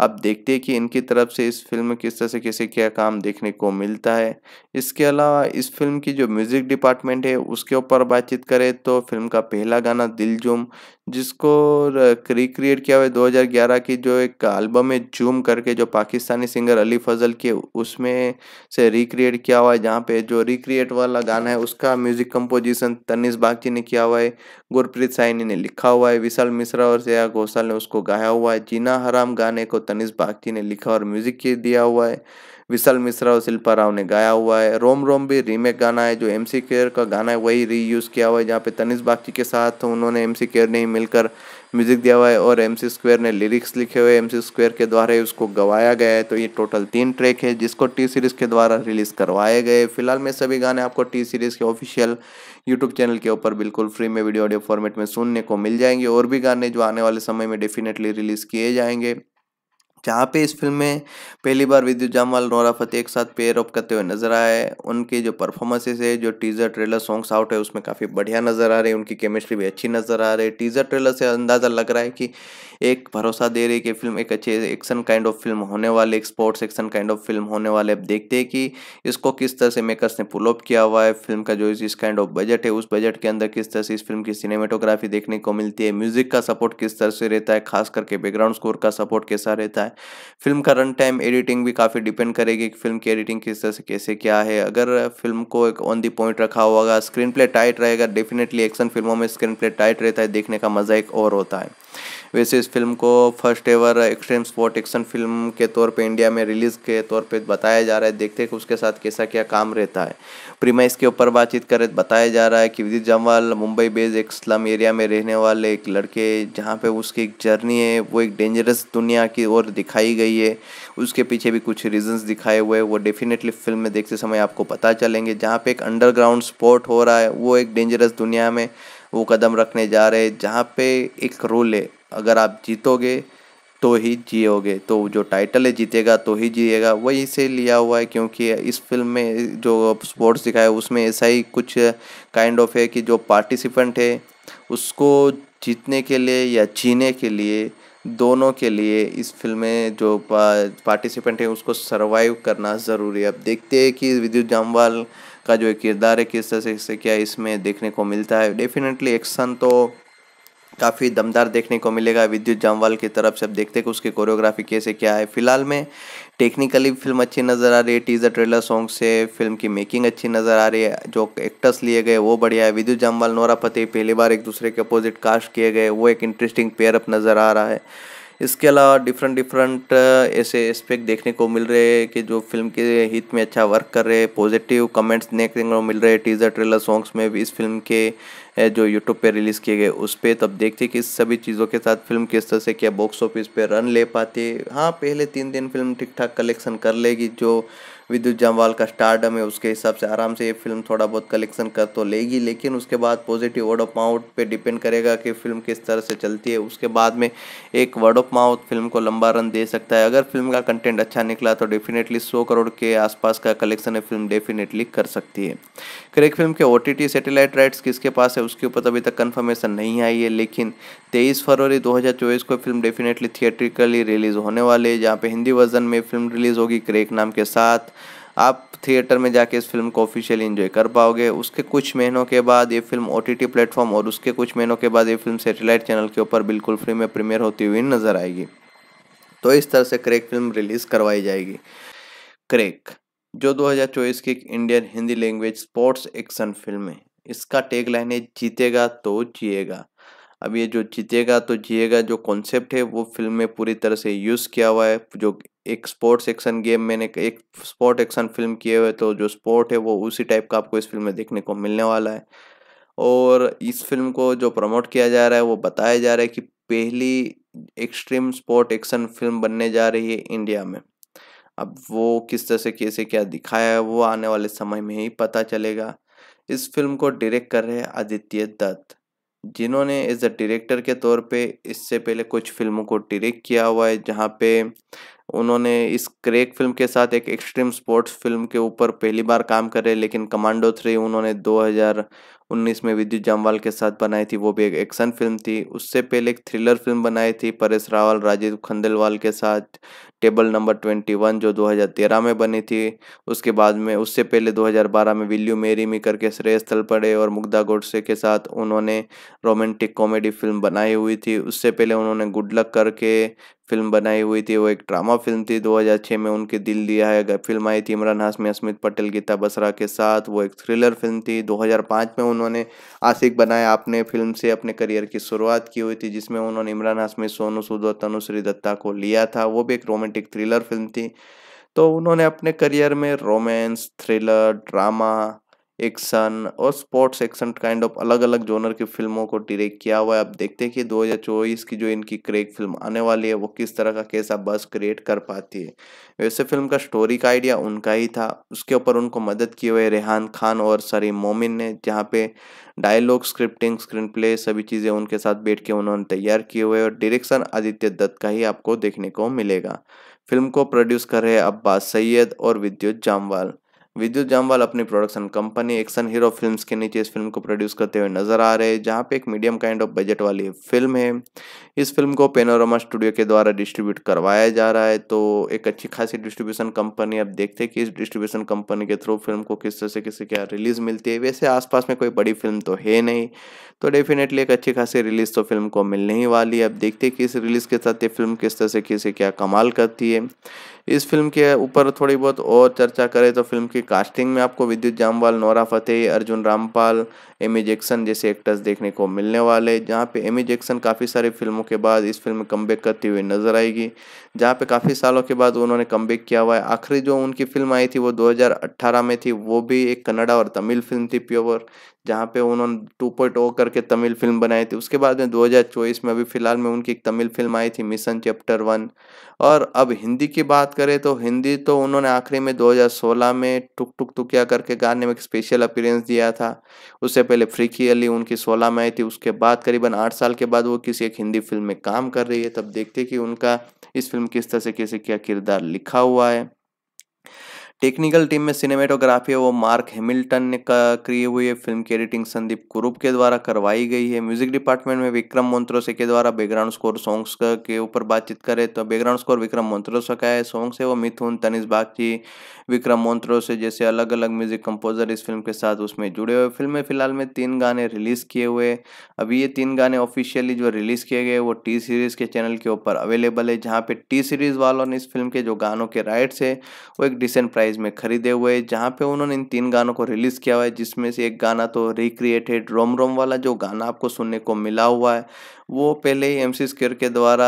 अब देखते हैं कि इनकी तरफ से इस फिल्म में किस तरह से कैसे क्या काम देखने को मिलता है। इसके अलावा इस फिल्म की जो म्यूजिक डिपार्टमेंट है उसके ऊपर बातचीत करें तो फिल्म का पहला गाना दिलजूम, जिसको रिक्रिएट किया हुआ है 2011 की जो एक एल्बम है जूम करके, जो पाकिस्तानी सिंगर अली फजल के उसमें से रिक्रिएट किया हुआ है, जहाँ पे जो रिक्रिएट वाला गाना है उसका म्यूजिक कंपोजिशन तनिष्क बागची ने किया हुआ है, गुरप्रीत साइनी ने लिखा हुआ है, विशाल मिश्रा और श्रेया घोषाल ने उसको गाया हुआ है। जीना हराम गाने को तनिष्क बागची ने लिखा और म्यूजिक दिया हुआ है, विशाल मिश्रा और शिल्पा राव ने गाया हुआ है। रोम रोम भी रीमेक गाना है, जो MC स्क्वेयर का गाना है वही रीयूज़ किया हुआ है, जहाँ पे तनिष्क बागची के साथ उन्होंने MC स्क्वेयर ने ही मिलकर म्यूजिक दिया हुआ है और MC स्क्वेयर ने लिरिक्स लिखे हुए, MC स्क्वेयर के द्वारा ही उसको गवाया गया है। तो ये टोटल 3 ट्रैक है जिसको T-Series के द्वारा रिलीज़ करवाए गए। फिलहाल में सभी गाने आपको T-Series के ऑफिशियल यूट्यूब चैनल के ऊपर बिल्कुल फ्री में वीडियो ऑडियो फॉर्मेट में सुनने को मिल जाएंगे। और भी गाने जो आने वाले समय में डेफिनेटली रिलीज़ किए जाएंगे, जहाँ पे इस फिल्म में पहली बार विद्युत जामवाल नोरा फतेही एक साथ पेयर अप करते हुए नजर आए। उनके जो परफॉर्मेंसेस है, जो टीजर ट्रेलर सॉन्ग्स आउट है उसमें काफ़ी बढ़िया नज़र आ रही है, उनकी केमिस्ट्री भी अच्छी नज़र आ रही है। टीजर ट्रेलर से अंदाज़ा लग रहा है कि एक भरोसा दे रही है कि फिल्म एक अच्छे एक्शन काइंड ऑफ फिल्म होने वाले, एक sports action kind of film होने वाले। अब देखते हैं कि इसको किस तरह से मेकर्स ने पुल अप किया हुआ है। फिल्म का जो इस काइंड ऑफ बजट है उस बजट के अंदर किस तरह से इस फिल्म की सिनेमेटोग्राफी देखने को मिलती है, म्यूजिक का सपोर्ट किस तरह से रहता है, खास करके बैकग्राउंड स्कोर का सपोर्ट कैसा रहता है। फिल्म का रन टाइम एडिटिंग भी काफ़ी डिपेंड करेगी कि फिल्म की एडिटिंग किस तरह से कैसे क्या है। अगर फिल्म को एक ऑन दी पॉइंट रखा होगा, स्क्रीन प्ले टाइट रहेगा, डेफिनेटली एक्शन फिल्मों में स्क्रीन प्ले टाइट रहता है, देखने का मजा एक और होता है। वैसे इस फिल्म को first ever extreme sport action film के तौर पे इंडिया में रिलीज़ के तौर पे बताया जा रहा है। देखते हैं कि उसके साथ कैसा क्या काम रहता है। प्रीमाइस के ऊपर बातचीत करें तो बताया जा रहा है कि विद्युत जामवाल मुंबई बेस्ड एक स्लम एरिया में रहने वाले एक लड़के, जहाँ पे उसकी एक जर्नी है वो एक डेंजरस दुनिया की ओर दिखाई गई है। उसके पीछे भी कुछ रीजंस दिखाए हुए वो डेफिनेटली फिल्म में देखते समय आपको पता चलेंगे। जहाँ पे एक अंडरग्राउंड स्पोर्ट हो रहा है, वो एक डेंजरस दुनिया में वो कदम रखने जा रहे हैं, जहाँ पे एक रोल है अगर आप जीतोगे तो ही जियोगे, तो जो टाइटल है जीतेगा तो ही जिएगा वही से लिया हुआ है, क्योंकि इस फिल्म में जो स्पोर्ट्स दिखाया उसमें ऐसा ही कुछ काइंड ऑफ है कि जो पार्टिसिपेंट है उसको जीतने के लिए या जीने के लिए, दोनों के लिए इस फिल्म में जो पार्टिसिपेंट है उसको सरवाइव करना ज़रूरी है। अब देखते हैं कि विद्युत जामवाल का जो किरदार है किस तरह से क्या इसमें देखने को मिलता है। डेफिनेटली एक्शन तो काफ़ी दमदार देखने को मिलेगा विद्युत जामवाल की तरफ से। अब देखते हैं कि उसकी कोरियोग्राफी कैसे क्या है। फिलहाल में टेक्निकली फिल्म अच्छी नज़र आ रही है, टीजर ट्रेलर सॉन्ग से फिल्म की मेकिंग अच्छी नज़र आ रही है, जो एक्टर्स लिए गए वो बढ़िया है। विद्युत जामवाल, नोरा फतेही पहली बार एक दूसरे के अपोजिट कास्ट किए गए, वो एक इंटरेस्टिंग पेयरअप नज़र आ रहा है। इसके अलावा डिफरेंट ऐसे एस्पेक्ट देखने को मिल रहे हैं कि जो फिल्म के हित में अच्छा वर्क कर रहे हैं। पॉजिटिव कमेंट्स देखने को मिल रहे हैं टीजर ट्रेलर सॉन्ग्स में भी इस फिल्म के जो यूट्यूब पे रिलीज़ किए गए उस पर। तब देखते कि इस सभी चीज़ों के साथ फिल्म किस तरह से क्या बॉक्स ऑफिस पे रन ले पाती है। हाँ, पहले 3 दिन फिल्म ठीक ठाक कलेक्शन कर लेगी, जो विद्युत जामवाल का स्टारडम है उसके हिसाब से आराम से ये फिल्म थोड़ा बहुत कलेक्शन कर तो लेगी, लेकिन उसके बाद पॉजिटिव वर्ड ऑफ माउथ पे डिपेंड करेगा कि फिल्म किस तरह से चलती है। उसके बाद में एक वर्ड ऑफ माउथ फिल्म को लंबा रन दे सकता है। अगर फिल्म का कंटेंट अच्छा निकला तो डेफिनेटली 100 करोड़ के आसपास का कलेक्शन फिल्म डेफिनेटली कर सकती है। क्रैक फिल्म के OTT सैटेलाइट राइट्स किसके पास है उसके ऊपर अभी तक कन्फर्मेशन नहीं आई है, लेकिन 23 फरवरी 2024 को फिल्म डेफिनेटली थिएट्रिकली रिलीज़ होने वाली है, जहाँ पे हिंदी वर्जन में फिल्म रिलीज़ होगी क्रैक नाम के साथ। आप थिएटर में जाके इस फिल्म को ऑफिशियली एंजॉय कर पाओगे। उसके कुछ महीनों के बाद ये फिल्म OTT प्लेटफॉर्म और उसके कुछ महीनों के बाद ये फिल्म सैटेलाइट चैनल के ऊपर बिल्कुल फ्री में प्रीमियर होती हुई नजर आएगी। तो इस तरह से क्रैक फिल्म रिलीज़ करवाई जाएगी। क्रैक जो 2024 की Indian Hindi language sports action film है। इसका टैगलाइन है जीतेगा तो जिएगा। अब ये जो जीतेगा तो जिएगा जो कॉन्सेप्ट है वो फिल्म में पूरी तरह से यूज़ किया हुआ है। जो एक स्पोर्ट्स एक्शन गेम मैंने एक स्पोर्ट एक्शन फिल्म किए हुए तो जो स्पोर्ट है वो उसी टाइप का आपको इस फिल्म में देखने को मिलने वाला है। और इस फिल्म को जो प्रमोट किया जा रहा है वो बताया जा रहा है कि पहली एक्सट्रीम स्पोर्ट एक्शन फिल्म बनने जा रही है इंडिया में। अब वो किस तरह से कैसे क्या दिखाया है वो आने वाले समय में ही पता चलेगा। इस फिल्म को डायरेक्ट कर रहे हैं आदित्य दत्त, जिन्होंने एज अ डायरेक्टर के तौर पे इससे पहले कुछ फिल्मों को डायरेक्ट किया हुआ है, जहाँ पे उन्होंने इस क्रैक फिल्म के साथ एक एक्सट्रीम स्पोर्ट्स फिल्म के ऊपर पहली बार काम करे। लेकिन कमांडो 3 उन्होंने 2019 में विद्युत जामवाल के साथ बनाई थी, वो भी एक एक्शन फिल्म थी। उससे पहले एक थ्रिलर फिल्म बनाई थी परेश रावल, राजीव खंडेलवाल के साथ टेबल नंबर 21 जो 2013 में बनी थी। उसके बाद में उससे पहले 2012 में विल यू मैरी मी करके श्रेयस तलपड़े और मुग्धा गोडसे के साथ उन्होंने रोमांटिक कॉमेडी फिल्म बनाई हुई थी। उससे पहले उन्होंने गुड लक करके फिल्म बनाई हुई थी, वो एक ड्रामा फिल्म थी। 2006 में उनके दिल दिया है फिल्म आई थी इमरान हाशमी, अस्मित पटेल, गीता बसरा के साथ, वो एक थ्रिलर फिल्म थी। 2005 में उन्होंने आशिक बनाया आपने फिल्म से अपने करियर की शुरुआत की हुई थी, जिसमें उन्होंने इमरान हाशमी, सोनू सूद और तनुश्री दत्ता को लिया था, वो भी एक रोमांटिक थ्रिलर फिल्म थी। तो उन्होंने अपने करियर में रोमांस, थ्रिलर, ड्रामा, एक्शन और स्पोर्ट्स एक्शन काइंड ऑफ अलग अलग जोनर की फिल्मों को डायरेक्ट किया हुआ है। अब देखते हैं कि 2024 की जो इनकी क्रैक फिल्म आने वाली है वो किस तरह का कैसा बस क्रिएट कर पाती है। वैसे फिल्म का स्टोरी का आइडिया उनका ही था, उसके ऊपर उनको मदद किए हुए रेहान खान और सरीम मोमिन ने, जहाँ पे डायलॉग, स्क्रिप्टिंग, स्क्रीन प्ले सभी चीज़ें उनके साथ बैठ के उन्होंने तैयार किए हुए और डायरेक्शन आदित्य दत्त का ही आपको देखने को मिलेगा। फिल्म को प्रोड्यूस कर रहे अब्बास सैयद और विद्युत जामवाल। विद्युत जामवाल अपनी production company action hero films के नीचे इस फिल्म को प्रोड्यूस करते हुए नजर आ रहे हैं, जहाँ पे एक मीडियम काइंड ऑफ बजट वाली फिल्म है। इस फिल्म को पेनोरामा स्टूडियो के द्वारा डिस्ट्रीब्यूट करवाया जा रहा है, तो एक अच्छी खासी डिस्ट्रीब्यूशन कंपनी। अब देखते हैं कि इस डिस्ट्रीब्यूशन कंपनी के थ्रू फिल्म को किस तरह से किसी क्या रिलीज़ मिलती है। वैसे आसपास में कोई बड़ी फिल्म तो है नहीं, तो डेफिनेटली एक अच्छी खासी रिलीज़ तो फिल्म को मिलने ही वाली है। अब देखते हैं कि इस रिलीज़ के साथ ये फिल्म किस तरह से किसी क्या कमाल करती है। इस फिल्म के ऊपर थोड़ी बहुत और चर्चा करें तो फिल्म की कास्टिंग में आपको Vidyut Jammwal, Nora Fatehi, Arjun Rampal, Amy Jackson जैसे एक्टर्स देखने को मिलने वाले, जहाँ पे एमी जैक्सन काफ़ी सारी फिल्मों के बाद इस फिल्म में कमबैक करती हुई नजर आएगी, जहाँ पे काफ़ी सालों के बाद उन्होंने कमबैक किया हुआ है। आखिरी जो उनकी फिल्म आई थी वो 2018 में थी, वो भी एक कन्नड़ा और तमिल फिल्म थी प्योर, जहाँ पे उन्होंने 2.0 करके तमिल फिल्म बनाई थी। उसके बाद में 2024 में अभी फ़िलहाल में उनकी एक तमिल फिल्म आई थी मिशन चैप्टर 1। और अब हिंदी की बात करें तो हिंदी तो उन्होंने आखिरी में 2016 में टुक टुक टुकिया करके गाने में एक स्पेशल अपीयरेंस दिया था। उससे पहले फ्रीकी अली उनकी 2016 में आई थी, उसके बाद करीबन 8 साल के बाद वो किसी एक हिंदी फिल्म में काम कर रही है। तब देखते कि उनका इस फिल्म किस तरह से कैसे क्या किरदार लिखा हुआ है। टेक्निकल टीम में सिनेमेटोग्राफी है वो मार्क हैमिल्टन ने की हुई है। फिल्म की एडिटिंग संदीप कुरूप के द्वारा करवाई गई है। म्यूजिक डिपार्टमेंट में विक्रम मोन्ट्रोसे के द्वारा बैकग्राउंड स्कोर सॉन्ग्स के ऊपर बातचीत करें तो बैकग्राउंड स्कोर विक्रम मोन्ट्रोसे का है। सॉन्ग्स है वो मिथुन, तनिष्क बागची, विक्रम मोन्ट्रोसे जैसे अलग अलग म्यूजिक कंपोजर इस फिल्म के साथ उसमें जुड़े हुए। फिल्म में फिलहाल में 3 गाने रिलीज़ किए हुए। अभी ये 3 गाने ऑफिशियली जो रिलीज़ किए गए वो टी सीरीज़ के चैनल के ऊपर अवेलेबल है, जहाँ पे टी सीरीज़ वालों ने इस फिल्म के जो गानों के राइट्स है वो एक डिसेंट प्राइस में खरीदे हुए, जहाँ पे उन्होंने इन 3 गानों को रिलीज़ किया हुआ है। जिसमें से एक गाना तो रिक्रिएटेड रोम रोम वाला जो गाना आपको सुनने को मिला हुआ है वो पहले ही एमसी स्क्वेयर के द्वारा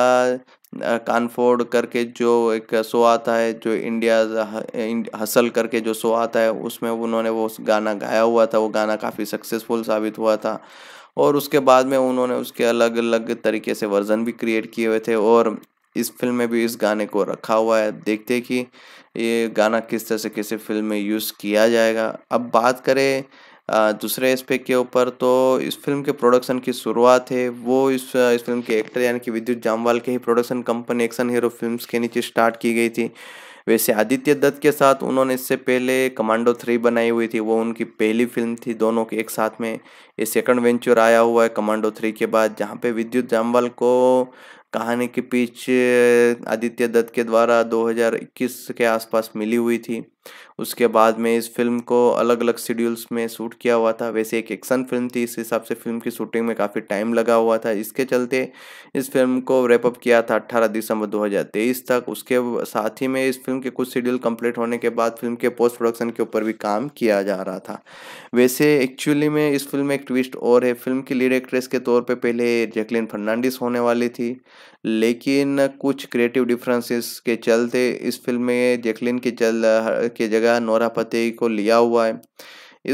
कानफोर्ड करके जो एक शो आता है, जो इंडिया हसल करके जो शो आता है, उसमें उन्होंने वो गाना गाया हुआ था। वो गाना काफ़ी सक्सेसफुल साबित हुआ था और उसके बाद में उन्होंने उसके अलग अलग तरीके से वर्जन भी क्रिएट किए हुए थे और इस फिल्म में भी इस गाने को रखा हुआ है। देखते हैं कि ये गाना किस तरह से किसी फिल्म में यूज़ किया जाएगा। अब बात करें दूसरे एस्पेक्ट के ऊपर तो इस फिल्म के प्रोडक्शन की शुरुआत है वो इस फिल्म के एक्टर यानी कि विद्युत जामवाल के ही production company action hero films के नीचे स्टार्ट की गई थी। वैसे आदित्य दत्त के साथ उन्होंने इससे पहले कमांडो 3 बनाई हुई थी, वो उनकी पहली फिल्म थी दोनों के एक साथ में। ये सेकंड वेंचर आया हुआ है कमांडो 3 के बाद, जहाँ पे विद्युत जामवाल को कहानी के पीछ आदित्य दत्त के द्वारा 2021 के आसपास मिली हुई थी। उसके बाद में इस फिल्म को अलग अलग शेड्यूल्स में शूट किया हुआ था। वैसे एक एक्शन फिल्म थी, इस हिसाब से फिल्म की शूटिंग में काफ़ी टाइम लगा हुआ था। इसके चलते इस फिल्म को रैपअप किया था 18 दिसंबर 2023 तक। उसके साथ ही में इस फिल्म के कुछ शेड्यूल कंप्लीट होने के बाद फिल्म के पोस्ट प्रोडक्शन के ऊपर भी काम किया जा रहा था। वैसे एक्चुअली में इस फिल्म में एक ट्विस्ट और है। फिल्म की लीड एक्ट्रेस के तौर पर पहले जैकलिन फर्नांडिस होने वाली थी, लेकिन कुछ क्रिएटिव डिफरेंसेस के चलते इस फिल्म में जैकलिन के जगह नोरा फतेही को लिया हुआ है।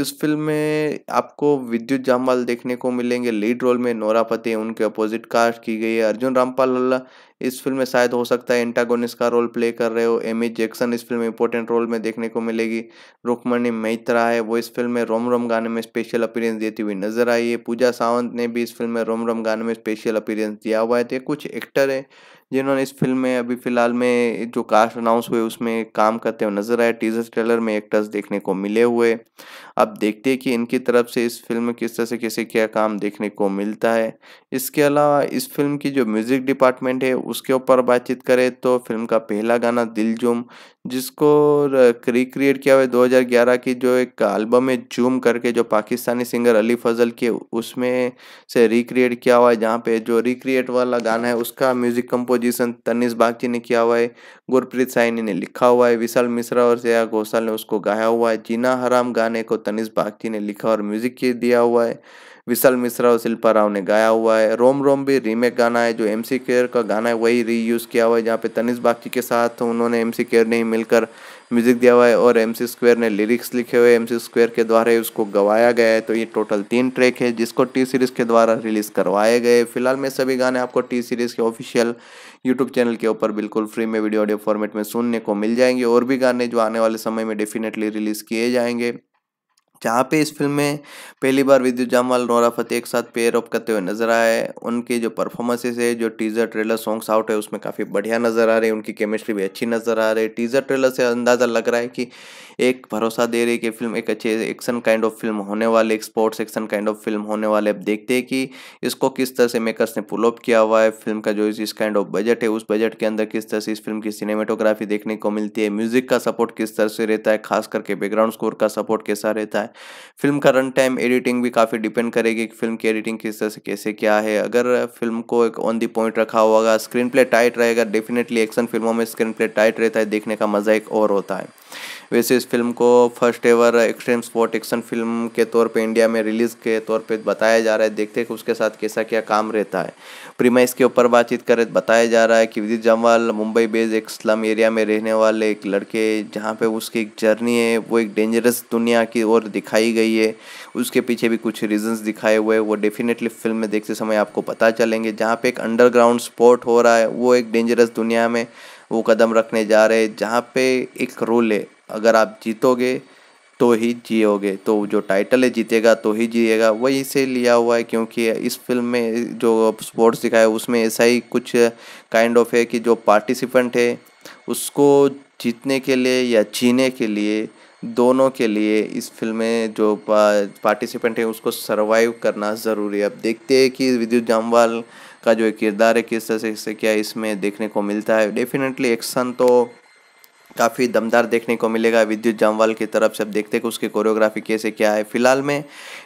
इस फिल्म में आपको विद्युत जामवाल देखने को मिलेंगे लीड रोल में, नोरा फतेही उनके अपोजिट कास्ट की गई है। अर्जुन रामपाल इस फिल्म में शायद हो सकता है एंटागोनिस्ट का रोल प्ले कर रहे हो। एमी जैक्सन इस फिल्म में इंपॉर्टेंट रोल में देखने को मिलेगी। रुक्मिणी मैत्रा है वो इस फिल्म में रोम रोम गाने में स्पेशल अपीयरेंस देती हुई नजर आई है। पूजा सावंत ने भी इस फिल्म में रोम रोम गाने में स्पेशल अपीयरेंस दिया हुआ है। तो कुछ एक्टर है जिन्होंने इस फिल्म में अभी फिलहाल में जो कास्ट अनाउंस हुए उसमें काम करते हुए नजर आए। टीजर ट्रेलर में एक्टर्स देखने को मिले हुए। अब देखते हैं कि इनकी तरफ से इस फिल्म में किस तरह से कैसे क्या काम देखने को मिलता है। इसके अलावा इस फिल्म की जो म्यूजिक डिपार्टमेंट है उसके ऊपर बातचीत करें तो फिल्म का पहला गाना दिलजूम, जिसको रिक्रिएट किया हुआ है 2011 की जो एक एल्बम है जूम करके, जो पाकिस्तानी सिंगर अली फजल के उसमें से रिक्रिएट किया हुआ है, जहाँ पे जो रिक्रिएट वाला गाना है उसका म्यूजिक कंपोजिशन तनिष्क बागची ने किया हुआ है, गुरप्रीत साइनी ने लिखा हुआ है, विशाल मिश्रा और श्रेया घोषाल ने उसको गाया हुआ है। जीना हराम गाने को तनिष्क बागची ने लिखा और म्यूजिक दिया हुआ है, विशाल मिश्रा और शिल्पा राव ने गाया हुआ है। रोम रोम भी रीमेक गाना है, जो एमसी स्क्वेयर का गाना है वही रीयूज़ किया हुआ है, जहाँ पे तनिष्क बागची के साथ उन्होंने एमसी स्क्वेयर ने ही मिलकर म्यूजिक दिया हुआ है और एमसी स्क्वेयर ने लिरिक्स लिखे हुए, एमसी स्क्वेयर के द्वारा ही उसको गवाया गया है। तो ये टोटल 3 ट्रैक है जिसको टी सीरीज़ के द्वारा रिलीज़ करवाए गए। फिलहाल में सभी गाने आपको टी सीरीज़ के ऑफिशियल यूट्यूब चैनल के ऊपर बिल्कुल फ्री में वीडियो ऑडियो फॉर्मेट में सुनने को मिल जाएंगे। और भी गाने जो आने वाले समय में डेफिनेटली रिलीज़ किए जाएंगे, जहाँ पे इस फिल्म में पहली बार विद्युत जामवाल नोरा फतेही एक साथ पेयर अप करते हुए नजर आए। उनकी जो परफॉर्मेंसेस है, जो टीज़र ट्रेलर सॉन्ग्स आउट है उसमें काफ़ी बढ़िया नज़र आ रही है, उनकी केमिस्ट्री भी अच्छी नज़र आ रही है। टीज़र ट्रेलर से अंदाज़ा लग रहा है कि एक भरोसा दे रही है कि फिल्म एक अच्छे एक्शन काइंड ऑफ फिल्म होने वाले, एक sports action kind of film होने वाले। अब देखते हैं कि इसको किस तरह से मेकर्स ने पुल अप किया हुआ है। फिल्म का जो इस काइंड ऑफ बजट है उस बजट के अंदर किस तरह से इस फिल्म की सिनेमेटोग्राफी देखने को मिलती है, म्यूजिक का सपोर्ट किस तरह से रहता है, खास करके बैकग्राउंड स्कोर का सपोर्ट कैसा रहता है। फिल्म का रन टाइम, एडिटिंग भी काफ़ी डिपेंड करेगी कि फिल्म की एडिटिंग किस तरह से कैसे क्या है। अगर फिल्म को एक ऑन दी पॉइंट रखा होगा, स्क्रीन प्ले टाइट रहेगा, डेफिनेटली एक्शन फिल्मों में स्क्रीन प्ले टाइट रहता है, देखने का मजा एक और होता है। वैसे इस फिल्म को first ever extreme sport action film के तौर पे इंडिया में रिलीज़ के तौर पे बताया जा रहा है। देखते हैं कि उसके साथ कैसा क्या काम रहता है। प्रीमाइस के ऊपर बातचीत करें तो बताया जा रहा है कि विद्युत जामवाल मुंबई बेस्ड एक स्लम एरिया में रहने वाले एक लड़के, जहाँ पे उसकी एक जर्नी है वो एक डेंजरस दुनिया की ओर दिखाई गई है। उसके पीछे भी कुछ रीजंस दिखाए हुए वो डेफिनेटली फिल्म में देखते समय आपको पता चलेंगे, जहाँ पे एक अंडरग्राउंड स्पोर्ट हो रहा है, वो एक डेंजरस दुनिया में वो कदम रखने जा रहे हैं, जहाँ पे एक रूल है, अगर आप जीतोगे तो ही जियोगे, तो जो टाइटल है जीतेगा तो ही जिएगा, वही से लिया हुआ है, क्योंकि इस फिल्म में जो स्पोर्ट्स दिखाया है उसमें ऐसा ही कुछ काइंड ऑफ है कि जो पार्टिसिपेंट है उसको जीतने के लिए या जीने के लिए, दोनों के लिए इस फिल्म में जो पार्टिसिपेंट है उसको सर्वाइव करना ज़रूरी है। अब देखते हैं कि विद्युत जामवाल का जो किरदार है किस तरह से क्या इसमें देखने को मिलता है। डेफिनेटली एक्शन तो काफ़ी दमदार देखने को मिलेगा विद्युत जामवाल की तरफ से। अब देखते हैं कि उसकी कोरियोग्राफी कैसे क्या है। फिलहाल में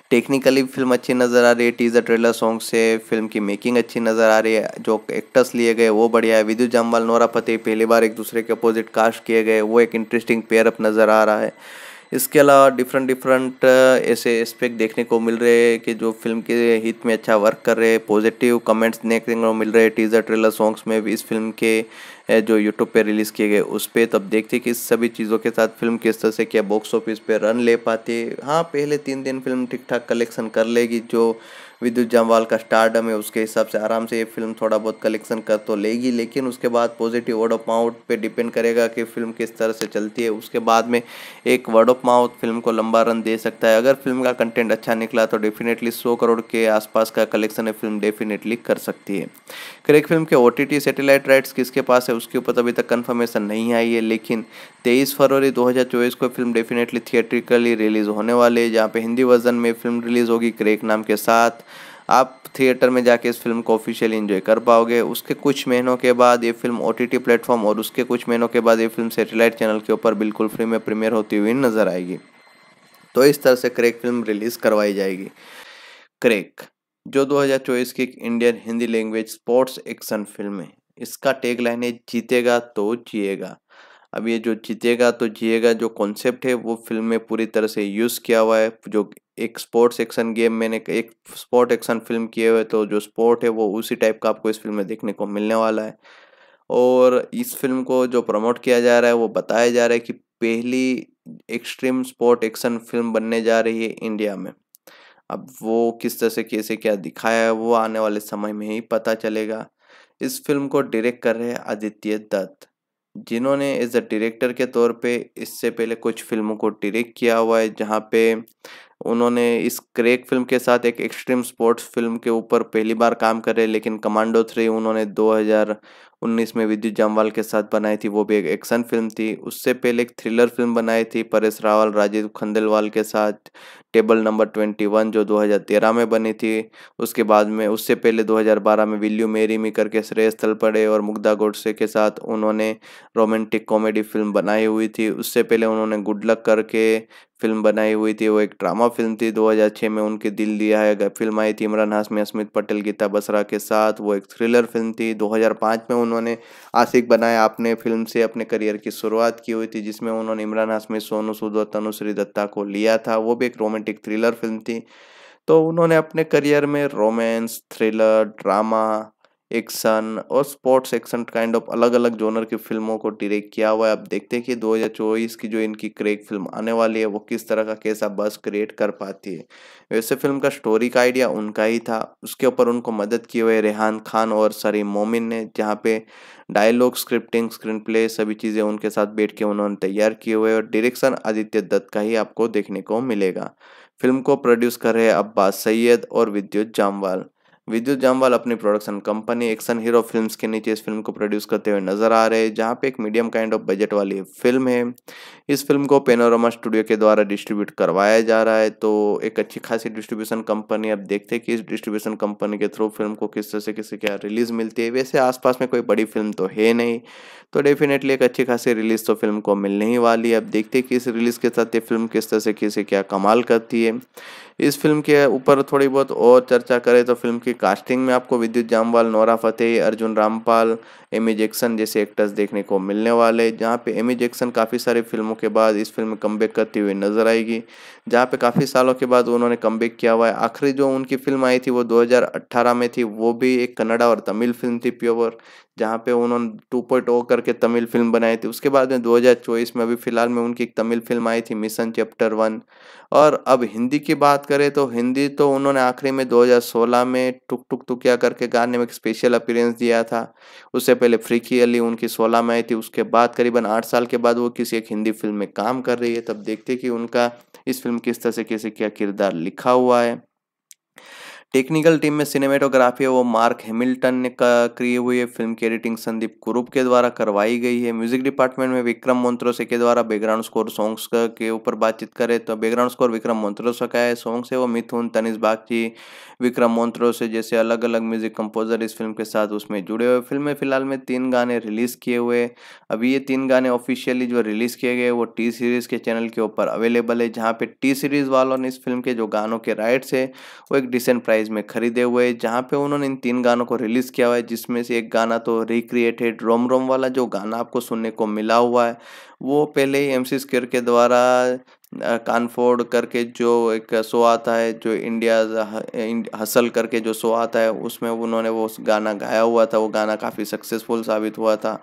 टेक्निकली फिल्म अच्छी नज़र आ रही है, टीजर ट्रेलर सॉन्ग से फिल्म की मेकिंग अच्छी नज़र आ रही है, जो एक्टर्स लिए गए वो बढ़िया है। विद्युत जामवाल, नोरा फतेही पहली बार एक दूसरे के अपोजिट कास्ट किए गए, वो एक इंटरेस्टिंग पेयरअप नज़र आ रहा है। इसके अलावा डिफरेंट ऐसे एस्पेक्ट देखने को मिल रहे हैं कि जो फिल्म के हित में अच्छा वर्क कर रहे हैं। पॉजिटिव कमेंट्स देखने को मिल रहे हैं टीजर ट्रेलर सॉन्ग्स में भी, इस फिल्म के जो यूट्यूब पे रिलीज़ किए गए उस पर। तब देखते कि इस सभी चीज़ों के साथ फिल्म किस तरह से क्या बॉक्स ऑफिस पे रन ले पाती है। हाँ, पहले 3 दिन फिल्म ठीक ठाक कलेक्शन कर लेगी, जो विद्युत जामवाल का स्टारडम है उसके हिसाब से आराम से ये फिल्म थोड़ा बहुत कलेक्शन कर तो लेगी, लेकिन उसके बाद पॉजिटिव वर्ड ऑफ माउथ पे डिपेंड करेगा कि फिल्म किस तरह से चलती है। उसके बाद में एक वर्ड ऑफ माउथ फिल्म को लंबा रन दे सकता है। अगर फिल्म का कंटेंट अच्छा निकला तो डेफिनेटली 100 करोड़ के आसपास का कलेक्शन ये फिल्म डेफिनेटली कर सकती है। क्रैक फिल्म के OTT सैटेलाइट राइट्स किसके पास है उसके ऊपर अभी तक कन्फर्मेशन नहीं आई है, लेकिन 23 फरवरी 2024 को फिल्म डेफिनेटली थिएट्रिकली रिलीज़ होने वाली है, जहाँ पे हिंदी वर्जन में फिल्म रिलीज़ होगी क्रैक नाम के साथ। आप थिएटर में जाके इस फिल्म को ऑफिशियली एंजॉय कर पाओगे। उसके कुछ महीनों के बाद ये फिल्म OTT प्लेटफॉर्म और उसके कुछ महीनों के बाद ये फिल्म सैटेलाइट चैनल के ऊपर बिल्कुल फ्री में प्रीमियर होती हुई नजर आएगी। तो इस तरह से क्रैक फिल्म रिलीज़ करवाई जाएगी। क्रैक जो 2024 की Indian Hindi language sports action film है, इसका टैग लाइन है जीतेगा तो जिएगा। अब ये जो जीतेगा तो जिएगा जो कॉन्सेप्ट है वो फिल्म में पूरी तरह से यूज़ किया हुआ है। जो एक स्पोर्ट्स एक्शन गेम मैंने एक स्पोर्ट एक्शन फिल्म किए हुए, तो जो स्पोर्ट है वो उसी टाइप का आपको इस फिल्म में देखने को मिलने वाला है। और इस फिल्म को जो प्रमोट किया जा रहा है वो बताया जा रहा है कि पहली एक्सट्रीम स्पोर्ट एक्शन फिल्म बनने जा रही है इंडिया में। अब वो किस तरह से कैसे क्या दिखाया है वो आने वाले समय में ही पता चलेगा। इस फिल्म को डायरेक्ट कर रहे हैं आदित्य दत्त, जिन्होंने एज अ डायरेक्टर के तौर पे इससे पहले कुछ फिल्मों को डायरेक्ट किया हुआ है, जहाँ पे उन्होंने इस क्रैक फिल्म के साथ एक एक्सट्रीम स्पोर्ट्स फिल्म के ऊपर पहली बार काम कर रहे। लेकिन कमांडो 3 उन्होंने 2019 में विद्युत जामवाल के साथ बनाई थी, वो भी एक एक्शन फिल्म थी। उससे पहले एक थ्रिलर फिल्म बनाई थी परेश रावल, राजीव खंडेलवाल के साथ, टेबल नंबर 21, जो 2013 में बनी थी। उसके बाद में उससे पहले 2012 में विल्यू मेरी मी करके श्रेयस तलपड़े और मुग्धा गोडसे के साथ उन्होंने रोमांटिक कॉमेडी फिल्म बनाई हुई थी। उससे पहले उन्होंने गुड लक करके फिल्म बनाई हुई थी, वो एक ड्रामा फिल्म थी। 2006 में उनके दिल दिया है फिल्म आई थी इमरान हाशमी, अस्मित पटेल, गीता बसरा के साथ, वो एक थ्रिलर फिल्म थी। 2005 में उन्होंने आशिक बनाया आपने फिल्म से अपने करियर की शुरुआत की हुई थी, जिसमें उन्होंने इमरान हाशमी, सोनू सूद और तनुश्री दत्ता को लिया था, वो भी एक रोमांटिक थ्रिलर फिल्म थी। तो उन्होंने अपने करियर में रोमांस, थ्रिलर, ड्रामा, एक्शन और स्पोर्ट्स एक्शन काइंड ऑफ अलग अलग जोनर की फिल्मों को डायरेक्ट किया हुआ है। अब देखते हैं कि 2024 की जो इनकी क्रैक फिल्म आने वाली है वो किस तरह का कैसा बस क्रिएट कर पाती है। वैसे फिल्म का स्टोरी का आइडिया उनका ही था, उसके ऊपर उनको मदद किए हुए रेहान खान और सरीम मोमिन ने, जहाँ पे डायलॉग, स्क्रिप्टिंग, स्क्रीन प्ले सभी चीज़ें उनके साथ बैठ के उन्होंने तैयार किए हुए और डायरेक्शन आदित्य दत्त का ही आपको देखने को मिलेगा। फिल्म को प्रोड्यूस कर रहे अब्बास सैयद और विद्युत जामवाल। विद्युत जामवाल अपनी production company action hero films के नीचे इस फिल्म को प्रोड्यूस करते हुए नजर आ रहे हैं, जहाँ पे एक मीडियम काइंड ऑफ बजट वाली फिल्म है। इस फिल्म को पेनोरामा स्टूडियो के द्वारा डिस्ट्रीब्यूट करवाया जा रहा है, तो एक अच्छी खासी डिस्ट्रीब्यूशन कंपनी। अब देखते हैं कि इस डिस्ट्रीब्यूशन कंपनी के थ्रू फिल्म को किस तरह से किसी क्या रिलीज़ मिलती है। वैसे आसपास में कोई बड़ी फिल्म तो है नहीं, तो डेफिनेटली एक अच्छी खासी रिलीज़ तो फिल्म को मिलने ही वाली है। अब देखते हैं कि इस रिलीज़ के साथ ये फिल्म किस तरह से किसी क्या कमाल करती है। इस फिल्म के ऊपर थोड़ी बहुत और चर्चा करें तो फिल्म की कास्टिंग में आपको Vidyut Jammwal, Nora Fatehi, Arjun Rampal, Amy Jackson जैसे एक्टर्स देखने को मिलने वाले, जहाँ पे एमी जैक्सन काफ़ी सारी फिल्मों के बाद इस फिल्म में कमबैक करती हुई नजर आएगी, जहाँ पे काफ़ी सालों के बाद उन्होंने कमबैक किया हुआ है। आखिरी जो उनकी फिल्म आई थी वो 2018 में थी, वो भी एक कन्नड़ा और तमिल फिल्म थी प्योर, जहाँ पे उन्होंने 2.0 करके तमिल फिल्म बनाई थी। उसके बाद में 2024 में अभी फ़िलहाल में उनकी एक तमिल फिल्म आई थी मिशन चैप्टर 1। और अब हिंदी की बात करें तो हिंदी तो उन्होंने आखिरी में 2016 में टुक टुक टुकिया करके गाने में एक स्पेशल अपीयरेंस दिया था। उससे पहले फ्रीकी अली उनकी 16 में आई थी। उसके बाद करीबन 8 साल के बाद वो किसी एक हिंदी फिल्म में काम कर रही है। तब देखते कि उनका इस फिल्म किस तरह से कैसे क्या किरदार लिखा हुआ है। टेक्निकल टीम में सिनेमेटोग्राफी है वो मार्क हैमिल्टन ने की हुई है। फिल्म की एडिटिंग संदीप कुरूप के द्वारा करवाई गई है। म्यूजिक डिपार्टमेंट में विक्रम मोन्ट्रोसे के द्वारा बैकग्राउंड स्कोर सॉन्ग्स के ऊपर बातचीत करें तो बैकग्राउंड स्कोर विक्रम मोन्ट्रोसे का है। सॉन्ग्स है वो मिथुन, तनिष्क बागची, विक्रम मोन्ट्रोसे जैसे अलग अलग म्यूजिक कंपोजर इस फिल्म के साथ उसमें जुड़े हुए। फिल्म में फिलहाल में 3 गाने रिलीज़ किए हुए। अभी ये 3 गाने ऑफिशियली जो रिलीज़ किए गए वो टी सीरीज़ के चैनल के ऊपर अवेलेबल है, जहाँ पे टी सीरीज़ वालों ने इस फिल्म के जो गानों के राइट्स है वो एक डिसेंट प्राइस में खरीदे हुए, जहाँ पे उन्होंने इन 3 गानों को रिलीज़ किया हुआ है। जिसमें से एक गाना तो रिक्रिएटेड रोम रोम वाला जो गाना आपको सुनने को मिला हुआ है वो पहले ही एमसी स्क्वेयर के द्वारा कानफोर्ड करके जो एक शो आता है, जो इंडिया हसल करके जो शो आता है, उसमें उन्होंने वो गाना गाया हुआ था। वो गाना काफ़ी सक्सेसफुल साबित हुआ था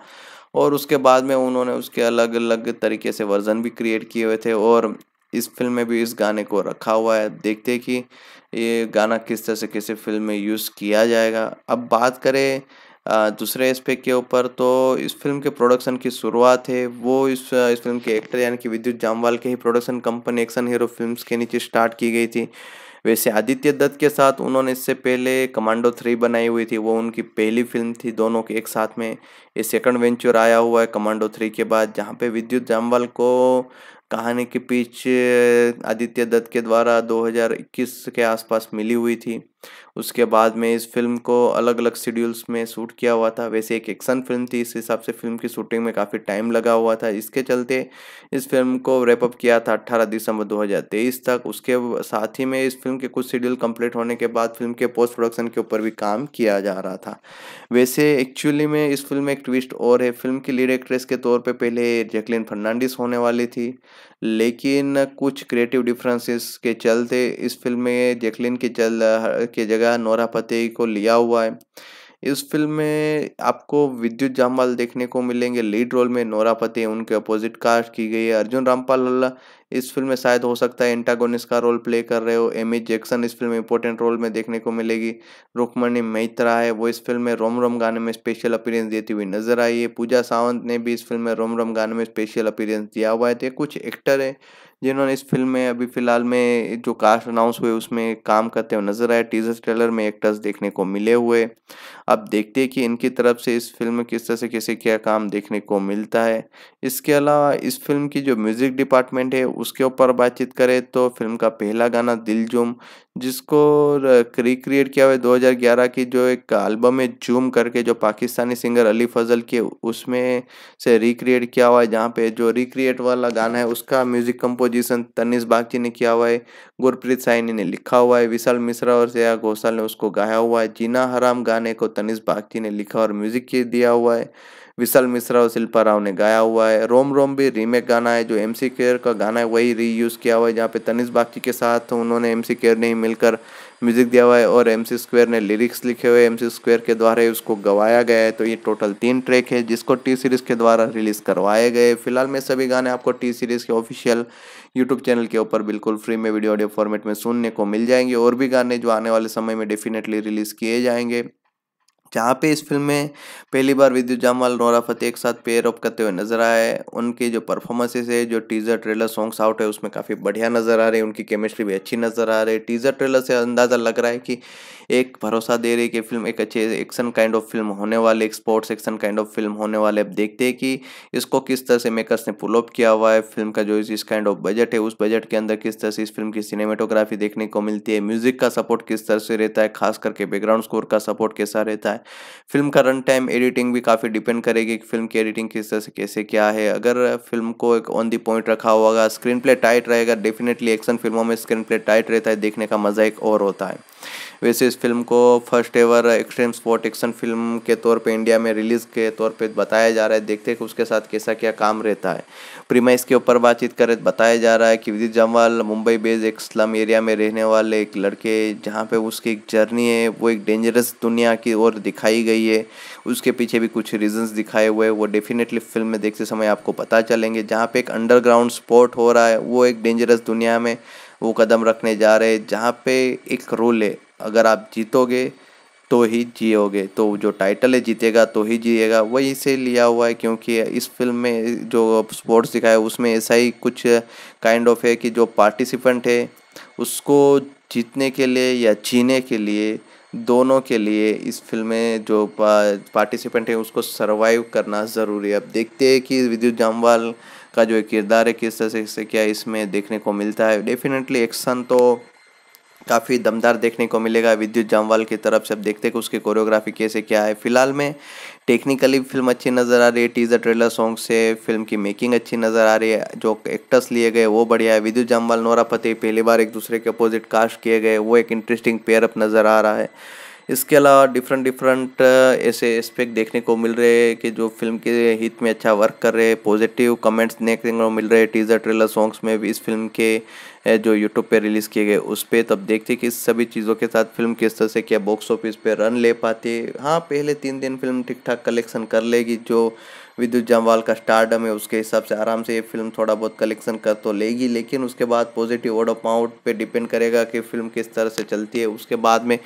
और उसके बाद में उन्होंने उसके अलग अलग तरीके से वर्जन भी क्रिएट किए हुए थे और इस फिल्म में भी इस गाने को रखा हुआ है। देखते हैं कि ये गाना किस तरह से कैसे फिल्म में यूज़ किया जाएगा। अब बात करें दूसरे एस्पेक्ट के ऊपर तो इस फिल्म के प्रोडक्शन की शुरुआत है वो इस फिल्म के एक्टर यानी कि विद्युत जामवाल के ही production company action hero films के नीचे स्टार्ट की गई थी। वैसे आदित्य दत्त के साथ उन्होंने इससे पहले कमांडो 3 बनाई हुई थी, वो उनकी पहली फिल्म थी दोनों के एक साथ में। ये सेकंड वेंचर आया हुआ है कमांडो 3 के बाद, जहाँ पे विद्युत जामवाल को कहानी के पीछ आदित्य दत्त के द्वारा 2021 के आसपास मिली हुई थी। उसके बाद में इस फिल्म को अलग अलग शेड्यूल्स में शूट किया हुआ था। वैसे एक एक्शन फिल्म थी, इस हिसाब से फिल्म की शूटिंग में काफ़ी टाइम लगा हुआ था। इसके चलते इस फिल्म को रैपअप किया था 18 दिसंबर 2023 तक। उसके साथ ही में इस फिल्म के कुछ शेड्यूल कंप्लीट होने के बाद फिल्म के पोस्ट प्रोडक्शन के ऊपर भी काम किया जा रहा था। वैसे एक्चुअली में इस फिल्म में एक ट्विस्ट और है। फिल्म की लीड एक्ट्रेस के तौर पर पहले जैकलिन फर्नांडिस होने वाली थी, लेकिन कुछ क्रिएटिव डिफरेंसेस के चलते इस फिल्म में जैकलिन के जगह नोरा फतेही को लिया हुआ है। इस फिल्म में आपको विद्युत जामवाल देखने को मिलेंगे लीड रोल में, नोरा फतेही उनके अपोजिट कास्ट की गई है। अर्जुन रामपाल इस फिल्म में शायद हो सकता है एंटागोनिस्ट का रोल प्ले कर रहे हो। एमी जैक्सन इस फिल्म में इंपॉर्टेंट रोल में देखने को मिलेगी। रुक्मिणी मैत्रा है वो इस फिल्म में रोम रोम गाने में स्पेशल अपीयरेंस देती हुई नजर आई है। पूजा सावंत ने भी इस फिल्म में रोम रोम गाने में स्पेशल अपीयरेंस दिया हुआ है। तो कुछ एक्टर है जिन्होंने इस फिल्म में अभी फिलहाल में जो कास्ट अनाउंस हुए उसमें काम करते हुए नजर आए। टीजर ट्रेलर में एक्टर्स देखने को मिले हुए। अब देखते हैं कि इनकी तरफ से इस फिल्म में किस तरह से कैसे क्या काम देखने को मिलता है। इसके अलावा इस फिल्म की जो म्यूजिक डिपार्टमेंट है उसके ऊपर बातचीत करें तो फिल्म का पहला गाना दिल जूम, जिसको रिक्रिएट किया हुआ है 2011 की जो एक एल्बम है जूम करके, जो पाकिस्तानी सिंगर अली फजल के उसमें से रिक्रिएट किया हुआ है। जहाँ पे जो रिक्रिएट वाला गाना है उसका म्यूजिक कंपोजिशन तनिष्क बागची ने किया हुआ है, गुरप्रीत साइनी ने लिखा हुआ है, विशाल मिश्रा और श्रेया घोषाल ने उसको गाया हुआ है। जीना हराम गाने को तनिष्क बागची ने लिखा और म्यूजिक दिया हुआ है, विशाल मिश्रा और शिल्पा राव ने गाया हुआ है। रोम रोम भी रीमेक गाना है, जो एमसी केयर का गाना है वही रीयूज़ किया हुआ है, जहाँ पे तनिष्क बागची के साथ उन्होंने एमसी केयर ने ही मिलकर म्यूजिक दिया हुआ है और एमसी स्क्वायर ने लिरिक्स लिखे हुए, एमसी स्क्वायर के द्वारा ही उसको गवाया गया है। तो ये टोटल 3 ट्रैक है जिसको टी सीरीज़ के द्वारा रिलीज़ करवाए गए। फिलहाल में सभी गाने आपको टी सीरीज़ के ऑफिशियल यूट्यूब चैनल के ऊपर बिल्कुल फ्री में वीडियो ऑडियो फॉर्मेट में सुनने को मिल जाएंगे। और भी गाने जो आने वाले समय में डेफिनेटली रिलीज़ किए जाएंगे, जहाँ पे इस फिल्म में पहली बार विद्युत जामवाल नोरा फतेही एक साथ पेयर अप करते हुए नजर आए। उनकी जो परफॉर्मेंसेस है, जो टीज़र ट्रेलर सॉन्ग्स आउट है उसमें काफ़ी बढ़िया नज़र आ रही है, उनकी केमिस्ट्री भी अच्छी नज़र आ रही है। टीज़र ट्रेलर से अंदाज़ा लग रहा है कि एक भरोसा दे रही है कि फिल्म एक अच्छे एक्शन काइंड ऑफ फिल्म होने वाले, एक sports action kind of film होने वाले। अब देखते हैं कि इसको किस तरह से मेकर्स ने पुल अप किया हुआ है। फिल्म का जो इस काइंड ऑफ बजट है उस बजट के अंदर किस तरह से इस फिल्म की सिनेमेटोग्राफी देखने को मिलती है, म्यूजिक का सपोर्ट किस तरह से रहता है, खास करके बैकग्राउंड स्कोर का सपोर्ट कैसा रहता है। फिल्म का रन टाइम एडिटिंग भी काफ़ी डिपेंड करेगी कि फिल्म की एडिटिंग किस तरह से कैसे क्या है। अगर फिल्म को एक ऑन दी पॉइंट रखा होगा, स्क्रीन प्ले टाइट रहेगा, डेफिनेटली एक्शन फिल्मों में स्क्रीन प्ले टाइट रहता है, देखने का मज़ा एक और होता है। वैसे इस फिल्म को first ever extreme sport action film के तौर पे इंडिया में रिलीज़ के तौर पे बताया जा रहा है। देखते हैं कि उसके साथ कैसा क्या काम रहता है। प्रीमाइस के ऊपर बातचीत करें तो बताया जा रहा है कि विद्युत जामवाल मुंबई बेस्ड एक स्लम एरिया में रहने वाले एक लड़के, जहाँ पे उसकी एक जर्नी है वो एक डेंजरस दुनिया की ओर दिखाई गई है। उसके पीछे भी कुछ रीजंस दिखाए हुए वो डेफिनेटली फिल्म में देखते समय आपको पता चलेंगे। जहाँ पे एक अंडरग्राउंड स्पोर्ट हो रहा है, वो एक डेंजरस दुनिया में वो कदम रखने जा रहे हैं, जहाँ पे एक रूल है, अगर आप जीतोगे तो ही जियोगे, तो जो टाइटल है जीतेगा तो ही जिएगा, वही से लिया हुआ है। क्योंकि इस फिल्म में जो स्पोर्ट्स दिखाया है उसमें ऐसा ही कुछ काइंड ऑफ है कि जो पार्टिसिपेंट है उसको जीतने के लिए या जीने के लिए, दोनों के लिए इस फिल्म में जो पार्टिसिपेंट है उसको सर्वाइव करना ज़रूरी है। अब देखते हैं कि विद्युत जामवाल का जो किरदार है किस तरह से क्या इसमें देखने को मिलता है। डेफिनेटली एक्शन तो काफ़ी दमदार देखने को मिलेगा विद्युत जामवाल की तरफ से। अब देखते हैं कि उसकी कोरियोग्राफी कैसे क्या है। फिलहाल में टेक्निकली फिल्म अच्छी नज़र आ रही है, टीजर ट्रेलर सॉन्ग से फिल्म की मेकिंग अच्छी नज़र आ रही है, जो एक्टर्स लिए गए वो बढ़िया है। विद्युत जामवाल, नोरा फतेही पहली बार एक दूसरे के अपोजिट कास्ट किए गए, वो एक इंटरेस्टिंग पेयरअप नज़र आ रहा है। इसके अलावा डिफरेंट ऐसे एस्पेक्ट देखने को मिल रहे हैं कि जो फिल्म के हित में अच्छा वर्क कर रहे हैं। पॉजिटिव कमेंट्स देखने को मिल रहे हैं टीजर ट्रेलर सॉन्ग्स में भी इस फिल्म के जो यूट्यूब पे रिलीज़ किए गए उस पर। तब देखते कि इस सभी चीज़ों के साथ फिल्म किस तरह से क्या बॉक्स ऑफिस पे रन ले पाती है। हाँ, पहले 3 दिन फिल्म ठीक ठाक कलेक्शन कर लेगी, जो विद्युत जामवाल का स्टारडम है उसके हिसाब से आराम से ये फिल्म थोड़ा बहुत कलेक्शन कर तो लेगी, लेकिन उसके बाद पॉजिटिव वर्ड ऑफ माउथ पे डिपेंड करेगा कि फिल्म किस तरह से चलती है। उसके बाद में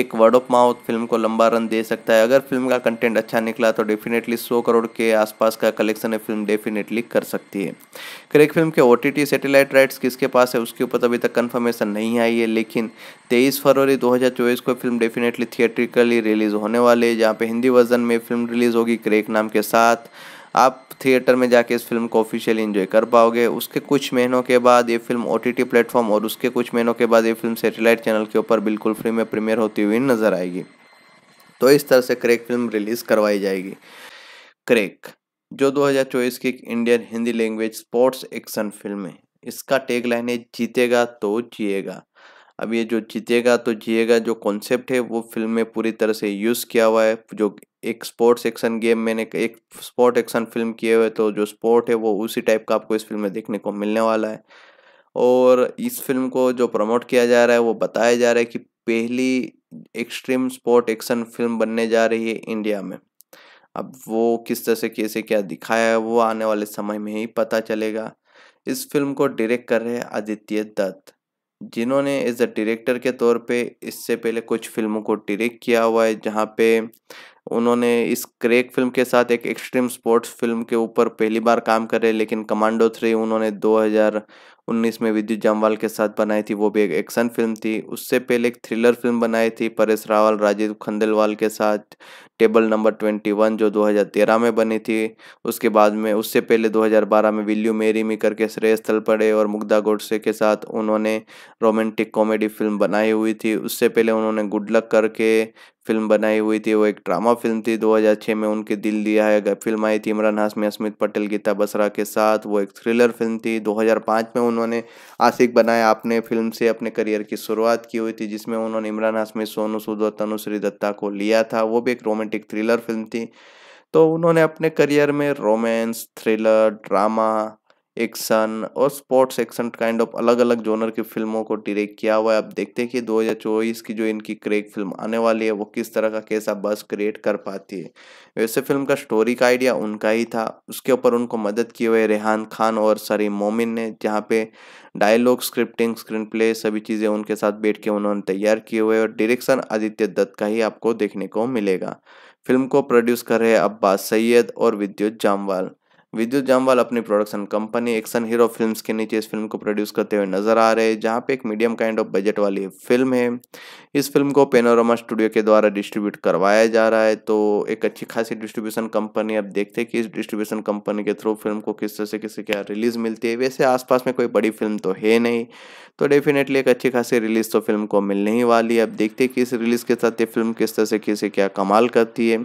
एक वर्ड ऑफ माउथ फिल्म को लंबा रन दे सकता है। अगर फिल्म का कंटेंट अच्छा निकला तो डेफिनेटली 100 करोड़ के आसपास का कलेक्शन ये फिल्म डेफिनेटली कर सकती है। क्रैक फिल्म के OTT सैटेलाइट राइट्स किसके पास है उसके ऊपर अभी तक कन्फर्मेशन नहीं आई है, लेकिन 23 फरवरी 2024 को फिल्म डेफिनेटली थिएट्रिकली रिलीज़ होने वाली है, जहाँ पे हिंदी वर्जन में फिल्म रिलीज़ होगी क्रैक नाम के साथ। आप थिएटर में जाके इस फिल्म को ऑफिशियली एंजॉय कर पाओगे। उसके कुछ महीनों के बाद ये फिल्म OTT प्लेटफॉर्म और उसके कुछ महीनों के बाद ये फिल्म सैटेलाइट चैनल के ऊपर बिल्कुल फ्री में प्रीमियर होती हुई नजर आएगी। तो इस तरह से क्रैक फिल्म रिलीज़ करवाई जाएगी। क्रैक जो 2024 की Indian Hindi language sports action film है, इसका टैगलाइन है जीतेगा तो जिएगा। अब ये जो जीतेगा तो जिएगा जो कॉन्सेप्ट है वो फिल्म में पूरी तरह से यूज़ किया हुआ है। जो एक स्पोर्ट्स एक्शन गेम मैंने एक स्पोर्ट एक्शन फिल्म किए हुए तो जो स्पोर्ट है वो उसी टाइप का आपको इस फिल्म में देखने को मिलने वाला है। और इस फिल्म को जो प्रमोट किया जा रहा है वो बताया जा रहा है कि पहली एक्सट्रीम स्पोर्ट एक्शन फिल्म बनने जा रही है इंडिया में। अब वो किस तरह से कैसे क्या दिखाया है वो आने वाले समय में ही पता चलेगा। इस फिल्म को डायरेक्ट कर रहे हैं आदित्य दत्त, जिन्होंने एज अ डायरेक्टर के तौर पे इससे पहले कुछ फिल्मों को डायरेक्ट किया हुआ है, जहाँ पे उन्होंने इस क्रैक फिल्म के साथ एक एक्सट्रीम स्पोर्ट्स फिल्म के ऊपर पहली बार काम करे। लेकिन कमांडो 3 उन्होंने 2019 में विद्युत जामवाल के साथ बनाई थी, वो भी एक एक्शन फिल्म थी। उससे पहले एक थ्रिलर फिल्म बनाई थी परेश रावल, राजीव खंडेलवाल के साथ, टेबल नंबर 21 जो 2013 में बनी थी। उसके बाद में उससे पहले 2012 में विल यू मैरी मी करके श्रेयस तलपड़े और मुग्धा गोडसे के साथ उन्होंने रोमांटिक कॉमेडी फिल्म बनाई हुई थी। उससे पहले उन्होंने गुड लक करके फिल्म बनाई हुई थी, वो एक ड्रामा फिल्म थी। 2006 में उनके दिल दिया है फिल्म आई थी इमरान हाशमी, अस्मित पटेल, गीता बसरा के साथ, वो एक थ्रिलर फिल्म थी। 2005 में उन्होंने आशिक बनाया आपने फिल्म से अपने करियर की शुरुआत की हुई थी, जिसमें उन्होंने इमरान हाशमी, सोनू सूद और तनुश्री दत्ता को लिया था, वो भी एक रोमांटिक थ्रिलर फिल्म थी। तो उन्होंने अपने करियर में रोमांस, थ्रिलर, ड्रामा, एक्शन और स्पोर्ट्स एक्शन काइंड ऑफ अलग अलग जोनर की फिल्मों को डायरेक्ट किया हुआ है। अब देखते हैं कि 2024 की जो इनकी क्रैक फिल्म आने वाली है वो किस तरह का कैसा बस क्रिएट कर पाती है। वैसे फिल्म का स्टोरी का आइडिया उनका ही था, उसके ऊपर उनको मदद किए हुए रेहान खान और सरीम मोमिन ने, जहाँ पे डायलॉग, स्क्रिप्टिंग, स्क्रीन प्ले सभी चीज़ें उनके साथ बैठ के उन्होंने तैयार किए हुए और डायरेक्शन आदित्य दत्त का ही आपको देखने को मिलेगा। फिल्म को प्रोड्यूस कर रहे अब्बास सैयद और विद्युत जामवाल। विद्युत जामवाल अपनी production company action hero films के नीचे इस फिल्म को प्रोड्यूस करते हुए नजर आ रहे हैं, जहां पे एक मीडियम काइंड ऑफ बजट वाली फिल्म है। इस फिल्म को पेनोरामा स्टूडियो के द्वारा डिस्ट्रीब्यूट करवाया जा रहा है, तो एक अच्छी खासी डिस्ट्रीब्यूशन कंपनी। अब देखते हैं कि इस डिस्ट्रीब्यूशन कंपनी के थ्रू फिल्म को किस तरह से किसी क्या रिलीज़ मिलती है। वैसे आसपास में कोई बड़ी फिल्म तो है नहीं, तो डेफिनेटली एक अच्छी खासी रिलीज़ तो फिल्म को मिलने ही वाली है। अब देखते हैं कि इस रिलीज़ के साथ ये फिल्म किस तरह से किसी क्या कमाल करती है।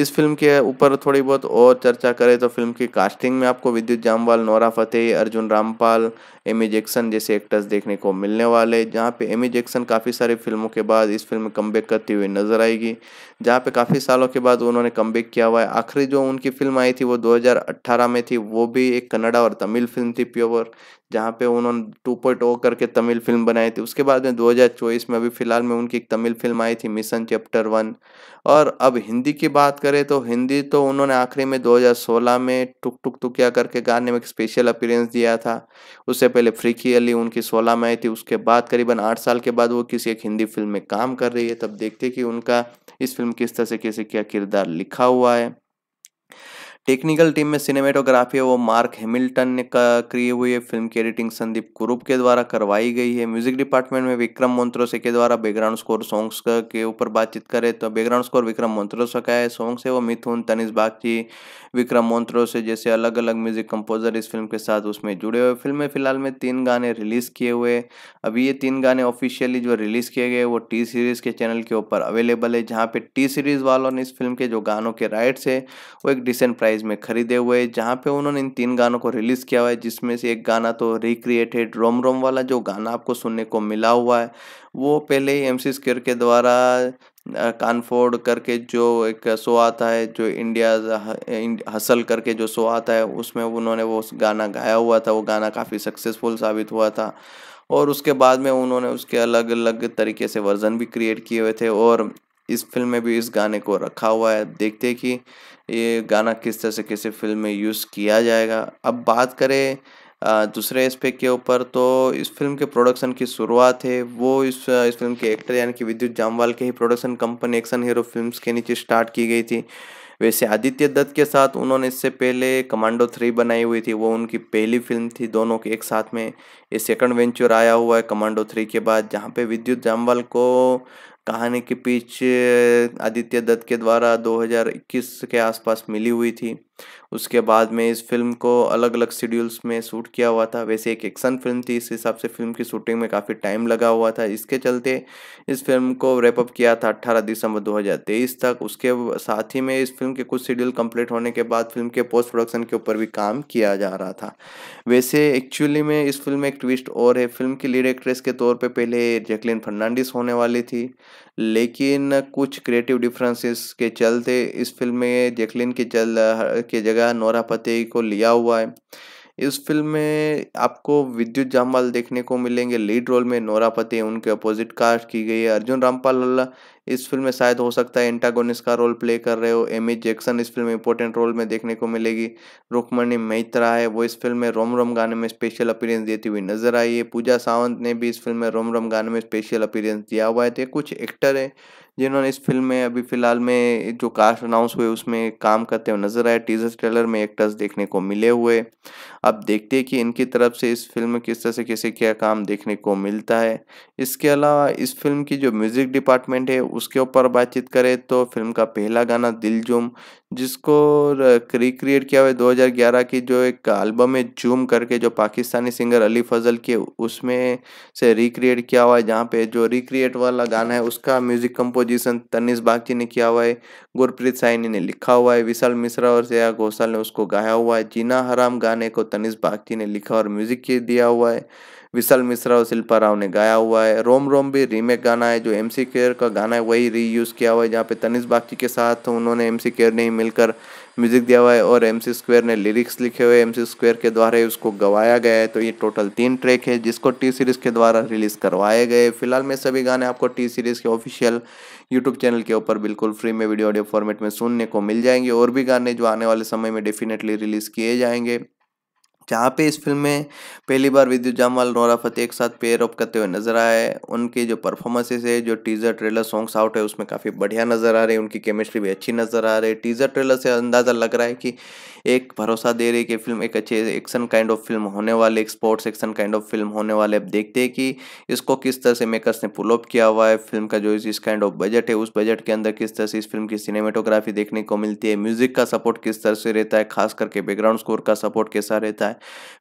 इस फिल्म के ऊपर थोड़ी बहुत और चर्चा करें तो फिल्म की कास्टिंग में आपको Vidyut Jammwal, Nora Fatehi, Arjun Rampal, Amy Jackson जैसे एक्टर्स देखने को मिलने वाले, जहाँ पे एमी जैक्सन काफ़ी सारी फिल्मों के बाद इस फिल्म में कमबैक करती हुई नजर आएगी, जहाँ पे काफ़ी सालों के बाद उन्होंने कमबैक किया हुआ है। आखिरी जो उनकी फिल्म आई थी वो 2018 में थी, वो भी एक कन्नड़ा और तमिल फिल्म थी प्योर, जहाँ पे उन्होंने 2.0 करके तमिल फिल्म बनाई थी। उसके बाद में 2024 में अभी फ़िलहाल में उनकी एक तमिल फिल्म आई थी मिशन चैप्टर 1। और अब हिंदी की बात करें तो हिंदी तो उन्होंने आखिरी में 2016 में टुक टुक टुकिया करके गाने में एक स्पेशल अपीयरेंस दिया था। उससे पहले फ्रीकी अली उनकी 2016 में आई थी। उसके बाद करीबन 8 साल के बाद वो किसी एक हिंदी फिल्म में काम कर रही है। तब देखते कि उनका इस फिल्म किस तरह से कैसे क्या किरदार लिखा हुआ है। टेक्निकल टीम में सिनेमेटोग्राफी है वो मार्क हैमिल्टन ने की हुई है। फिल्म की एडिटिंग संदीप कुरूप के द्वारा करवाई गई है। म्यूजिक डिपार्टमेंट में विक्रम मोन्ट्रोसे के द्वारा बैकग्राउंड स्कोर सॉन्ग्स के ऊपर बातचीत करें तो बैकग्राउंड स्कोर विक्रम मोन्ट्रोसे का है। सॉन्ग्स है वो मिथुन, तनिष्क बागची, विक्रम मोन्ट्रोसे जैसे अलग अलग म्यूजिक कंपोजर इस फिल्म के साथ उसमें जुड़े हुए। फिल्म में फिलहाल में 3 गाने रिलीज़ किए हुए। अभी ये 3 गाने ऑफिशियली जो रिलीज़ किए गए वो टी सीरीज़ के चैनल के ऊपर अवेलेबल है, जहाँ पे टी सीरीज़ वालों ने इस फिल्म के जो गानों के राइट्स है वो एक डिसेंट प्राइस में खरीदे हुए, जहाँ पे उन्होंने इन 3 गानों को रिलीज़ किया हुआ है। जिसमें से एक गाना तो रिक्रिएटेड रोम रोम वाला जो गाना आपको सुनने को मिला हुआ है वो पहले ही MC स्क्वेयर के द्वारा कानफोर्ड करके जो एक शो आता है, जो इंडिया हसल करके जो शो आता है, उसमें उन्होंने वो गाना गाया हुआ था। वो गाना काफ़ी सक्सेसफुल साबित हुआ था और उसके बाद में उन्होंने उसके अलग अलग तरीके से वर्जन भी क्रिएट किए हुए थे और इस फिल्म में भी इस गाने को रखा हुआ है। देखते हैं कि ये गाना किस तरह से किसी फिल्म में यूज़ किया जाएगा। अब बात करें दूसरे एस्पेक्ट के ऊपर तो इस फिल्म के प्रोडक्शन की शुरुआत है वो इस फिल्म के एक्टर यानी कि विद्युत जामवाल के ही production company action hero films के नीचे स्टार्ट की गई थी। वैसे आदित्य दत्त के साथ उन्होंने इससे पहले कमांडो 3 बनाई हुई थी, वो उनकी पहली फिल्म थी दोनों के एक साथ में। ये सेकंड वेंचर आया हुआ है कमांडो 3 के बाद, जहाँ पे विद्युत जामवाल को कहानी के पीछे आदित्य दत्त के द्वारा 2021 के आसपास मिली हुई थी। उसके बाद में इस फिल्म को अलग अलग शेड्यूल्स में शूट किया हुआ था। वैसे एक एक्शन फिल्म थी, इस हिसाब से फिल्म की शूटिंग में काफ़ी टाइम लगा हुआ था। इसके चलते इस फिल्म को रैपअप किया था 18 दिसंबर 2023 तक। उसके साथ ही में इस फिल्म के कुछ शेड्यूल कंप्लीट होने के बाद फिल्म के पोस्ट प्रोडक्शन के ऊपर भी काम किया जा रहा था। वैसे एक्चुअली में इस फिल्म में एक ट्विस्ट और है। फिल्म की लीड एक्ट्रेस के तौर पर पहले जैकलिन फर्नांडिस होने वाली थी, लेकिन कुछ क्रिएटिव डिफरेंसेस के चलते इस फिल्म में जैकलिन के जगह नोरा फतेही को लिया हुआ है। इस फिल्म में आपको विद्युत जामवाल देखने को मिलेंगे लीड रोल में, नोरा फतेही उनके अपोजिट कास्ट की गई है। अर्जुन रामपाल इस फिल्म में शायद हो सकता है एंटागोनिस्ट का रोल प्ले कर रहे हो। एमी जैक्सन इस फिल्म में इंपॉर्टेंट रोल में देखने को मिलेगी। रुक्मिणी मैत्रा है वो इस फिल्म में रोम रोम गाने में स्पेशल अपीयरेंस देती हुई नजर आई है। पूजा सावंत ने भी इस फिल्म में रोम रोम गाने में स्पेशल अपीयरेंस दिया हुआ है। तो कुछ एक्टर है जिन्होंने इस फिल्म में अभी फ़िलहाल में जो कास्ट अनाउंस हुए उसमें काम करते हुए नजर आए। टीजर ट्रेलर में एक्टर्स देखने को मिले हुए। अब देखते हैं कि इनकी तरफ से इस फिल्म में किस तरह से कैसे क्या काम देखने को मिलता है। इसके अलावा इस फिल्म की जो म्यूज़िक डिपार्टमेंट है उसके ऊपर बातचीत करें तो फिल्म का पहला गाना दिल झूम, जिसको रिक्रिएट किया हुआ 2011 की जो एक एल्बम है झूम करके, जो पाकिस्तानी सिंगर अली फजल के उसमें से रिक्रिएट किया हुआ है, जहाँ पे जो रिक्रिएट वाला गाना है उसका म्यूज़िक कंपोजिशन तनिष्क बागची ने किया हुआ है, गुरप्रीत साइनी ने लिखा हुआ है, विशाल मिश्रा और श्रेया घोषाल ने उसको गाया हुआ है। जीना हराम गाने को तनिष्क बागची ने लिखा और म्यूज़िक दिया हुआ है, विशाल मिश्रा और शिल्पा राव ने गाया हुआ है। रोम रोम भी रीमेक गाना है, जो MC स्क्वेयर का गाना है वही रीयूज़ किया हुआ है, जहाँ पे तनिष्क बागची के साथ उन्होंने MC स्क्वेयर ने ही मिलकर म्यूज़िक दिया हुआ है और MC स्क्वेयर ने लिरिक्स लिखे हुए, MC स्क्वेयर के द्वारा ही उसको गवाया गया है। तो ये टोटल 3 ट्रैक है जिसको T-Series के द्वारा रिलीज़ करवाए गए। फिलहाल में सभी गाने आपको T-Series के ऑफिशियल यूट्यूब चैनल के ऊपर बिल्कुल फ्री में वीडियो ऑडियो फॉर्मेट में सुनने को मिल जाएंगे। और भी गाने जो आने वाले समय में डेफिनेटली रिलीज़ किए जाएंगे, जहाँ पे इस फिल्म में पहली बार विद्युत जामवाल नोरा फतेही एक साथ पेयर अप करते हुए नजर आए। उनके जो परफॉर्मेंसेस है, जो टीज़र ट्रेलर सॉन्ग्स आउट है उसमें काफ़ी बढ़िया नज़र आ रही है, उनकी केमिस्ट्री भी अच्छी नज़र आ रही है। टीज़र ट्रेलर से अंदाज़ा लग रहा है कि एक भरोसा दे रही है कि फिल्म एक अच्छे एक्शन काइंड ऑफ फिल्म होने वाले, एक sports action kind of film होने वाले। अब देखते हैं कि इसको किस तरह से मेकर्स ने पुल अप किया हुआ है। फिल्म का जो इस काइंड ऑफ बजट है उस बजट के अंदर किस तरह से इस फिल्म की सिनेमेटोग्राफी देखने को मिलती है, म्यूजिक का सपोर्ट किस तरह से रहता है, खास करके बैकग्राउंड स्कोर का सपोर्ट कैसा रहता है।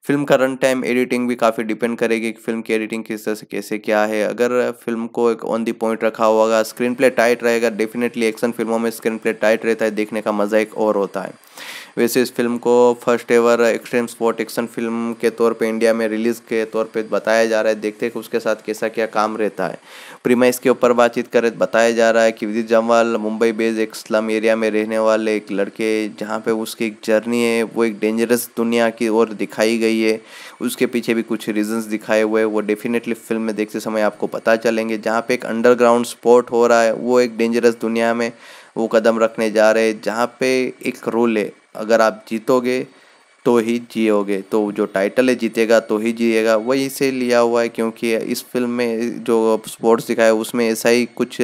फिल्म का रन टाइम, एडिटिंग भी काफ़ी डिपेंड करेगी कि फिल्म की एडिटिंग किस तरह से कैसे क्या है। अगर फिल्म को एक ऑन दी पॉइंट रखा होगा, स्क्रीन प्ले टाइट रहेगा। डेफिनेटली एक्शन फिल्मों में स्क्रीन प्ले टाइट रहता है, देखने का मज़ा एक और होता है। वैसे इस फिल्म को first ever extreme sport action film के तौर पे इंडिया में रिलीज़ के तौर पे बताया जा रहा है। देखते हैं कि उसके साथ कैसा क्या काम रहता है। प्रीमाइस के ऊपर बातचीत करें, बताया जा रहा है कि विद्युत जामवाल मुंबई बेस्ड एक स्लम एरिया में रहने वाले एक लड़के, जहाँ पे उसकी एक जर्नी है वो एक डेंजरस दुनिया की ओर दिखाई गई है। उसके पीछे भी कुछ रीजंस दिखाए हुए वो डेफिनेटली फिल्म में देखते समय आपको पता चलेंगे। जहाँ पे एक अंडरग्राउंड स्पोर्ट हो रहा है वो एक डेंजरस दुनिया में वो कदम रखने जा रहे हैं, जहाँ पे एक रोल है अगर आप जीतोगे तो ही जियोगे, तो जो टाइटल है जीतेगा तो ही जिएगा वही से लिया हुआ है, क्योंकि इस फिल्म में जो स्पोर्ट्स दिखाया उसमें ऐसा ही कुछ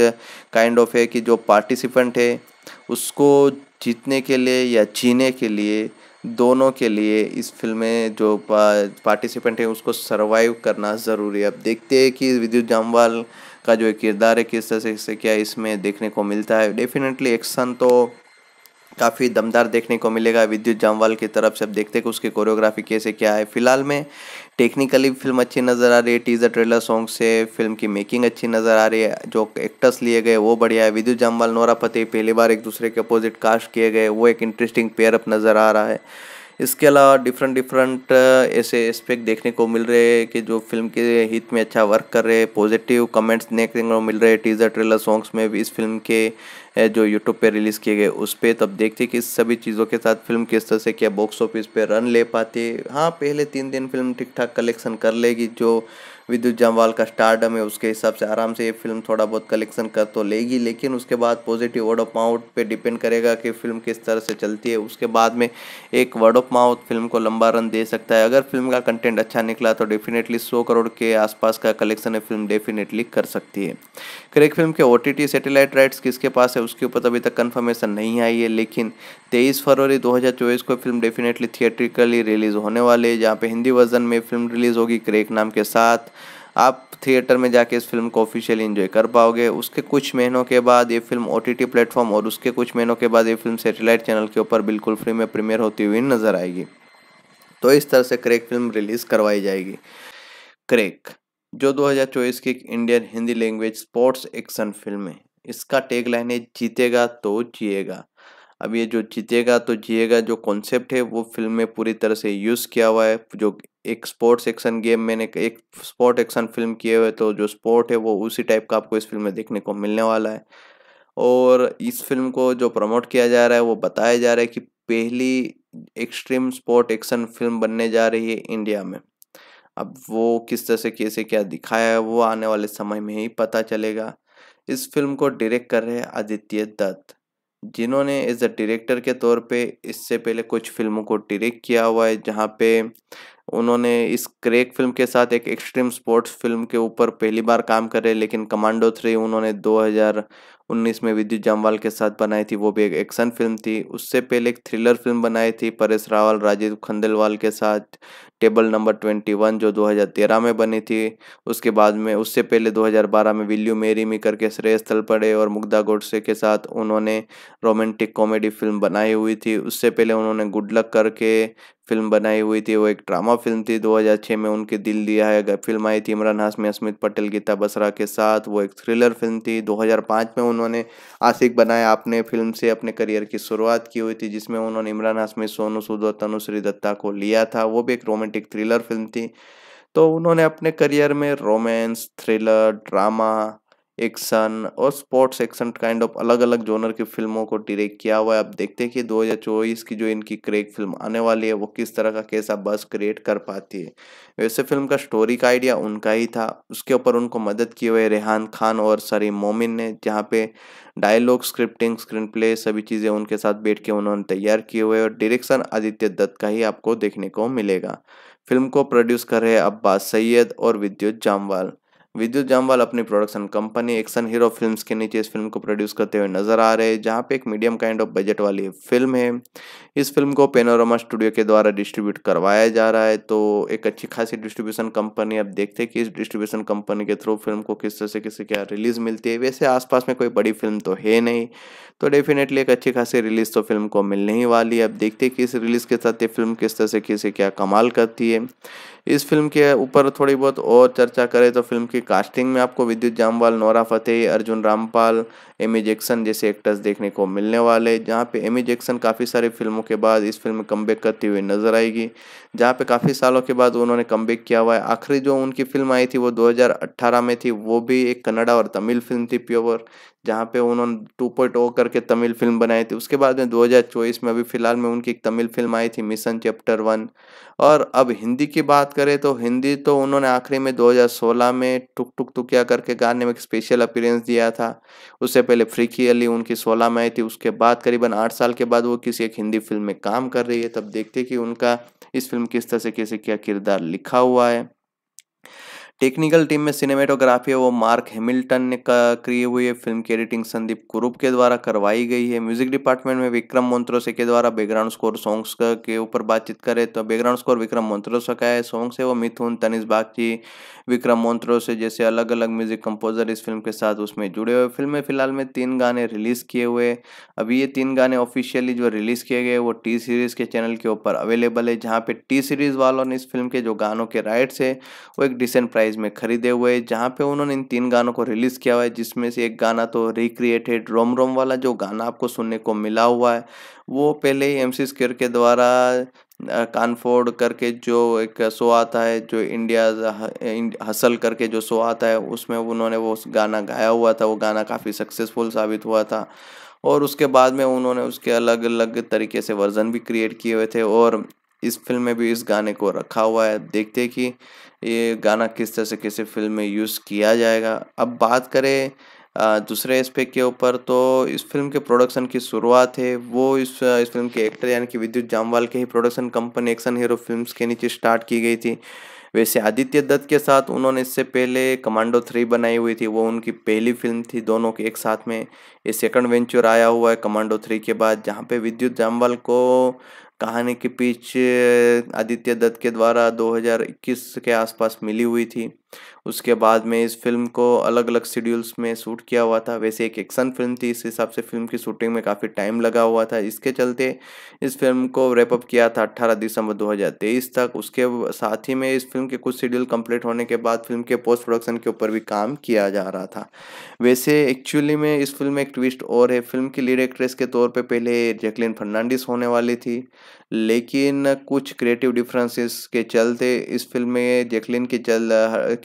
काइंड ऑफ है कि जो पार्टिसिपेंट है उसको जीतने के लिए या जीने के लिए दोनों के लिए इस फिल्म में जो पार्टिसिपेंट है उसको सर्वाइव करना ज़रूरी है। अब देखते हैं कि विद्युत जामवाल का जो किरदार है किस तरह से क्या इसमें देखने को मिलता है। डेफिनेटली एक्शन तो काफ़ी दमदार देखने को मिलेगा विद्युत जामवाल की तरफ से। अब देखते हैं कि उसकी कोरियोग्राफी कैसे क्या है। फिलहाल में टेक्निकली फिल्म अच्छी नज़र आ रही है, टीजर ट्रेलर सॉन्ग से फिल्म की मेकिंग अच्छी नज़र आ रही है, जो एक्टर्स लिए गए वो बढ़िया है। विद्युत जामवाल नोरा फतेही पहली बार एक दूसरे के अपोजिट कास्ट किए गए, वो एक इंटरेस्टिंग पेयरअप नज़र आ रहा है। इसके अलावा डिफरेंट ऐसे एस्पेक्ट देखने को मिल रहे हैं कि जो फिल्म के हित में अच्छा वर्क कर रहे हैं। पॉजिटिव कमेंट्स देखने को मिल रहे हैं टीजर ट्रेलर सॉन्ग्स में भी इस फिल्म के जो यूट्यूब पे रिलीज़ किए गए उस पर। तब देखते हैं कि इस सभी चीज़ों के साथ फिल्म किस तरह से क्या बॉक्स ऑफिस पे रन ले पाती है। हाँ, पहले 3 दिन फिल्म ठीक ठाक कलेक्शन कर लेगी, जो विद्युत जामवाल का स्टारडम है उसके हिसाब से आराम से ये फिल्म थोड़ा बहुत कलेक्शन कर तो लेगी, लेकिन उसके बाद पॉजिटिव वर्ड ऑफ माउथ पे डिपेंड करेगा कि फिल्म किस तरह से चलती है। उसके बाद में एक वर्ड ऑफ माउथ फिल्म को लंबा रन दे सकता है। अगर फिल्म का कंटेंट अच्छा निकला तो डेफिनेटली 100 करोड़ के आसपास का कलेक्शन फिल्म डेफिनेटली कर सकती है। क्रैक फिल्म के OTT सैटेलाइट राइट्स किसके पास है उसके ऊपर अभी तक कन्फर्मेशन नहीं आई है, लेकिन 23 फरवरी 2024 को फिल्म डेफिनेटली थिएट्रिकली रिलीज़ होने वाली है, जहाँ पे हिंदी वर्जन में फिल्म रिलीज़ होगी क्रैक नाम के साथ। आप थिएटर में जाके इस फिल्म को ऑफिशियली एंजॉय कर पाओगे। उसके कुछ महीनों के बाद ये फिल्म OTT प्लेटफॉर्म और उसके कुछ महीनों के बाद ये फिल्म सैटेलाइट चैनल के ऊपर बिल्कुल फ्री में प्रीमियर होती हुई नज़र आएगी। तो इस तरह से क्रैक फिल्म रिलीज़ करवाई जाएगी। क्रैक जो 2024 की Indian Hindi language sports action film है, इसका टैगलाइन है जीतेगा तो जिएगा। अब ये जो जीतेगा तो जिएगा जो कॉन्सेप्ट है वो फिल्म में पूरी तरह से यूज़ किया हुआ है। जो एक स्पोर्ट्स एक्शन गेम मैंने एक स्पोर्ट एक्शन फिल्म किए हुए तो जो स्पोर्ट है वो उसी टाइप का आपको इस फिल्म में देखने को मिलने वाला है। और इस फिल्म को जो प्रमोट किया जा रहा है वो बताया जा रहा है कि पहली एक्सट्रीम स्पोर्ट एक्शन फिल्म बनने जा रही है इंडिया में। अब वो किस तरह से कैसे क्या दिखाया है वो आने वाले समय में ही पता चलेगा। इस फिल्म को डायरेक्ट कर रहे हैं आदित्य दत्त, जिन्होंने एज अ डायरेक्टर के तौर पे इससे पहले कुछ फिल्मों को डायरेक्ट किया हुआ है, जहाँ पे उन्होंने इस क्रैक फिल्म के साथ एक एक्सट्रीम स्पोर्ट्स फिल्म के ऊपर पहली बार काम करे। लेकिन कमांडो 3 उन्होंने 2019 में विद्युत जामवाल के साथ बनाई थी, वो भी एक एक्शन फिल्म थी। उससे पहले एक थ्रिलर फिल्म बनाई थी परेश रावल राजीव खंडेलवाल के साथ टेबल नंबर 21 जो 2013 में बनी थी। उसके बाद में उससे पहले 2012 में विल्यू मेरी मी करके श्रेयस तलपड़े और मुग्धा गोडसे के साथ उन्होंने रोमांटिक कॉमेडी फिल्म बनाई हुई थी। उससे पहले उन्होंने गुड लक करके फिल्म बनाई हुई थी, वो एक ड्रामा फिल्म थी। 2006 में उनके दिल दिया है फिल्म आई थी इमरान हाशमी अस्मित पटेल गीता बसरा के साथ, वो एक थ्रिलर फिल्म थी। 2005 में उन्होंने आशिक बनाया आपने फिल्म से अपने करियर की शुरुआत की हुई थी, जिसमें उन्होंने इमरान हाशमी सोनू सूद और तनुश्री दत्ता को लिया था, वो भी एक रोमांटिक थ्रिलर फिल्म थी। तो उन्होंने अपने करियर में रोमांस, थ्रिलर, ड्रामा, एक्शन और स्पोर्ट्स एक्शन काइंड ऑफ अलग अलग जोनर की फिल्मों को डायरेक्ट किया हुआ है। अब देखते हैं कि 2024 की जो इनकी क्रैक फिल्म आने वाली है वो किस तरह का कैसा बस क्रिएट कर पाती है। वैसे फिल्म का स्टोरी का आइडिया उनका ही था, उसके ऊपर उनको मदद किए हुए रेहान खान और सरीम मोमिन ने, जहाँ पे डायलॉग, स्क्रिप्टिंग, स्क्रीन प्ले सभी चीज़ें उनके साथ बैठ के उन्होंने तैयार किए हुए और डायरेक्शन आदित्य दत्त का ही आपको देखने को मिलेगा। फिल्म को प्रोड्यूस कर रहे अब्बास सैयद और विद्युत जामवाल। विद्युत जामवाल अपनी production company action hero films के नीचे इस फिल्म को प्रोड्यूस करते हुए नजर आ रहे हैं, जहां पे एक मीडियम काइंड ऑफ बजट वाली फिल्म है। इस फिल्म को पेनोरामा स्टूडियो के द्वारा डिस्ट्रीब्यूट करवाया जा रहा है, तो एक अच्छी खासी डिस्ट्रीब्यूशन कंपनी। अब देखते हैं कि इस डिस्ट्रीब्यूशन कंपनी के थ्रू फिल्म को किस तरह से किसी क्या रिलीज़ मिलती है। वैसे आसपास में कोई बड़ी फिल्म तो है नहीं, तो डेफिनेटली एक अच्छी खासी रिलीज़ तो फिल्म को मिलने ही वाली है। अब देखते हैं कि इस रिलीज़ के साथ ये फिल्म किस तरह से किसी क्या कमाल करती है। इस फिल्म के ऊपर थोड़ी बहुत और चर्चा करें तो फिल्म की कास्टिंग में आपको Vidyut Jammwal, Nora Fatehi, Arjun Rampal, Amy Jackson जैसे एक्टर्स देखने को मिलने वाले, जहाँ पे एमी जैक्सन काफ़ी सारी फिल्मों के बाद इस फिल्म में कमबैक करती हुई नजर आएगी, जहाँ पे काफ़ी सालों के बाद उन्होंने कमबैक किया हुआ है। आखिरी जो उनकी फिल्म आई थी वो 2018 में थी, वो भी एक कन्नड़ा और तमिल फिल्म थी प्योर, जहाँ पे उन्होंने 2.0 करके तमिल फिल्म बनाई थी। उसके बाद में 2024 में अभी फ़िलहाल में उनकी एक तमिल फिल्म आई थी मिशन चैप्टर 1। और अब हिंदी की बात करें तो हिंदी तो उन्होंने आखिरी में 2016 में टुक टुक टुकिया करके गाने में एक स्पेशल अपीयरेंस दिया था। उससे पहले फ्रीकी अली उनकी 2016 में आई थी। उसके बाद करीबन 8 साल के बाद वो किसी एक हिंदी फिल्म में काम कर रही है। तब देखते कि उनका इस फिल्म किस तरह से कैसे क्या किरदार लिखा हुआ है। टेक्निकल टीम में सिनेमेटोग्राफी है वो मार्क हैमिल्टन ने की हुई है। फिल्म की एडिटिंग संदीप कुरूप के द्वारा करवाई गई है। म्यूजिक डिपार्टमेंट में विक्रम मोन्ट्रोसे के द्वारा बैकग्राउंड स्कोर सॉन्ग्स के ऊपर बातचीत करें तो बैकग्राउंड स्कोर विक्रम मोन्ट्रोसे का है। सॉन्ग्स है वो मिथुन, तनिष्क बागची, विक्रम मोन्ट्रोसे जैसे अलग अलग म्यूजिक कंपोजर इस फिल्म के साथ उसमें जुड़े हुए। फिल्म में फिलहाल में 3 गाने रिलीज़ किए हुए। अभी ये 3 गाने ऑफिशियली जो रिलीज़ किए गए वो T-Series के चैनल के ऊपर अवेलेबल है, जहाँ पे T-Series वालों ने इस फिल्म के जो गानों के राइट्स है वो एक डिसेंट में खरीदे हुए, जहां पे उन्होंने इन 3 गानों को रिलीज किया हुआ है। जिसमें से एक गाना तो रिक्रिएटेड रोम रोम वाला जो गाना आपको सुनने को मिला हुआ है वो पहले ही MC स्क्वेयर के द्वारा कानफोर्ड करके जो एक शो आता है, जो इंडिया हसल करके जो शो आता है, उसमें उन्होंने वो गाना गाया हुआ था। वो गाना काफ़ी सक्सेसफुल साबित हुआ था और उसके बाद में उन्होंने उसके अलग अलग तरीके से वर्जन भी क्रिएट किए हुए थे और इस फिल्म में भी इस गाने को रखा हुआ है। देखते हैं कि ये गाना किस तरह से किसी फिल्म में यूज़ किया जाएगा। अब बात करें दूसरे एस्पेक्ट के ऊपर तो इस फिल्म के प्रोडक्शन की शुरुआत है वो इस फिल्म के एक्टर यानी कि विद्युत जामवाल के ही production company action hero films के नीचे स्टार्ट की गई थी। वैसे आदित्य दत्त के साथ उन्होंने इससे पहले कमांडो 3 बनाई हुई थी, वो उनकी पहली फिल्म थी दोनों के एक साथ में। ये सेकंड वेंचर आया हुआ है कमांडो 3 के बाद, जहाँ पे विद्युत जामवाल को कहानी के पीछे आदित्य दत्त के द्वारा 2021 के आसपास मिली हुई थी। उसके बाद में इस फिल्म को अलग अलग शेड्यूल्स में शूट किया हुआ था। वैसे एक एक्शन फिल्म थी, इस हिसाब से फिल्म की शूटिंग में काफ़ी टाइम लगा हुआ था। इसके चलते इस फिल्म को रैपअप किया था 18 दिसंबर 2023 तक। उसके साथ ही में इस फिल्म के कुछ शेड्यूल कंप्लीट होने के बाद फिल्म के पोस्ट प्रोडक्शन के ऊपर भी काम किया जा रहा था। वैसे एक्चुअली में इस फिल्म में एक ट्विस्ट और है। फिल्म की लीड एक्ट्रेस के तौर पर पहले जैकलिन फर्नांडिस होने वाली थी, लेकिन कुछ क्रिएटिव डिफरेंसेस के चलते इस फिल्म में जैकलिन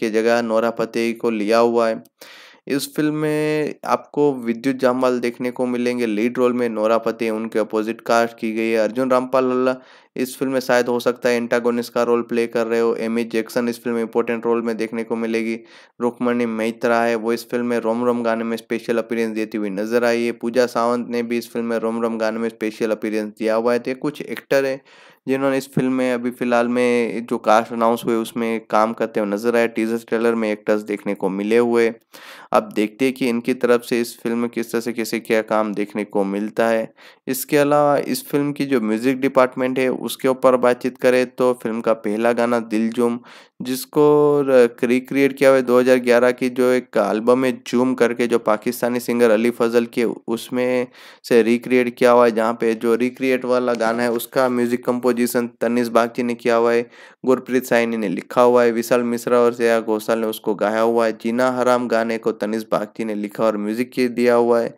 के जगह नोरा फतेही को लिया हुआ है। इस फिल्म में आपको विद्युत जामवाल देखने को मिलेंगे लीड रोल में, नोरा फतेही उनके अपोजिट कास्ट की गई है। अर्जुन रामपाल इस फिल्म में शायद हो सकता है एंटागोनिस्ट का रोल प्ले कर रहे हो। एमी जैक्सन इस फिल्म में इंपॉर्टेंट रोल में देखने को मिलेगी। रुक्मिणी मैत्रा है वो इस फिल्म में रोम रोम गाने में स्पेशल अपीयरेंस देती हुई नजर आई है। पूजा सावंत ने भी इस फिल्म में रोम रोम गाने में स्पेशल अपीयरेंस दिया हुआ है। तो कुछ एक्टर है जिन्होंने इस फिल्म में अभी फ़िलहाल में जो कास्ट अनाउंस हुए उसमें काम करते हुए नजर आए। टीजर ट्रेलर में एक्टर्स देखने को मिले हुए। अब देखते हैं कि इनकी तरफ से इस फिल्म में किस तरह से कैसे क्या काम देखने को मिलता है। इसके अलावा इस फिल्म की जो म्यूज़िक डिपार्टमेंट है उसके ऊपर बातचीत करें तो फिल्म का पहला गाना दिलजूम, जिसको रिक्रिएट किया हुआ है 2011 की जो एक एल्बम है जूम करके, जो पाकिस्तानी सिंगर अली फजल के उसमें से रिक्रिएट किया हुआ है, जहाँ पे जो रिक्रिएट वाला गाना है उसका म्यूजिक कंपोजिशन तनिष्क बागची ने किया हुआ है, गुरप्रीत साइनी ने लिखा हुआ है, विशाल मिश्रा और श्रेया घोषाल ने उसको गाया हुआ है। जीना हराम गाने को तनिष्क बागची ने लिखा और म्यूजिक दिया हुआ है,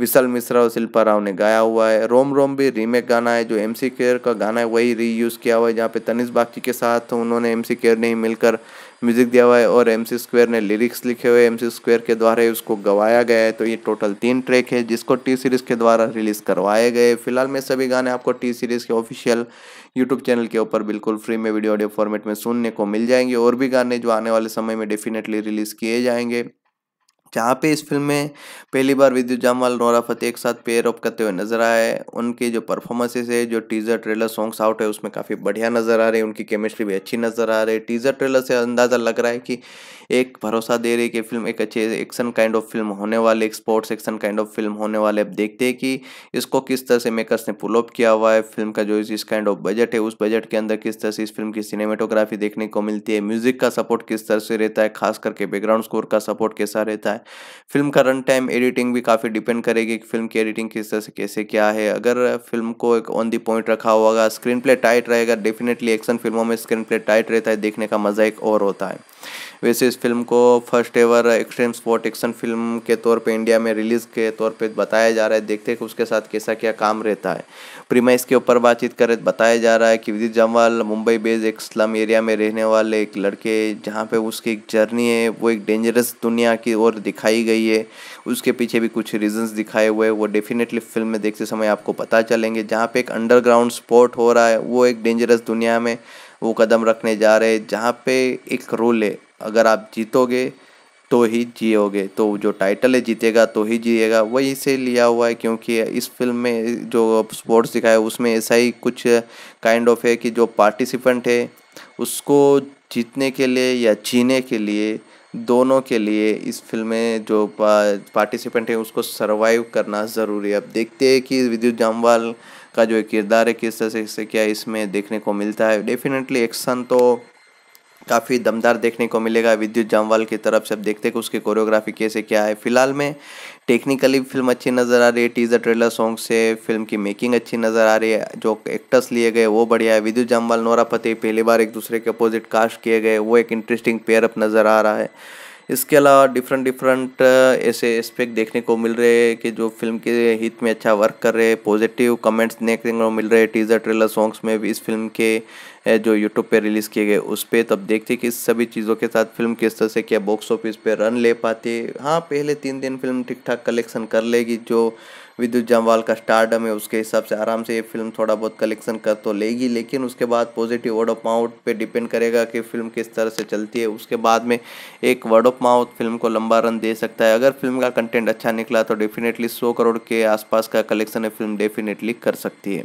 विशाल मिश्रा और शिल्पा राव ने गाया हुआ है। रोम रोम भी रीमेक गाना है, जो MC स्क्वेयर का गाना है वही रीयूज़ किया हुआ है, जहाँ पे तनिष्क बागची के साथ उन्होंने MC स्क्वेयर ने ही मिलकर म्यूजिक दिया हुआ है और MC स्क्वेयर ने लिरिक्स लिखे हुए, MC स्क्वेयर के द्वारा ही उसको गवाया गया है। तो ये टोटल 3 ट्रैक है जिसको T-Series के द्वारा रिलीज़ करवाए गए। फिलहाल में सभी गाने आपको T-Series के ऑफिशियल यूट्यूब चैनल के ऊपर बिल्कुल फ्री में वीडियो ऑडियो फॉर्मेट में सुनने को मिल जाएंगे। और भी गाने जो आने वाले समय में डेफिनेटली रिलीज़ किए जाएंगे, जहाँ पे इस फिल्म में पहली बार विद्युत जामवाल नोरा फतेही एक साथ पेयर अप करते हुए नजर आए। उनके जो परफॉर्मेंसेस है, जो टीज़र ट्रेलर सॉन्ग्स आउट है उसमें काफ़ी बढ़िया नज़र आ रही है, उनकी केमिस्ट्री भी अच्छी नज़र आ रही है। टीज़र ट्रेलर से अंदाज़ा लग रहा है कि एक भरोसा दे रही है कि फिल्म एक अच्छे एक्शन काइंड ऑफ फिल्म होने वाले, एक sports action kind of film होने वाले। अब देखते हैं कि इसको किस तरह से मेकर्स ने पुल अप किया हुआ है। फिल्म का जो इस काइंड ऑफ बजट है उस बजट के अंदर किस तरह से इस फिल्म की सिनेमेटोग्राफी देखने को मिलती है, म्यूजिक का सपोर्ट किस तरह से रहता है, खास करके बैकग्राउंड स्कोर का सपोर्ट कैसा रहता है। फिल्म का रन टाइम, एडिटिंग भी काफ़ी डिपेंड करेगी कि फिल्म की एडिटिंग किस तरह से कैसे क्या है। अगर फिल्म को एक ऑन दी पॉइंट रखा होगा, स्क्रीन प्ले टाइट रहेगा। डेफिनेटली एक्शन फिल्मों में स्क्रीन प्ले टाइट रहता है, देखने का मज़ा एक और होता है। वैसे इस फिल्म को first ever extreme sport action film के तौर पे इंडिया में रिलीज़ के तौर पे बताया जा रहा है। देखते हैं कि उसके साथ कैसा क्या काम रहता है। प्रीमाइस के ऊपर बातचीत करें, बताया जा रहा है कि विद्युत जामवाल मुंबई बेस्ड एक स्लम एरिया में रहने वाले एक लड़के, जहाँ पे उसकी एक जर्नी है वो एक डेंजरस दुनिया की ओर दिखाई गई है। उसके पीछे भी कुछ रीजंस दिखाए हुए हैं, वो डेफिनेटली फिल्म में देखते समय आपको पता चलेंगे। जहाँ पे एक अंडरग्राउंड स्पोर्ट हो रहा है, वो एक डेंजरस दुनिया में वो कदम रखने जा रहे हैं, जहाँ पे एक रोल है अगर आप जीतोगे तो ही जियोगे, तो जो टाइटल है जीतेगा तो ही जिएगा वही से लिया हुआ है, क्योंकि इस फिल्म में जो स्पोर्ट्स दिखाया है उसमें ऐसा ही कुछ काइंड ऑफ है कि जो पार्टिसिपेंट है उसको जीतने के लिए या जीने के लिए दोनों के लिए इस फिल्म में जो पार्टिसिपेंट है उसको सर्वाइव करना ज़रूरी है। अब देखते हैं कि विद्युत जामवाल का जो किरदार है किस तरह से क्या इसमें देखने को मिलता है। डेफिनेटली एक्शन तो काफ़ी दमदार देखने को मिलेगा विद्युत जामवाल की तरफ से। अब देखते हैं कि उसकी कोरियोग्राफी कैसे क्या है। फिलहाल में टेक्निकली फिल्म अच्छी नज़र आ रही है, टीजर ट्रेलर सॉन्ग से फिल्म की मेकिंग अच्छी नज़र आ रही है, जो एक्टर्स लिए गए वो बढ़िया है। विद्युत जामवाल नोरा फतेही पहली बार एक दूसरे के अपोजिट कास्ट किए गए, वो एक इंटरेस्टिंग पेयरअप नज़र आ रहा है। इसके अलावा डिफरेंट ऐसे एस्पेक्ट देखने को मिल रहे हैं कि जो फिल्म के हित में अच्छा वर्क कर रहे हैं। पॉजिटिव कमेंट्स देखने को मिल रहे हैं टीजर ट्रेलर सॉन्ग्स में भी इस फिल्म के जो यूट्यूब पे रिलीज़ किए गए उस पर। तब देखते हैं कि इस सभी चीज़ों के साथ फिल्म किस तरह से क्या बॉक्स ऑफिस पे रन ले पाती है। हाँ, पहले 3 दिन फिल्म ठीक ठाक कलेक्शन कर लेगी, जो विद्युत जामवाल का स्टारडम है उसके हिसाब से आराम से ये फिल्म थोड़ा बहुत कलेक्शन कर तो लेगी, लेकिन उसके बाद पॉजिटिव वर्ड ऑफ माउथ पे डिपेंड करेगा कि फिल्म किस तरह से चलती है। उसके बाद में एक वर्ड ऑफ माउथ फिल्म को लंबा रन दे सकता है। अगर फिल्म का कंटेंट अच्छा निकला तो डेफिनेटली 100 करोड़ के आसपास का कलेक्शन ये फिल्म डेफिनेटली कर सकती है।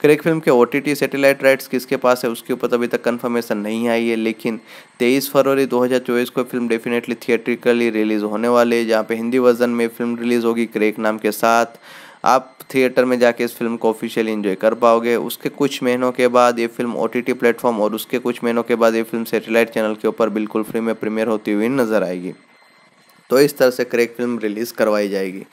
क्रैक फिल्म के OTT सैटेलाइट राइट्स किसके पास है उसके ऊपर अभी तक कन्फर्मेशन नहीं आई है, लेकिन 23 फरवरी 2024 को फिल्म डेफिनेटली थिएट्रिकली रिलीज़ होने वाली है, जहाँ पे हिंदी वर्जन में फिल्म रिलीज़ होगी क्रैक नाम के साथ। आप थिएटर में जाके इस फिल्म को ऑफिशियली एंजॉय कर पाओगे। उसके कुछ महीनों के बाद ये फिल्म OTT प्लेटफॉर्म और उसके कुछ महीनों के बाद ये फिल्म सैटेलाइट चैनल के ऊपर बिल्कुल फ्री में प्रीमियर होती हुई नज़र आएगी। तो इस तरह से क्रैक फिल्म रिलीज़ करवाई जाएगी।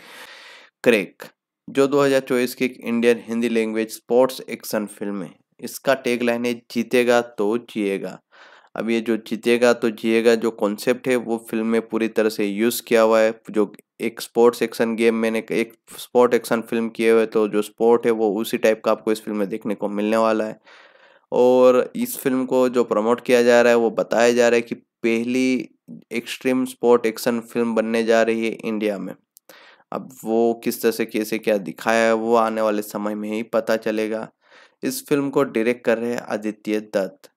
क्रैक जो 2024 की Indian Hindi language sports action film है, इसका टैगलाइन है जीतेगा तो जिएगा। अब ये जो जीतेगा तो जिएगा जो कॉन्सेप्ट है वो फिल्म में पूरी तरह से यूज़ किया हुआ है। जो एक स्पोर्ट्स एक्शन गेम मैंने एक स्पोर्ट एक्शन फिल्म किए हुए तो जो स्पोर्ट है वो उसी टाइप का आपको इस फिल्म में देखने को मिलने वाला है। और इस फिल्म को जो प्रमोट किया जा रहा है वो बताया जा रहा है कि पहली एक्सट्रीम स्पोर्ट एक्शन फिल्म बनने जा रही है इंडिया में। अब वो किस तरह से कैसे क्या दिखाया है वो आने वाले समय में ही पता चलेगा। इस फिल्म को डायरेक्ट कर रहे हैं आदित्य दत्त,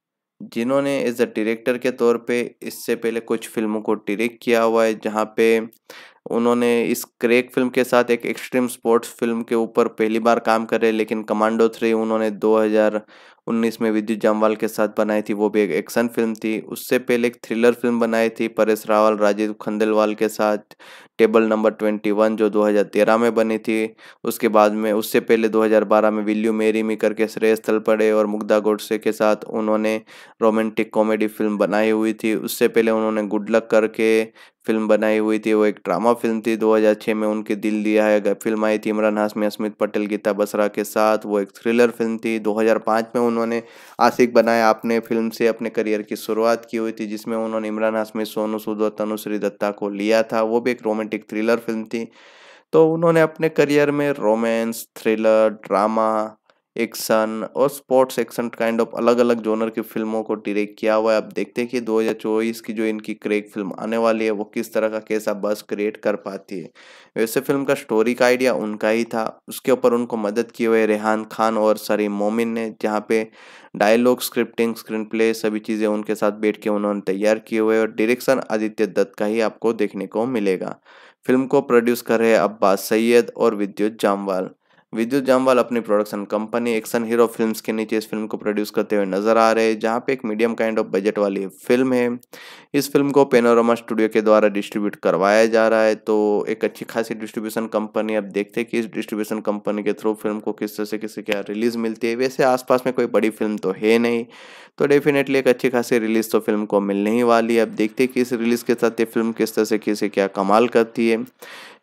जिन्होंने एज अ डायरेक्टर के तौर पे इससे पहले कुछ फिल्मों को डायरेक्ट किया हुआ है, जहाँ पे उन्होंने इस क्रैक फिल्म के साथ एक एक्सट्रीम स्पोर्ट्स फिल्म के ऊपर पहली बार काम कर रहे। लेकिन कमांडो 3 उन्होंने 2019 में विद्युत जामवाल के साथ बनाई थी, वो भी एक एक्शन फिल्म थी। उससे पहले एक थ्रिलर फिल्म बनाई थी परेश रावल राजीव खंडेलवाल के साथ टेबल नंबर 21 जो 2013 में बनी थी। उसके बाद में उससे पहले 2012 में विल्यू मेरी मी करके श्रेयस तलपड़े और मुग्धा गोडसे के साथ उन्होंने रोमांटिक कॉमेडी फिल्म बनाई हुई थी। उससे पहले उन्होंने गुड लक करके फिल्म बनाई हुई थी, वो एक ड्रामा फिल्म थी। 2006 में उनके दिल दिया है फिल्म आई थी इमरान हाशमी अस्मित पटेल गीता बसरा के साथ, वो एक थ्रिलर फिल्म थी। 2005 में उन्होंने आशिक बनाया आपने फिल्म से अपने करियर की शुरुआत की हुई थी, जिसमें उन्होंने इमरान हाशमी सोनू सूद और तनुश्री दत्ता को लिया था, वो भी एक रोमांटिक थ्रिलर फिल्म थी। तो उन्होंने अपने करियर में रोमांस, थ्रिलर, ड्रामा, एक्शन और स्पोर्ट्स एक्शन काइंड ऑफ अलग अलग जोनर की फिल्मों को डायरेक्ट किया हुआ है। अब देखते हैं कि 2024 की जो इनकी क्रैक फिल्म आने वाली है वो किस तरह का कैसा बस क्रिएट कर पाती है। वैसे फिल्म का स्टोरी का आइडिया उनका ही था, उसके ऊपर उनको मदद किए हुए रेहान खान और सरीम मोमिन ने, जहाँ पे डायलॉग, स्क्रिप्टिंग, स्क्रीन प्ले सभी चीज़ें उनके साथ बैठ के उन्होंने तैयार किए हुए और डायरेक्शन आदित्य दत्त का ही आपको देखने को मिलेगा। फिल्म को प्रोड्यूस कर रहे अब्बास सैयद और विद्युत जामवाल। विद्युत जामवाल अपनी production company action hero films के नीचे इस फिल्म को प्रोड्यूस करते हुए नजर आ रहे हैं, जहाँ पे एक मीडियम काइंड ऑफ बजट वाली फिल्म है। इस फिल्म को पैनोरामा स्टूडियो के द्वारा डिस्ट्रीब्यूट करवाया जा रहा है, तो एक अच्छी खासी डिस्ट्रीब्यूशन कंपनी। अब देखते हैं कि इस डिस्ट्रीब्यूशन कंपनी के थ्रू फिल्म को किस तरह से किसी क्या रिलीज़ मिलती है। वैसे आसपास में कोई बड़ी फिल्म तो है नहीं, तो डेफिनेटली एक अच्छी खासी रिलीज़ तो फिल्म को मिलने ही वाली है। अब देखते हैं कि इस रिलीज़ के साथ ये फिल्म किस तरह से किसी क्या कमाल करती है।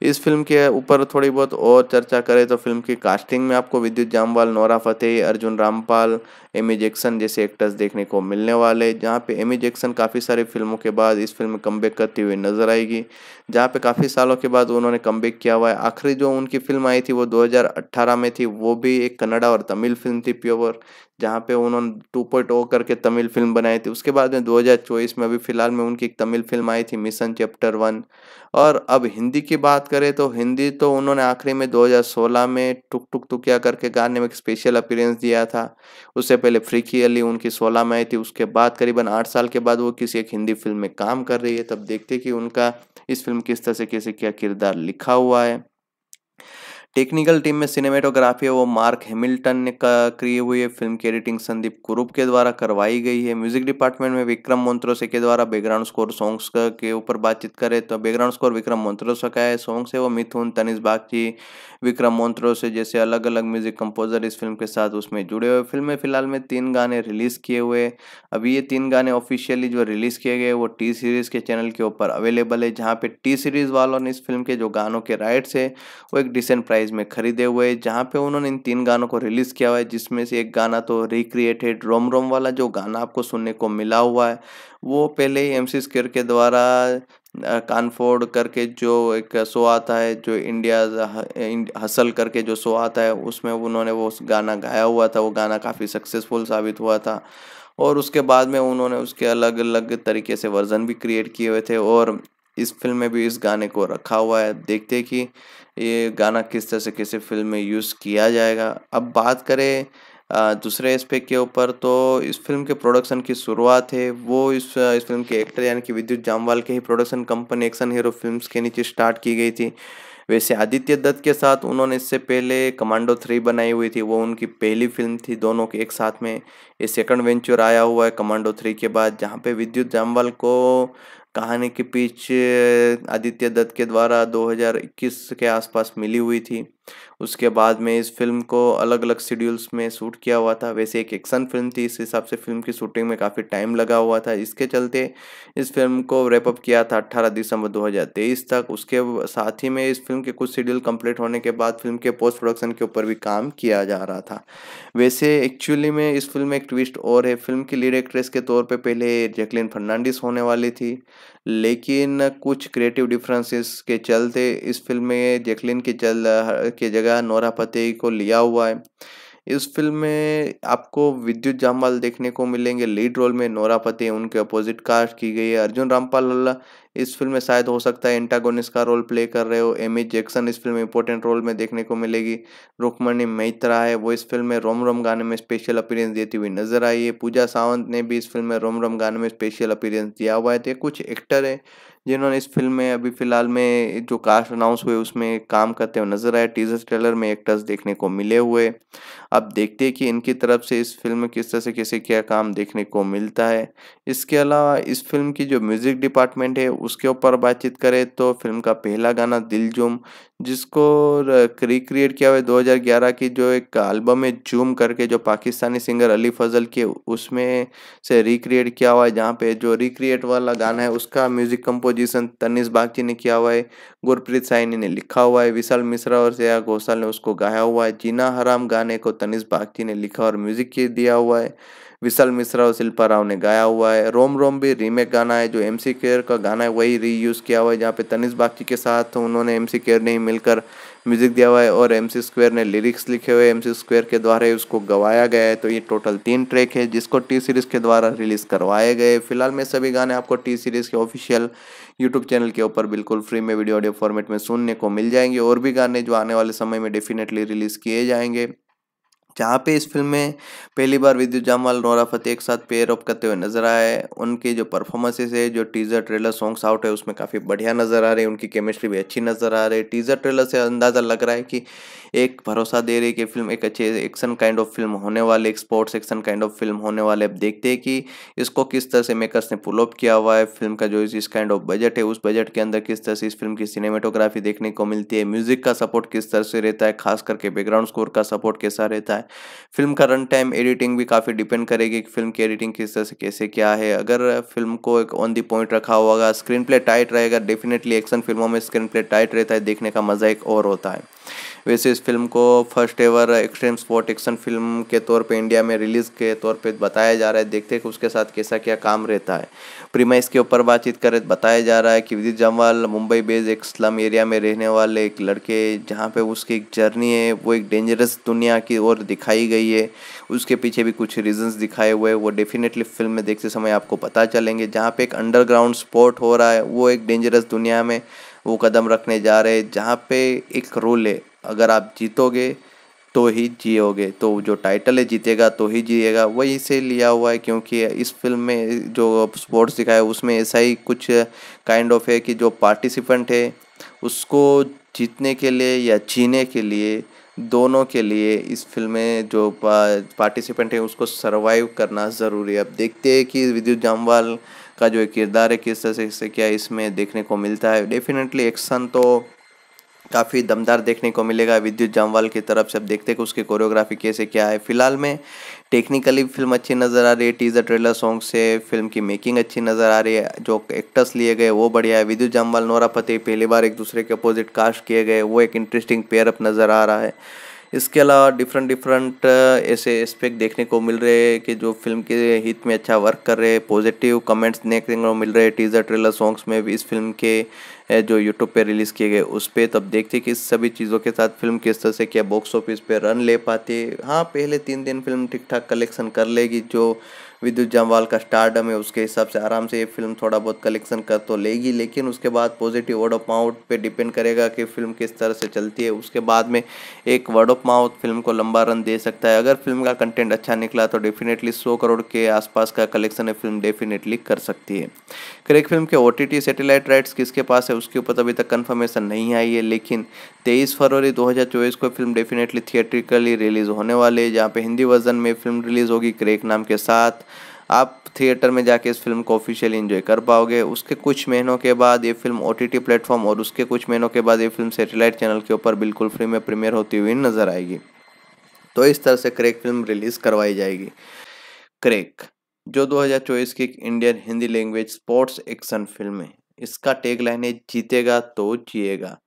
इस फिल्म के ऊपर थोड़ी बहुत और चर्चा करें तो फिल्म की कास्टिंग में आपको Vidyut Jammwal, Nora Fatehi, Arjun Rampal, Amy Jackson जैसे एक्टर्स देखने को मिलने वाले, जहां पे एमी जैक्सन काफ़ी सारी फिल्मों के बाद इस फिल्म में कमबैक करती हुई नजर आएगी, जहां पे काफ़ी सालों के बाद उन्होंने कमबैक किया हुआ है। आखिरी जो उनकी फिल्म आई थी वो 2018 में थी, वो भी एक कन्नड़ा और तमिल फिल्म थी प्योर, जहाँ पे उन्होंने 2.0 करके तमिल फिल्म बनाई थी। उसके बाद में 2024 में अभी फ़िलहाल में उनकी एक तमिल फिल्म आई थी मिशन चैप्टर 1। और अब हिंदी की बात करें तो हिंदी तो उन्होंने आखिरी में 2016 में टुक टुक टुकिया करके गाने में एक स्पेशल अपीयरेंस दिया था। उससे पहले फ्रीकी अली उनकी 2016 में आई थी। उसके बाद करीबन 8 साल के बाद वो किसी एक हिंदी फिल्म में काम कर रही है। तब देखते कि उनका इस फिल्म किस तरह से कैसे क्या किरदार लिखा हुआ है। टेक्निकल टीम में सिनेमेटोग्राफी है वो मार्क हैमिल्टन ने की हुई है। फिल्म की एडिटिंग संदीप कुरूप के द्वारा करवाई गई है। म्यूजिक डिपार्टमेंट में विक्रम मोन्ट्रोसे के द्वारा बैकग्राउंड स्कोर सॉन्ग्स के ऊपर बातचीत करें तो बैकग्राउंड स्कोर विक्रम मोन्ट्रोसे का है। सॉन्ग्स है वो मिथुन, तनिष्क बागची, विक्रम मोन्ट्रोसे जैसे अलग अलग म्यूजिक कंपोजर इस फिल्म के साथ उसमें जुड़े हुए। फिल्म में फिलहाल में 3 गाने रिलीज़ किए हुए। अभी ये 3 गाने ऑफिशियली जो रिलीज़ किए गए वो टी सीरीज़ के चैनल के ऊपर अवेलेबल है, जहाँ पे टी सीरीज़ वालों ने इस फिल्म के जो गानों के राइट्स है वो एक डिसेंट में खरीदे हुए, जहां पे उन्होंने इन 3 गानों को रिलीज किया हुआ है। जिसमें से एक गाना तो रिक्रिएटेड रोम रोम वाला जो गाना आपको सुनने को मिला हुआ है वो पहले ही एमसी स्क्वेयर के द्वारा कानफोर्ड करके जो एक शो आता है, जो इंडिया हसल करके जो शो आता है, उसमें उन्होंने वो गाना गाया हुआ था। वो गाना काफ़ी सक्सेसफुल साबित हुआ था और उसके बाद में उन्होंने उसके अलग अलग तरीके से वर्जन भी क्रिएट किए हुए थे और इस फिल्म में भी इस गाने को रखा हुआ है। देखते हैं कि ये गाना किस तरह से किसी फिल्म में यूज़ किया जाएगा। अब बात करें दूसरे एस्पेक्ट के ऊपर तो इस फिल्म के प्रोडक्शन की शुरुआत है वो इस फिल्म के एक्टर यानी कि विद्युत जामवाल के ही production company action hero films के नीचे स्टार्ट की गई थी। वैसे आदित्य दत्त के साथ उन्होंने इससे पहले कमांडो 3 बनाई हुई थी, वो उनकी पहली फिल्म थी दोनों के एक साथ में। ये सेकंड वेंचर आया हुआ है कमांडो 3 के बाद, जहाँ पे विद्युत जामवाल को कहानी के पीछ आदित्य दत्त के द्वारा 2021 के आसपास मिली हुई थी। उसके बाद में इस फिल्म को अलग अलग शेड्यूल्स में शूट किया हुआ था। वैसे एक एक्शन फिल्म थी, इस हिसाब से फिल्म की शूटिंग में काफ़ी टाइम लगा हुआ था। इसके चलते इस फिल्म को रैपअप किया था 18 दिसंबर 2023 तक। उसके साथ ही में इस फिल्म के कुछ शेड्यूल कंप्लीट होने के बाद फिल्म के पोस्ट प्रोडक्शन के ऊपर भी काम किया जा रहा था। वैसे एक्चुअली में इस फिल्म में एक ट्विस्ट और है। फिल्म की लीड एक्ट्रेस के तौर पर पहले जैकलिन फर्नांडिस होने वाली थी, लेकिन कुछ क्रिएटिव डिफरेंसेस के चलते इस फिल्म में जैकलिन के जगह नोरा फतेही को लिया हुआ है। इस फिल्म में आपको विद्युत जामवाल देखने को मिलेंगे लीड रोल में, नोरा फतेही उनके अपोजिट कास्ट की गई है। अर्जुन रामपाल इस फिल्म में शायद हो सकता है एंटागोनिस्ट का रोल प्ले कर रहे हो। एमी जैक्सन इस फिल्म में इंपॉर्टेंट रोल में देखने को मिलेगी। रुक्मिणी मैत्रा है वो इस फिल्म में रोम रोम गाने में स्पेशल अपीयरेंस देती हुई नजर आई है। पूजा सावंत ने भी इस फिल्म में रोम रोम गाने में स्पेशल अपीयरेंस दिया हुआ है। तो कुछ एक्टर है जिन्होंने इस फिल्म में अभी फ़िलहाल में जो कास्ट अनाउंस हुए उसमें काम करते हुए नजर आए। टीजर ट्रेलर में एक्टर्स देखने को मिले हुए। अब देखते हैं कि इनकी तरफ से इस फिल्म में किस तरह से कैसे क्या काम देखने को मिलता है। इसके अलावा इस फिल्म की जो म्यूज़िक डिपार्टमेंट है उसके ऊपर बातचीत करें तो फिल्म का पहला गाना दिलजूम, जिसको रिक्रिएट किया हुआ है 2011 की जो एक एल्बम है जूम करके, जो पाकिस्तानी सिंगर अली फजल के उसमें से रिक्रिएट किया हुआ है, जहाँ पे जो रिक्रिएट वाला गाना है उसका म्यूजिक कंपोजिशन तनिष्क बागची ने किया हुआ है, गुरप्रीत साइनी ने लिखा हुआ है, विशाल मिश्रा और श्रेया घोषाल ने उसको गाया हुआ है। जीना हराम गाने को तनिष्क बागची ने लिखा और म्यूजिक दिया हुआ है, विशाल मिश्रा और शिल्पा राव ने गाया हुआ है। रोम रोम भी रीमेक गाना है, जो एमसी केयर का गाना है वही रीयूज़ किया हुआ है, जहाँ पे तनिष्क बागची के साथ उन्होंने एमसी केयर ने ही मिलकर म्यूजिक दिया हुआ है और एमसी स्क्वायर ने लिरिक्स लिखे हुए, एमसी स्क्वायर के द्वारा उसको गवाया गया है। तो ये टोटल 3 ट्रैक है जिसको टी सीरीज़ के द्वारा रिलीज़ करवाए गए। फिलहाल में सभी गाने आपको टी सीरीज़ के ऑफिशियल यूट्यूब चैनल के ऊपर बिल्कुल फ्री में वीडियो ऑडियो फॉर्मेट में सुनने को मिल जाएंगे। और भी गाने जो आने वाले समय में डेफिनेटली रिलीज़ किए जाएंगे, जहाँ पे इस फिल्म में पहली बार विद्युत जामवाल नोरा फतेही एक साथ पेयर अप करते हुए नजर आए। उनके जो परफॉर्मेंसेस है, जो टीज़र ट्रेलर सॉन्ग्स आउट है उसमें काफ़ी बढ़िया नज़र आ रही है, उनकी केमिस्ट्री भी अच्छी नज़र आ रही है। टीज़र ट्रेलर से अंदाज़ा लग रहा है कि एक भरोसा दे रही है कि फिल्म एक अच्छे एक्शन काइंड ऑफ फिल्म होने वाली, एक sports action kind of film होने वाले। अब देखते हैं कि इसको किस तरह से मेकर्स ने पुल अप किया हुआ है। फिल्म का जो इस काइंड ऑफ बजट है, उस बजट के अंदर किस तरह से इस फिल्म की सिनेमेटोग्राफी देखने को मिलती है, म्यूजिक का सपोर्ट किस तरह से रहता है, खास करके बैकग्राउंड स्कोर का सपोर्ट कैसा रहता है। फिल्म का रन टाइम, एडिटिंग भी काफ़ी डिपेंड करेगी कि फिल्म की एडिटिंग किस तरह से कैसे क्या है। अगर फिल्म को एक ऑन दी पॉइंट रखा होगा, स्क्रीन प्ले टाइट रहेगा। डेफिनेटली एक्शन फिल्मों में स्क्रीन प्ले टाइट रहता है, देखने का मजा एक और होता है। वैसे इस फिल्म को first ever extreme sport action film के तौर पे इंडिया में रिलीज़ के तौर पे बताया जा रहा है। देखते हैं कि उसके साथ कैसा क्या काम रहता है। प्रीमाइस के ऊपर बातचीत करें, बताया जा रहा है कि विद्युत जामवाल मुंबई बेस्ड एक स्लम एरिया में रहने वाले एक लड़के, जहाँ पे उसकी एक जर्नी है वो एक डेंजरस दुनिया की ओर दिखाई गई है। उसके पीछे भी कुछ रीजंस दिखाए हुए हैं, वो डेफिनेटली फिल्म में देखते समय आपको पता चलेंगे। जहाँ पे एक अंडरग्राउंड स्पोर्ट हो रहा है, वो एक डेंजरस दुनिया में वो कदम रखने जा रहे हैं, जहाँ पे एक रोल है अगर आप जीतोगे तो ही जियोगे, तो जो टाइटल है जीतेगा तो ही जिएगा, वही से लिया हुआ है। क्योंकि इस फिल्म में जो स्पोर्ट्स दिखाया है उसमें ऐसा ही कुछ काइंड ऑफ है कि जो पार्टिसिपेंट है उसको जीतने के लिए या जीने के लिए, दोनों के लिए इस फिल्म में जो पार्टिसिपेंट है उसको सर्वाइव करना ज़रूरी है। अब देखते हैं कि विद्युत जामवाल का जो किरदार है किस तरह से क्या इसमें देखने को मिलता है। डेफिनेटली एक्शन तो काफ़ी दमदार देखने को मिलेगा विद्युत जामवाल की तरफ से। अब देखते हैं कि उसकी कोरियोग्राफी कैसे क्या है। फिलहाल में टेक्निकली फिल्म अच्छी नज़र आ रही है, टीजर ट्रेलर सॉन्ग से फिल्म की मेकिंग अच्छी नज़र आ रही है, जो एक्टर्स लिए गए वो बढ़िया है। विद्युत जामवाल, नोरा फतेही पहली बार एक दूसरे के अपोजिट कास्ट किए गए, वो एक इंटरेस्टिंग पेयरअप नज़र आ रहा है। इसके अलावा डिफरेंट ऐसे एस्पेक्ट देखने को मिल रहे हैं कि जो फिल्म के हित में अच्छा वर्क कर रहे हैं। पॉजिटिव कमेंट्स देखने को मिल रहे हैं टीजर ट्रेलर सॉन्ग्स में भी इस फिल्म के जो यूट्यूब पे रिलीज़ किए गए उस पर। तब देखते कि इस सभी चीज़ों के साथ फिल्म किस तरह से क्या बॉक्स ऑफिस पे रन ले पाती है। हाँ, पहले 3 दिन फिल्म ठीक ठाक कलेक्शन कर लेगी, जो विद्युत जामवाल का स्टारडम है उसके हिसाब से आराम से ये फिल्म थोड़ा बहुत कलेक्शन कर तो लेगी, लेकिन उसके बाद पॉजिटिव वर्ड ऑफ माउथ पे डिपेंड करेगा कि फिल्म किस तरह से चलती है। उसके बाद में एक वर्ड ऑफ माउथ फिल्म को लंबा रन दे सकता है। अगर फिल्म का कंटेंट अच्छा निकला तो डेफिनेटली 100 करोड़ के आसपास का कलेक्शन ये फिल्म डेफिनेटली कर सकती है। क्रैक फिल्म के OTT सैटेलाइट राइट्स किसके पास है उसके ऊपर अभी तक कन्फर्मेशन नहीं आई है, लेकिन 23 फरवरी 2024 को फिल्म डेफिनेटली थिएट्रिकली रिलीज़ होने वाली है, जहाँ पे हिंदी वर्जन में फिल्म रिलीज़ होगी क्रैक नाम के साथ। आप थिएटर में जाके इस फिल्म को ऑफिशियली एंजॉय कर पाओगे। उसके कुछ महीनों के बाद ये फिल्म OTT प्लेटफॉर्म और उसके कुछ महीनों के बाद ये फिल्म सैटेलाइट चैनल के ऊपर बिल्कुल फ्री में प्रीमियर होती हुई नज़र आएगी। तो इस तरह से क्रैक फिल्म रिलीज़ करवाई जाएगी। क्रैक जो 2024 की Indian Hindi language sports action film है, इसका टैगलाइन है जीतेगा तो जिएगा।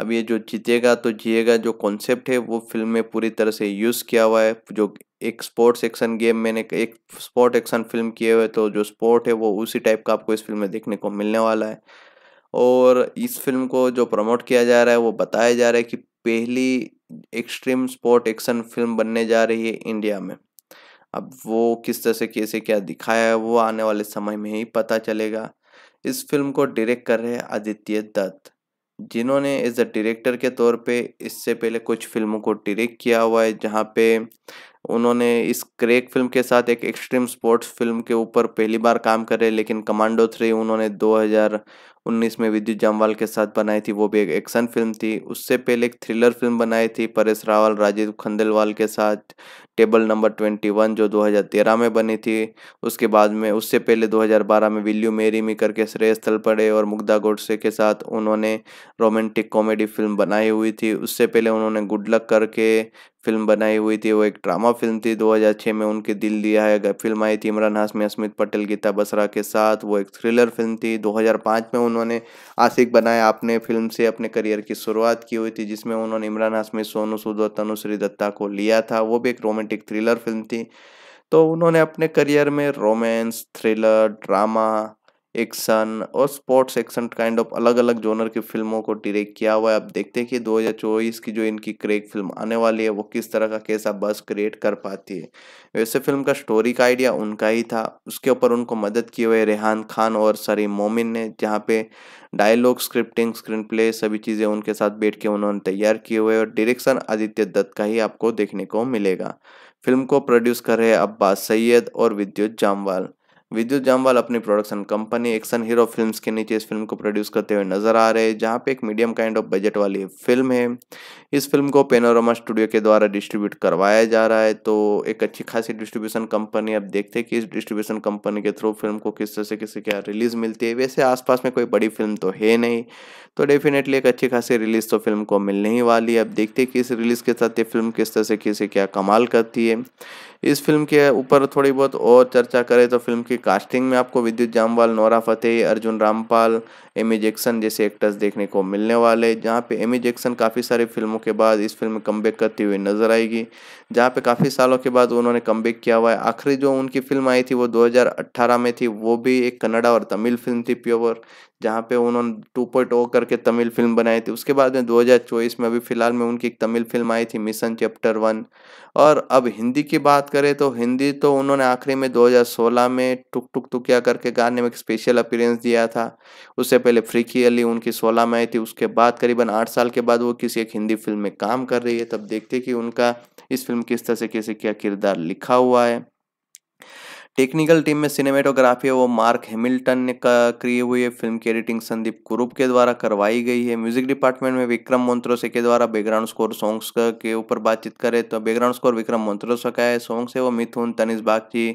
अब ये जो जीतेगा तो जिएगा जो कॉन्सेप्ट है वो फिल्म में पूरी तरह से यूज़ किया हुआ है। जो एक स्पोर्ट्स एक्शन गेम मैंने एक स्पोर्ट एक्शन फिल्म किए हुए तो जो स्पोर्ट है वो उसी टाइप का आपको इस फिल्म में देखने को मिलने वाला है। और इस फिल्म को जो प्रमोट किया जा रहा है वो बताया जा रहा है कि पहली एक्सट्रीम स्पोर्ट एक्शन फिल्म बनने जा रही है इंडिया में। अब वो किस तरह से कैसे क्या दिखाया है वो आने वाले समय में ही पता चलेगा। इस फिल्म को डायरेक्ट कर रहे हैं आदित्य दत्त, जिन्होंने एज अ डायरेक्टर के तौर पे इससे पहले कुछ फिल्मों को डायरेक्ट किया हुआ है, जहाँ पे उन्होंने इस क्रैक फिल्म के साथ एक एक्सट्रीम स्पोर्ट्स फिल्म के ऊपर पहली बार काम कर रहे। लेकिन कमांडो 3 उन्होंने 2019 में विद्युत जामवाल के साथ बनाई थी, वो भी एक एक्शन फिल्म थी। उससे पहले एक थ्रिलर फिल्म बनाई थी परेश रावल, राजीव खंडेलवाल के साथ टेबल नंबर 21 जो 2013 में बनी थी। उसके बाद में उससे पहले 2012 में विल यू मैरी मी करके श्रेयस तलपड़े और मुग्धा गोडसे के साथ उन्होंने रोमांटिक कॉमेडी फिल्म बनाई हुई थी। उससे पहले उन्होंने गुड लक करके फिल्म बनाई हुई थी, वो एक ड्रामा फिल्म थी। 2006 में उनके दिल दिया है फिल्म आई थी इमरान हाशमी, अस्मित पटेल, गीता बसरा के साथ, वो एक थ्रिलर फिल्म थी। 2005 में उन्होंने आशिक बनाया आपने फिल्म से अपने करियर की शुरुआत की हुई थी, जिसमें उन्होंने इमरान हाशमी, सोनू सूद और तनुश्री दत्ता को लिया था, वो भी एक रोमांटिक थ्रिलर फिल्म थी। तो उन्होंने अपने करियर में रोमांस, थ्रिलर, ड्रामा, एक्शन और स्पोर्ट्स एक्शन काइंड ऑफ अलग अलग जोनर की फिल्मों को डायरेक्ट किया हुआ है। अब देखते हैं कि 2024 की जो इनकी क्रैक फिल्म आने वाली है वो किस तरह का कैसा बस क्रिएट कर पाती है। वैसे फिल्म का स्टोरी का आइडिया उनका ही था, उसके ऊपर उनको मदद किए हुए रेहान खान और सरीम मोमिन ने, जहाँ पे डायलॉग, स्क्रिप्टिंग, स्क्रीन प्ले सभी चीज़ें उनके साथ बैठ के उन्होंने तैयार किए हुए और डायरेक्शन आदित्य दत्त का ही आपको देखने को मिलेगा। फिल्म को प्रोड्यूस कर रहे अब्बास सैयद और विद्युत जामवाल। विद्युत जामवाल अपनी production company action hero films के नीचे इस फिल्म को प्रोड्यूस करते हुए नजर आ रहे हैं, जहाँ पे एक मीडियम काइंड ऑफ बजट वाली फिल्म है। इस फिल्म को पेनोरामा स्टूडियो के द्वारा डिस्ट्रीब्यूट करवाया जा रहा है, तो एक अच्छी खासी डिस्ट्रीब्यूशन कंपनी। अब देखते हैं कि इस डिस्ट्रीब्यूशन कंपनी के थ्रू फिल्म को किस तरह से किसी क्या रिलीज़ मिलती है। वैसे आसपास में कोई बड़ी फिल्म तो है नहीं, तो डेफिनेटली एक अच्छी खासी रिलीज़ तो फिल्म को मिलने ही वाली है। अब देखते हैं कि इस रिलीज़ के साथ ये फिल्म किस तरह से किसी क्या कमाल करती है। इस फिल्म के ऊपर थोड़ी बहुत और चर्चा करें तो फिल्म की कास्टिंग में आपको Vidyut Jammwal, Nora Fatehi, Arjun Rampal, Amy Jackson जैसे एक्टर्स देखने को मिलने वाले, जहां पे एमी जैक्सन काफ़ी सारी फिल्मों के बाद इस फिल्म में कमबैक करती हुई नजर आएगी, जहां पे काफ़ी सालों के बाद उन्होंने कमबैक किया हुआ है। आखिरी जो उनकी फिल्म आई थी वो 2018 में थी, वो भी एक कन्नड़ा और तमिल फिल्म थी प्योर, जहाँ पे उन्होंने 2.0 करके तमिल फिल्म बनाई थी। उसके बाद में 2024 में अभी फ़िलहाल में उनकी एक तमिल फिल्म आई थी मिशन चैप्टर 1। और अब हिंदी की बात करें तो हिंदी तो उन्होंने आखिरी में 2016 में टुक टुक टुकिया करके गाने में एक स्पेशल अपीयरेंस दिया था। उससे पहले फ्रीकी अली उनकी 2016 में आई थी। उसके बाद करीबन 8 साल के बाद वो किसी एक हिंदी फिल्म में काम कर रही है। तब देखते कि उनका इस फिल्म किस तरह से कैसे क्या किरदार लिखा हुआ है। टेक्निकल टीम में सिनेमेटोग्राफी है वो मार्क हैमिल्टन ने की हुई है। फिल्म की एडिटिंग संदीप कुरूप के द्वारा करवाई गई है। म्यूजिक डिपार्टमेंट में विक्रम मोन्ट्रोसे के द्वारा बैकग्राउंड स्कोर सॉन्ग्स के ऊपर बातचीत करें तो बैकग्राउंड स्कोर विक्रम मोन्ट्रोसे का है। सॉन्ग्स है वो मिथुन, तनिष्क बागची,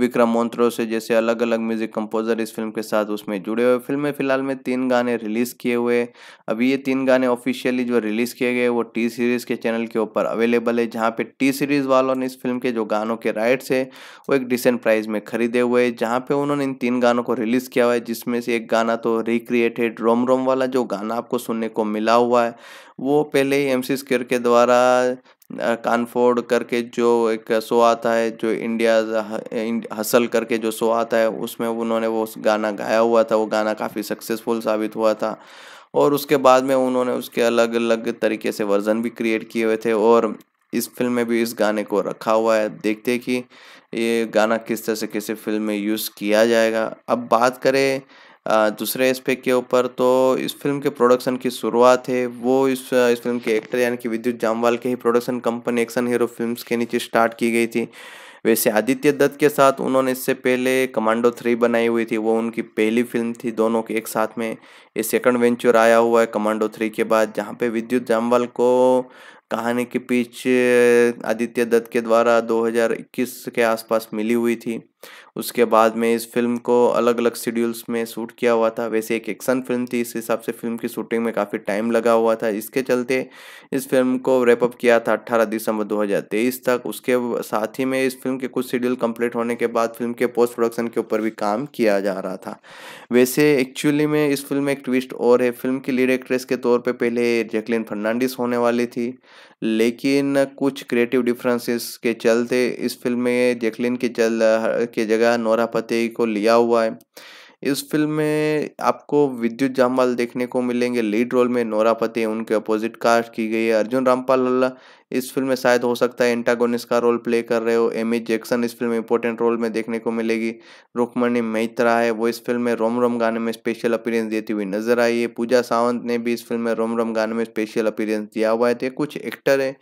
विक्रम मोन्ट्रोसे जैसे अलग अलग म्यूजिक कंपोजर इस फिल्म के साथ उसमें जुड़े हुए। फिल्म में फिलहाल में 3 गाने रिलीज़ किए हुए। अभी ये 3 गाने ऑफिशियली जो रिलीज़ किए गए वो टी सीरीज़ के चैनल के ऊपर अवेलेबल है, जहाँ पे टी सीरीज़ वालों ने इस फिल्म के जो गानों के राइट्स है वो एक डिसेंट में खरीदे हुए, जहां पे उन्होंने इन 3 गानों को रिलीज किया हुआ है। जिसमें से एक गाना तो रिक्रिएटेड रोम रोम वाला जो गाना आपको सुनने को मिला हुआ है वो पहले ही एमसी स्क्वेयर के द्वारा कानफोर्ड करके जो एक शो आता है, जो इंडिया हसल करके जो शो आता है, उसमें उन्होंने वो गाना गाया हुआ था। वो गाना काफ़ी सक्सेसफुल साबित हुआ था और उसके बाद में उन्होंने उसके अलग अलग तरीके से वर्जन भी क्रिएट किए हुए थे और इस फिल्म में भी इस गाने को रखा हुआ है। देखते हैं कि ये गाना किस तरह से किसी फिल्म में यूज़ किया जाएगा। अब बात करें दूसरे एस्पेक्ट के ऊपर तो इस फिल्म के प्रोडक्शन की शुरुआत है वो इस फिल्म के एक्टर यानी कि विद्युत जामवाल के ही production company action hero films के नीचे स्टार्ट की गई थी। वैसे आदित्य दत्त के साथ उन्होंने इससे पहले कमांडो 3 बनाई हुई थी, वो उनकी पहली फिल्म थी दोनों के एक साथ में। ये सेकंड वेंचर आया हुआ है कमांडो 3 के बाद, जहाँ पे विद्युत जामवाल को कहानी के पीछ आदित्य दत्त के द्वारा 2021 के आसपास मिली हुई थी। उसके बाद में इस फिल्म को अलग अलग शेड्यूल्स में शूट किया हुआ था। वैसे एक एक्शन फिल्म थी, इस हिसाब से फिल्म की शूटिंग में काफ़ी टाइम लगा हुआ था। इसके चलते इस फिल्म को रैपअप किया था 18 दिसंबर 2023 तक। उसके साथ ही में इस फिल्म के कुछ शेड्यूल कंप्लीट होने के बाद फिल्म के पोस्ट प्रोडक्शन के ऊपर भी काम किया जा रहा था। वैसे एक्चुअली में इस फिल्म में एक ट्विस्ट और है। फिल्म की लीड एक्ट्रेस के तौर पर पहले जैकलिन फर्नांडिस होने वाली थी, लेकिन कुछ क्रिएटिव डिफरेंसेस के चलते इस फिल्म में जैकलिन के जगह नोरा फतेही को लिया हुआ है। इस फिल्म में आपको विद्युत जामवाल देखने को मिलेंगे लीड रोल में, नोरा फतेही उनके अपोजिट कास्ट की गई है। अर्जुन रामपाल इस फिल्म में शायद हो सकता है एंटागोनिस्ट का रोल प्ले कर रहे हो। एमी जैक्सन इस फिल्म में इंपॉर्टेंट रोल में देखने को मिलेगी। रुक्मिणी मैत्रा है वो इस फिल्म में रोम रोम गाने में स्पेशल अपीयरेंस देती हुई नजर आई है। पूजा सावंत ने भी इस फिल्म में रोम रोम गाने में स्पेशल अपीयरेंस दिया हुआ है। तो कुछ एक्टर है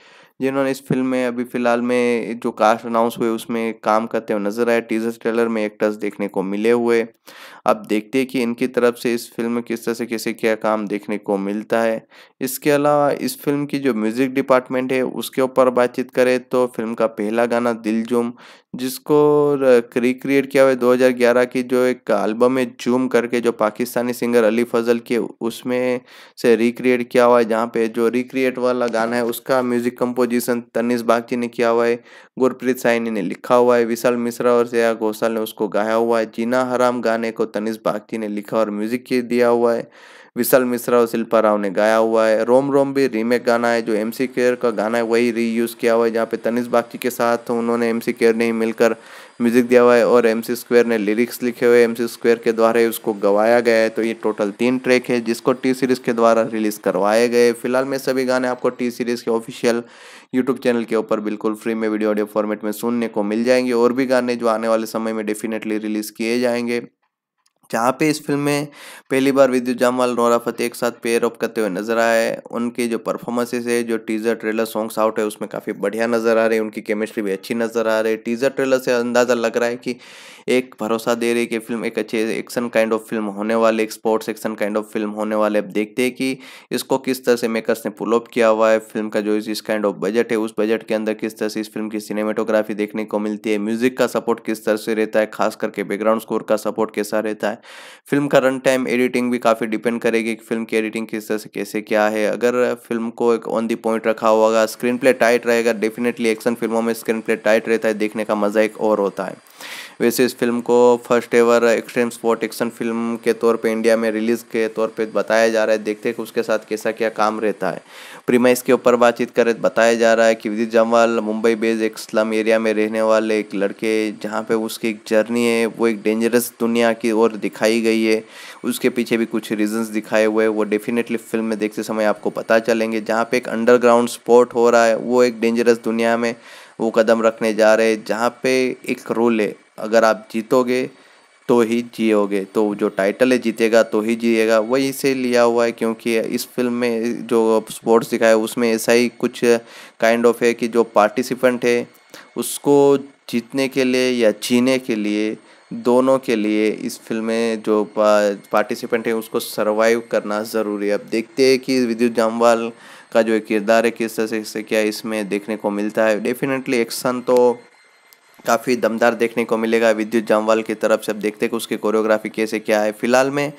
जिन्होंने इस फिल्म में अभी फ़िलहाल में जो कास्ट अनाउंस हुए उसमें काम करते हुए नजर आए। टीजर ट्रेलर में एक्टर्स देखने को मिले हुए। अब देखते हैं कि इनकी तरफ से इस फिल्म में किस तरह से कैसे क्या काम देखने को मिलता है। इसके अलावा इस फिल्म की जो म्यूज़िक डिपार्टमेंट है उसके ऊपर बातचीत करें तो फिल्म का पहला गाना दिल झूम, जिसको रिक्रिएट किया हुआ 2011 की जो एक एल्बम है झूम करके, जो पाकिस्तानी सिंगर अली फजल के उसमें से रिक्रिएट किया हुआ है, जहाँ पे जो रिक्रिएट वाला गाना है उसका म्यूज़िक कंपोजिशन तनिष्क बागची ने किया हुआ है, गुरप्रीत साइनी ने लिखा हुआ है, विशाल मिश्रा और श्रेया घोषाल ने उसको गाया हुआ है। जीना हराम गाने को तनिष्क बागची ने लिखा और म्यूज़िक दिया हुआ है, विशाल मिश्रा और शिल्पा राव ने गाया हुआ है। रोम रोम भी रीमेक गाना है, जो एमसी केयर का गाना है वही रीयूज़ किया हुआ है, जहाँ पे तनिष्क बागची के साथ उन्होंने एमसी केयर ने ही मिलकर म्यूज़िक दिया हुआ है और एमसी स्क्वायर ने लिरिक्स लिखे हुए, एमसी स्क्वायर के द्वारा ही उसको गवाया गया है। तो ये टोटल 3 ट्रैक है जिसको टी सीरीज़ के द्वारा रिलीज़ करवाए गए। फिलहाल में सभी गाने आपको टी सीरीज़ के ऑफिशियल यूट्यूब चैनल के ऊपर बिल्कुल फ्री में वीडियो ऑडियो फॉर्मेट में सुनने को मिल जाएंगे। और भी गाने जो आने वाले समय में डेफिनेटली रिलीज़ किए जाएंगे, जहाँ पे इस फिल्म में पहली बार विद्युत जामवाल नोरा फतेही एक साथ पेयर अप करते हुए नजर आए। उनके जो परफॉर्मेंसेस है, जो टीज़र ट्रेलर सॉन्ग्स आउट है उसमें काफ़ी बढ़िया नज़र आ रही है, उनकी केमिस्ट्री भी अच्छी नज़र आ रही है। टीज़र ट्रेलर से अंदाज़ा लग रहा है कि एक भरोसा दे रही है कि फिल्म एक अच्छे एक्शन काइंड ऑफ फिल्म होने वाली, एक sports action kind of film होने वाले। अब देखते हैं कि इसको किस तरह से मेकर्स ने पुल अप किया हुआ है। फिल्म का जो इस काइंड ऑफ बजट है, उस बजट के अंदर किस तरह से इस फिल्म की सिनेमेटोग्राफी देखने को मिलती है, म्यूजिक का सपोर्ट किस तरह से रहता है, खास करके बैकग्राउंड स्कोर का सपोर्ट कैसा रहता है। फिल्म का रन टाइम, एडिटिंग भी काफ़ी डिपेंड करेगी कि फिल्म की एडिटिंग किस तरह से कैसे क्या है। अगर फिल्म को एक ऑन दी पॉइंट रखा होगा, स्क्रीन प्ले टाइट रहेगा। डेफिनेटली एक्शन फिल्मों में स्क्रीन प्ले टाइट रहता है, देखने का मज़ा एक और होता है। वैसे इस फिल्म को first ever extreme sport action film के तौर पे इंडिया में रिलीज़ के तौर पे बताया जा रहा है। देखते हैं कि उसके साथ कैसा क्या काम रहता है। प्रीमाइस के ऊपर बातचीत करें, बताया जा रहा है कि विद्युत जामवाल मुंबई बेस्ड एक स्लम एरिया में रहने वाले एक लड़के, जहाँ पे उसकी एक जर्नी है वो एक डेंजरस दुनिया की ओर दिखाई गई है। उसके पीछे भी कुछ रीजंस दिखाए हुए हैं, वो डेफिनेटली फिल्म में देखते समय आपको पता चलेंगे। जहाँ पे एक अंडरग्राउंड स्पोर्ट हो रहा है, वो एक डेंजरस दुनिया में वो कदम रखने जा रहे हैं, जहाँ पे एक रोल है अगर आप जीतोगे तो ही जियोगे, तो जो टाइटल है जीतेगा तो ही जिएगा, वही से लिया हुआ है। क्योंकि इस फिल्म में जो स्पोर्ट्स दिखाया है उसमें ऐसा ही कुछ काइंड ऑफ है कि जो पार्टिसिपेंट है उसको जीतने के लिए या जीने के लिए, दोनों के लिए इस फिल्म में जो पार्टिसिपेंट है उसको सर्वाइव करना ज़रूरी है। अब देखते हैं कि विद्युत जामवाल का जो किरदार है किस तरह से क्या इसमें देखने को मिलता है। डेफिनेटली एक्शन तो काफ़ी दमदार देखने को मिलेगा विद्युत जामवाल की तरफ से। अब देखते हैं कि उसकी कोरियोग्राफी कैसे क्या है। फिलहाल में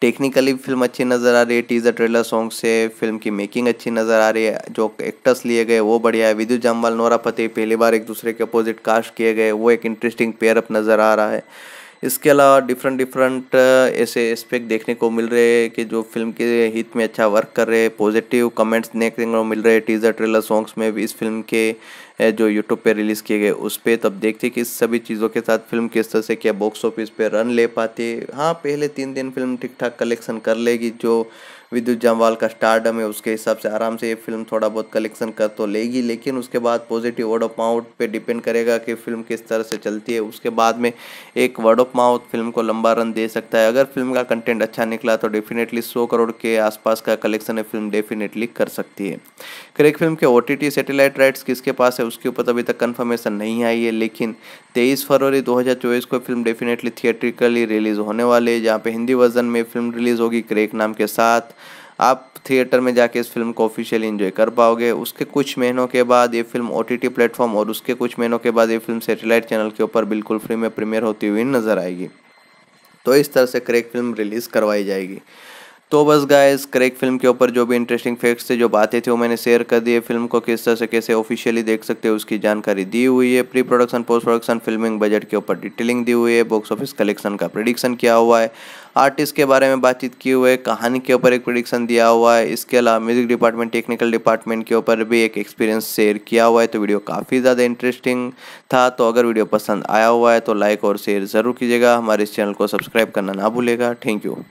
टेक्निकली फिल्म अच्छी नज़र आ रही है, टीजर ट्रेलर सॉन्ग से फिल्म की मेकिंग अच्छी नज़र आ रही है, जो एक्टर्स लिए गए वो बढ़िया है। विद्युत जामवाल, नोरा फतेही पहली बार एक दूसरे के अपोजिट कास्ट किए गए, वो एक इंटरेस्टिंग पेयरअप नज़र आ रहा है। इसके अलावा डिफरेंट ऐसे एस्पेक्ट देखने को मिल रहे हैं कि जो फिल्म के हित में अच्छा वर्क कर रहे हैं। पॉजिटिव कमेंट्स देखने को मिल रहे हैं टीजर ट्रेलर सॉन्ग्स में भी इस फिल्म के जो यूट्यूब पे रिलीज़ किए गए उस पर। तब देखते कि इस सभी चीज़ों के साथ फिल्म किस तरह से क्या बॉक्स ऑफिस पे रन ले पाती है। हाँ, पहले 3 दिन फिल्म ठीक ठाक कलेक्शन कर लेगी, जो विद्युत जामवाल का स्टारडम है उसके हिसाब से आराम से ये फिल्म थोड़ा बहुत कलेक्शन कर तो लेगी, लेकिन उसके बाद पॉजिटिव वर्ड ऑफ माउथ पे डिपेंड करेगा कि फिल्म किस तरह से चलती है। उसके बाद में एक वर्ड ऑफ माउथ फिल्म को लंबा रन दे सकता है। अगर फिल्म का कंटेंट अच्छा निकला तो डेफिनेटली 100 करोड़ के आसपास का कलेक्शन है फिल्म डेफिनेटली कर सकती है। क्रैक फिल्म के OTT सैटेलाइट राइट्स किसके पास है उसके ऊपर अभी तक कन्फर्मेशन नहीं आई है, लेकिन 23 फरवरी 2024 को फिल्म डेफिनेटली थिएट्रिकली रिलीज़ होने वाली है, जहाँ पे हिंदी वर्जन में फिल्म रिलीज़ होगी क्रैक नाम के साथ। आप थिएटर में जाके इस फिल्म को ऑफिशियली एंजॉय कर पाओगे। उसके कुछ महीनों के बाद ये फिल्म OTT प्लेटफॉर्म और उसके कुछ महीनों के बाद ये फिल्म सैटेलाइट चैनल के ऊपर बिल्कुल फ्री में प्रीमियर होती हुई नज़र आएगी। तो इस तरह से क्रैक फिल्म रिलीज़ करवाई जाएगी। तो बस गाइस, क्रैक फिल्म के ऊपर जो भी इंटरेस्टिंग फैक्ट्स थे, जो बातें थी वो मैंने शेयर कर दी है। फिल्म को किस तरह से कैसे ऑफिशियली देख सकते हो उसकी जानकारी दी हुई है, pre production, post production, filming budget के ऊपर डिटेलिंग दी हुई है, बॉक्स ऑफिस कलेक्शन का प्रेडिक्शन किया हुआ है, आर्टिस्ट के बारे में बातचीत की हुई है, कहानी के ऊपर एक प्रेडिक्शन दिया हुआ है। इसके अलावा म्यूजिक डिपार्टमेंट, टेक्निकल डिपार्टमेंट के ऊपर भी एक एक्सपीरियंस शेयर किया हुआ है। तो वीडियो काफ़ी ज़्यादा इंटरेस्टिंग था, तो अगर वीडियो पसंद आया हुआ है तो लाइक और शेयर ज़रूर कीजिएगा। हमारे इस चैनल को सब्सक्राइब करना ना भूलेगा। Thank you.